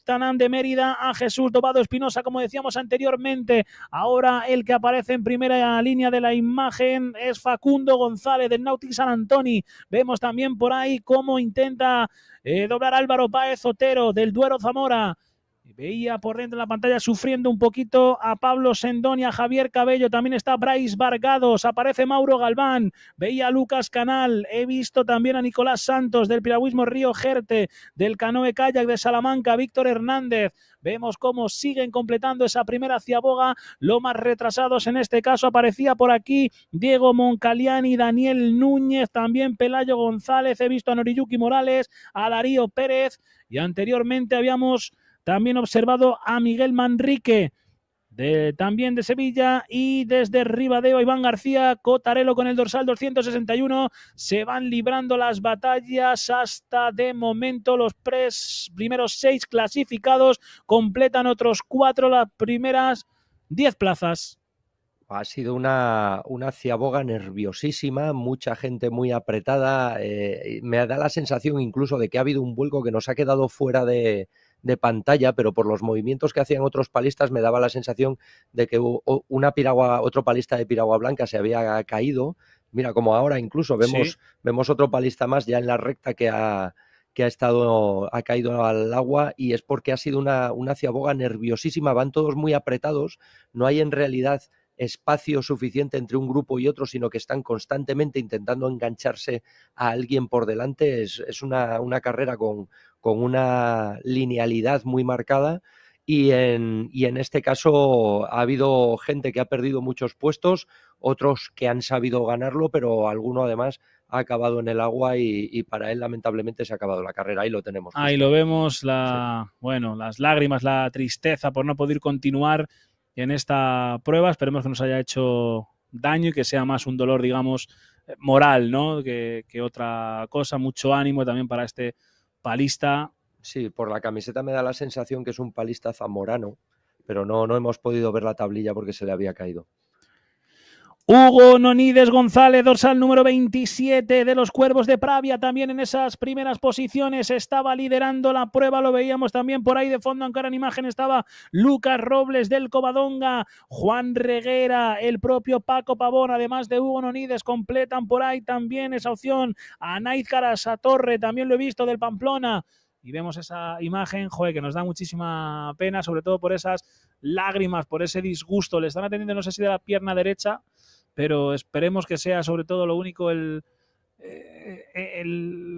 Tanán de Mérida a Jesús Dobado Espinosa, como decíamos anteriormente. Ahora el que aparece en primera línea de la imagen es Facundo González del Náutic San Antoni. Vemos también por ahí cómo intenta doblar Álvaro Páez Otero del Duero Zamora. Veía por dentro de la pantalla sufriendo un poquito a Pablo Sendón y a Javier Cabello. También está Brais Vargados, aparece Mauro Galván, veía a Lucas Canal. He visto también a Nicolás Santos del Piragüismo Río Jerte, del Canoe Kayak de Salamanca, Víctor Hernández. Vemos cómo siguen completando esa primera hacia boga, lo más retrasados en este caso. Aparecía por aquí Diego Moncaliani, Daniel Núñez, también Pelayo González. He visto a Noriyuki Morales, a Darío Pérez y anteriormente habíamos también observado a Miguel Manrique, también de Sevilla, y desde Ribadeo Iván García Cotarelo con el dorsal 261. Se van librando las batallas hasta de momento los primeros 6 clasificados, completan otros 4 las primeras 10 plazas. Ha sido una ciaboga nerviosísima, mucha gente muy apretada. Me da la sensación incluso de que ha habido un vuelco que nos ha quedado fuera de pantalla, pero por los movimientos que hacían otros palistas me daba la sensación de que otro palista de piragua blanca se había caído. Mira, como ahora incluso vemos, sí, vemos otro palista más ya en la recta que ha caído al agua, y es porque ha sido una ciaboga nerviosísima. Van todos muy apretados, no hay en realidad espacio suficiente entre un grupo y otro, sino que están constantemente intentando engancharse a alguien por delante. Es una carrera con una linealidad muy marcada y en este caso ha habido gente que ha perdido muchos puestos, otros que han sabido ganarlo, pero alguno además ha acabado en el agua y para él lamentablemente se ha acabado la carrera. Ahí lo tenemos. Ahí lo vemos, sí, bueno, las lágrimas, la tristeza por no poder continuar en esta prueba. Esperemos que nos haya hecho daño y que sea más un dolor, digamos, moral, ¿no?, que otra cosa. Mucho ánimo también para este palista. Sí, por la camiseta me da la sensación que es un palista zamorano, pero no hemos podido ver la tablilla porque se le había caído. Hugo Nonides González, dorsal número 27 de los Cuervos de Pravia, también en esas primeras posiciones, estaba liderando la prueba, lo veíamos también por ahí de fondo, aunque ahora en imagen estaba Lucas Robles del Covadonga, Juan Reguera, el propio Paco Pavón, además de Hugo Nonides, completan por ahí también esa opción a Náicaras a Torre, también lo he visto del Pamplona. Y vemos esa imagen, joder, que nos da muchísima pena, sobre todo por esas lágrimas, por ese disgusto. Le están atendiendo, no sé si de la pierna derecha, pero esperemos que sea sobre todo lo único el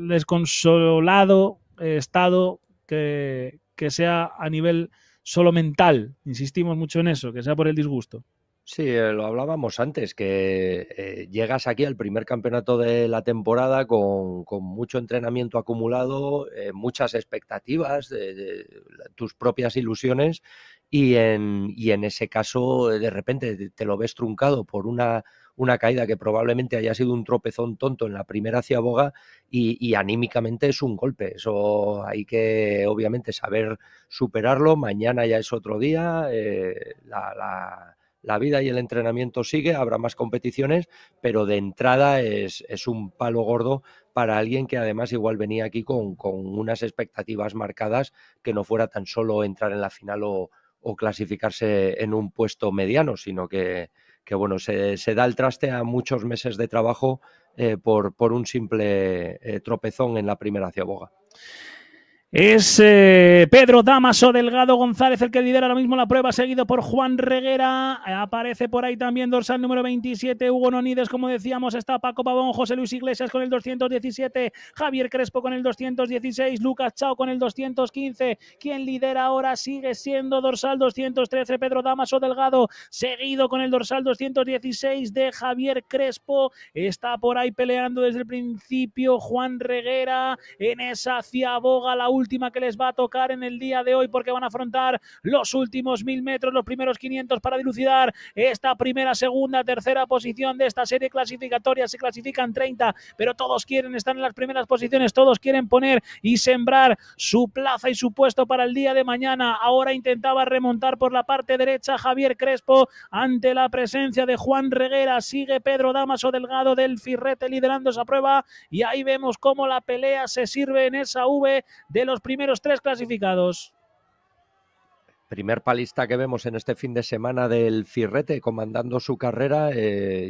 desconsolado estado que sea a nivel solo mental. Insistimos mucho en eso, que sea por el disgusto. Sí, lo hablábamos antes, que llegas aquí al primer campeonato de la temporada con mucho entrenamiento acumulado, muchas expectativas, tus propias ilusiones, y en ese caso de repente te lo ves truncado por una caída que probablemente haya sido un tropezón tonto en la primera ciaboga y anímicamente es un golpe. Eso hay que obviamente saber superarlo. Mañana ya es otro día, la vida y el entrenamiento sigue, habrá más competiciones, pero de entrada es un palo gordo para alguien que además igual venía aquí con unas expectativas marcadas, que no fuera tan solo entrar en la final o clasificarse en un puesto mediano, sino que bueno, se da el traste a muchos meses de trabajo por un simple tropezón en la primera ciaboga. Es Pedro Damaso Delgado González el que lidera ahora mismo la prueba, seguido por Juan Reguera. Aparece por ahí también dorsal número 27, Hugo Nonides, como decíamos. Está Paco Pavón, José Luis Iglesias con el 217, Javier Crespo con el 216, Lucas Chao con el 215. Quien lidera ahora sigue siendo dorsal 213, Pedro Damaso Delgado, seguido con el dorsal 216 de Javier Crespo. Está por ahí peleando desde el principio Juan Reguera. En esa ciaboga, la última que les va a tocar en el día de hoy, porque van a afrontar los últimos 1000 metros, los primeros 500 para dilucidar esta primera, segunda, tercera posición de esta serie clasificatoria. Se clasifican 30, pero todos quieren estar en las primeras posiciones, todos quieren poner y sembrar su plaza y su puesto para el día de mañana. Ahora intentaba remontar por la parte derecha Javier Crespo ante la presencia de Juan Reguera. Sigue Pedro Damaso Delgado del Firrete liderando esa prueba, y ahí vemos cómo la pelea se sirve en esa V de los primeros tres clasificados. Primer palista que vemos en este fin de semana del Firrete comandando su carrera.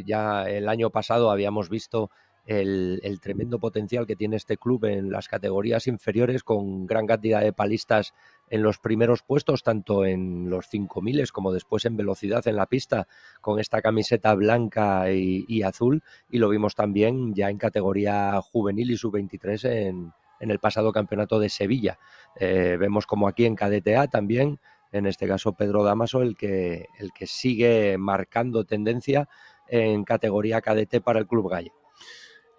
Ya el año pasado habíamos visto el tremendo potencial que tiene este club en las categorías inferiores, con gran cantidad de palistas en los primeros puestos, tanto en los 5000 como después en velocidad en la pista, con esta camiseta blanca y azul, y lo vimos también ya en categoría juvenil y sub-23 en el pasado campeonato de Sevilla. Vemos como aquí en Cadete A también, en este caso Pedro Damaso, el que sigue marcando tendencia en categoría cadete para el club gallego.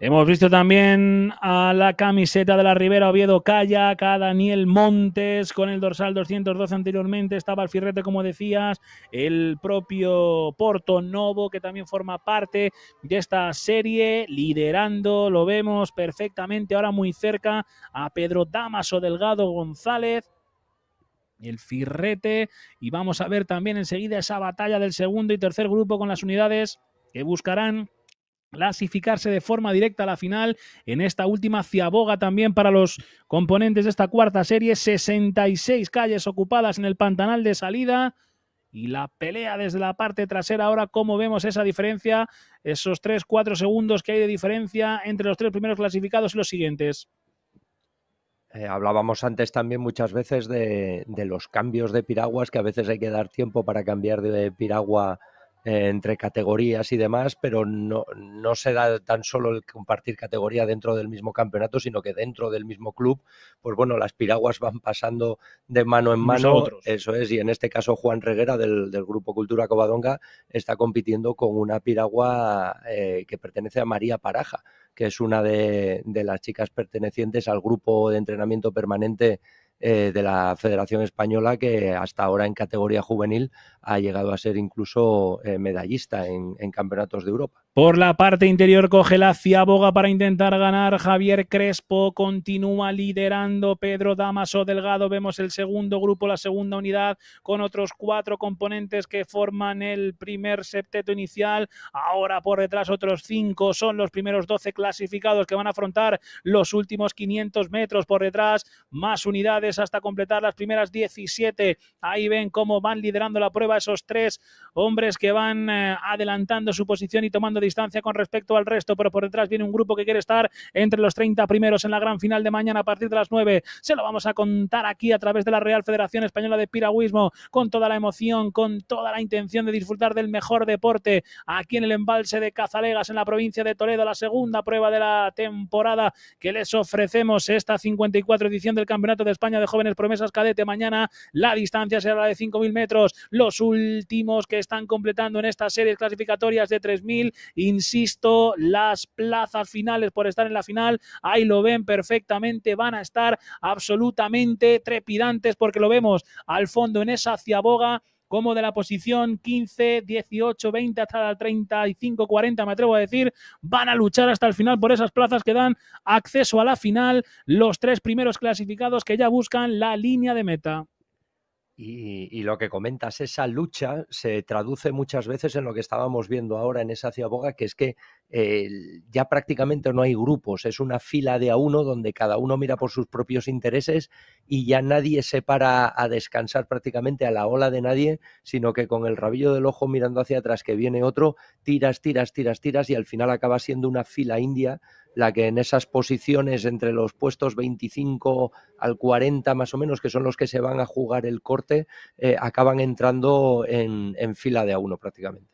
Hemos visto también a la camiseta de la Ribera Oviedo Kayak, a Daniel Montes con el dorsal 212 anteriormente. Estaba el Firrete, como decías, el propio Porto Novo, que también forma parte de esta serie, liderando, lo vemos perfectamente ahora muy cerca a Pedro Damaso Delgado González, el Firrete. Y vamos a ver también enseguida esa batalla del segundo y tercer grupo con las unidades que buscarán clasificarse de forma directa a la final en esta última ciaboga también para los componentes de esta cuarta serie. 66 calles ocupadas en el pantanal de salida, y la pelea desde la parte trasera. Ahora, como vemos esa diferencia, esos 3-4 segundos que hay de diferencia entre los tres primeros clasificados y los siguientes. Hablábamos antes también muchas veces de los cambios de piraguas, que a veces hay que dar tiempo para cambiar de piragua entre categorías y demás, pero no se da tan solo el compartir categoría dentro del mismo campeonato, sino que dentro del mismo club, pues bueno, las piraguas van pasando de mano en mano, eso es, y en este caso Juan Reguera del Grupo Cultura Covadonga está compitiendo con una piragua que pertenece a María Paraja, que es una de las chicas pertenecientes al grupo de entrenamiento permanente de la Federación Española, que hasta ahora en categoría juvenil ha llegado a ser incluso medallista en campeonatos de Europa. Por la parte interior coge la ciaboga para intentar ganar Javier Crespo. Continúa liderando Pedro Damaso Delgado. Vemos el segundo grupo, la segunda unidad, con otros 4 componentes que forman el primer septeto inicial. Ahora por detrás otros 5. Son los primeros 12 clasificados que van a afrontar los últimos 500 metros. Por detrás más unidades hasta completar las primeras 17. Ahí ven cómo van liderando la prueba esos 3 hombres que van adelantando su posición y tomando distancia con respecto al resto, pero por detrás viene un grupo que quiere estar entre los 30 primeros en la gran final de mañana a partir de las 9. Se lo vamos a contar aquí a través de la Real Federación Española de Piragüismo, con toda la emoción, con toda la intención de disfrutar del mejor deporte aquí en el embalse de Cazalegas, en la provincia de Toledo, la segunda prueba de la temporada que les ofrecemos, esta 54 edición del Campeonato de España de Jóvenes Promesas Cadete. Mañana la distancia será la de 5.000 metros, los últimos que están completando en estas series clasificatorias de 3.000. Insisto, las plazas finales por estar en la final, ahí lo ven perfectamente, van a estar absolutamente trepidantes, porque lo vemos al fondo en esa ciaboga, como de la posición 15, 18, 20 hasta la 35, 40, me atrevo a decir, van a luchar hasta el final por esas plazas que dan acceso a la final, los 3 primeros clasificados que ya buscan la línea de meta. Y lo que comentas, esa lucha se traduce muchas veces en lo que estábamos viendo ahora en esa ciaboga, que es que ya prácticamente no hay grupos, es una fila de A1 donde cada uno mira por sus propios intereses y ya nadie se para a descansar prácticamente a la ola de nadie, sino que con el rabillo del ojo mirando hacia atrás que viene otro, tiras, tiras, tiras, tiras y al final acaba siendo una fila india la que en esas posiciones entre los puestos 25 al 40 más o menos, que son los que se van a jugar el corte, acaban entrando en fila de a uno prácticamente.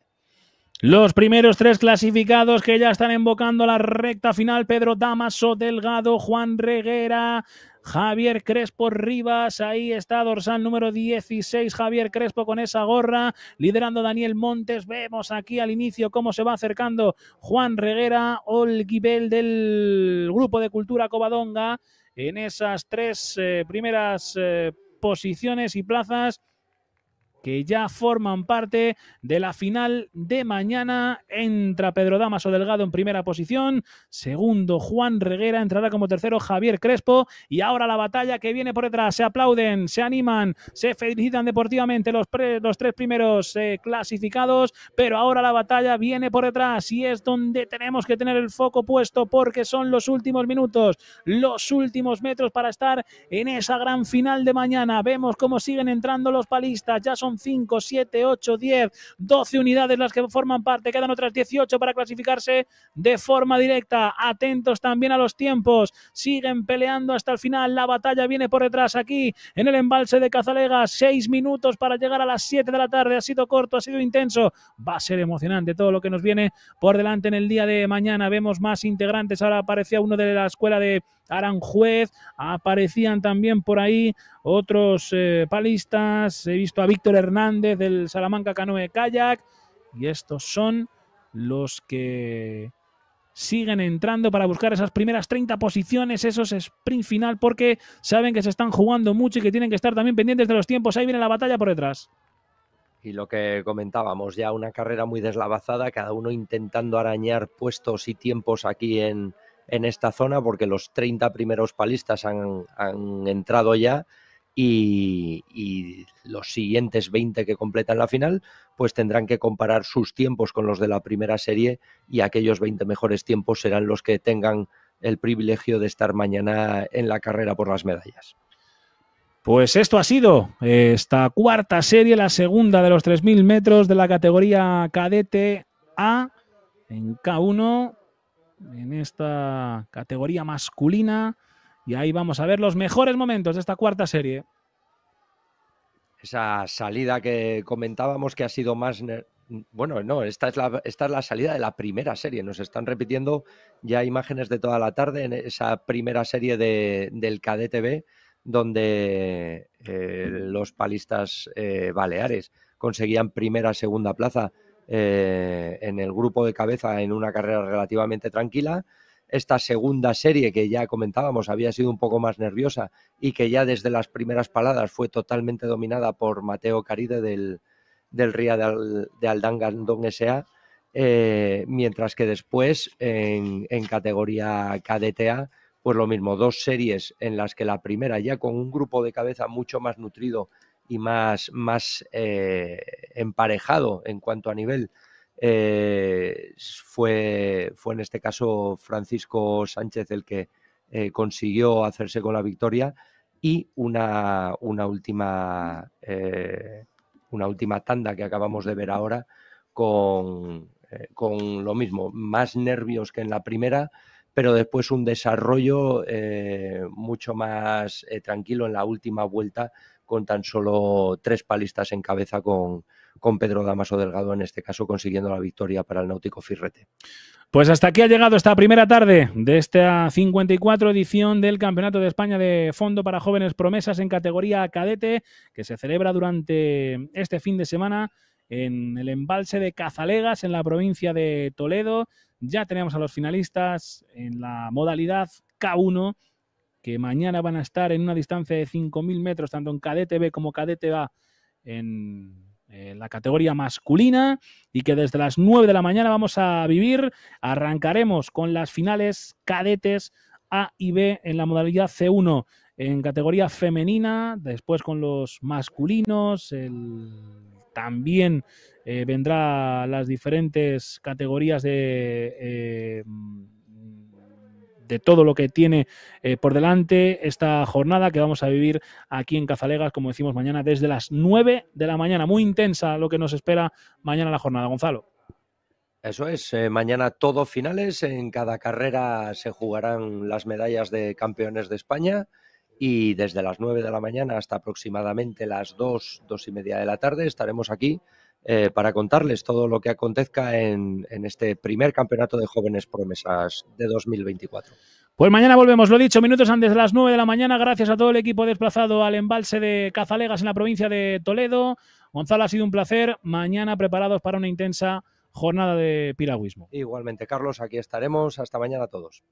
Los primeros tres clasificados que ya están embocando la recta final, Pedro Damaso Delgado, Juan Reguera, Javier Crespo Rivas, ahí está dorsal número 16, Javier Crespo con esa gorra, liderando Daniel Montes, vemos aquí al inicio cómo se va acercando Juan Reguera, Olguibel del Grupo de Cultura Covadonga, en esas tres primeras posiciones y plazas, que ya forman parte de la final de mañana. Entra Pedro Damaso Delgado en primera posición, segundo Juan Reguera, entrará como tercero Javier Crespo, y ahora la batalla que viene por detrás. Se aplauden, se animan, se felicitan deportivamente los tres primeros clasificados, pero ahora la batalla viene por detrás y es donde tenemos que tener el foco puesto, porque son los últimos minutos, los últimos metros para estar en esa gran final de mañana. Vemos cómo siguen entrando los palistas, ya son 5, 7, 8, 10, 12 unidades las que forman parte, quedan otras 18 para clasificarse de forma directa. Atentos también a los tiempos, siguen peleando hasta el final, la batalla viene por detrás aquí en el embalse de Cazalega, 6 minutos para llegar a las 7 de la tarde, ha sido corto, ha sido intenso, va a ser emocionante todo lo que nos viene por delante en el día de mañana. Vemos más integrantes, ahora aparecía uno de la escuela de Aranjuez, aparecían también por ahí otros palistas, he visto a Víctor Hernández del Salamanca Canoe Kayak, y estos son los que siguen entrando para buscar esas primeras 30 posiciones, esos sprint final, porque saben que se están jugando mucho y que tienen que estar también pendientes de los tiempos. Ahí viene la batalla por detrás. Y lo que comentábamos, ya una carrera muy deslavazada, cada uno intentando arañar puestos y tiempos aquí en esta zona, porque los 30 primeros palistas han entrado ya y los siguientes 20 que completan la final pues tendrán que comparar sus tiempos con los de la primera serie, y aquellos 20 mejores tiempos serán los que tengan el privilegio de estar mañana en la carrera por las medallas. Pues esto ha sido esta cuarta serie, la segunda de los 3.000 metros de la categoría cadete A en K1. En esta categoría masculina, y ahí vamos a ver los mejores momentos de esta cuarta serie. Esa salida que comentábamos que ha sido más... Bueno, no, esta es la salida de la primera serie. Nos están repitiendo ya imágenes de toda la tarde en esa primera serie del Cadete B, donde los palistas baleares conseguían primera, segunda plaza en el grupo de cabeza en una carrera relativamente tranquila. Esta segunda serie que ya comentábamos había sido un poco más nerviosa y que ya desde las primeras paladas fue totalmente dominada por Mateo Caride del Ría de Aldán, Gandón S.A., mientras que después en categoría KDTA, pues lo mismo, dos series en las que la primera ya con un grupo de cabeza mucho más nutrido y más emparejado en cuanto a nivel, fue en este caso Francisco Sánchez el que consiguió hacerse con la victoria, y una última tanda que acabamos de ver ahora con lo mismo, más nervios que en la primera, pero después un desarrollo mucho más tranquilo en la última vuelta, con tan solo 3 palistas en cabeza con Pedro Damaso Delgado, en este caso consiguiendo la victoria para el Náutico Firrete. Pues hasta aquí ha llegado esta primera tarde de esta 54 edición del Campeonato de España de Fondo para Jóvenes Promesas en categoría cadete, que se celebra durante este fin de semana en el embalse de Cazalegas, en la provincia de Toledo. Ya tenemos a los finalistas en la modalidad K1, que mañana van a estar en una distancia de 5.000 metros, tanto en cadete B como cadete A en la categoría masculina, y que desde las 9 de la mañana vamos a vivir. Arrancaremos con las finales cadetes A y B en la modalidad C1 en categoría femenina, después con los masculinos, también vendrá las diferentes categorías de todo lo que tiene por delante esta jornada que vamos a vivir aquí en Cazalegas, como decimos, mañana desde las 9 de la mañana. Muy intensa lo que nos espera mañana la jornada, Gonzalo. Eso es, mañana todos finales, en cada carrera se jugarán las medallas de campeones de España y desde las 9 de la mañana hasta aproximadamente las 2, 2 y media de la tarde estaremos aquí para contarles todo lo que acontezca en este primer campeonato de jóvenes promesas de 2024. Pues mañana volvemos, lo dicho, minutos antes de las 9 de la mañana, gracias a todo el equipo desplazado al embalse de Cazalegas en la provincia de Toledo. Gonzalo, ha sido un placer, mañana preparados para una intensa jornada de piragüismo. Igualmente, Carlos, aquí estaremos. Hasta mañana a todos.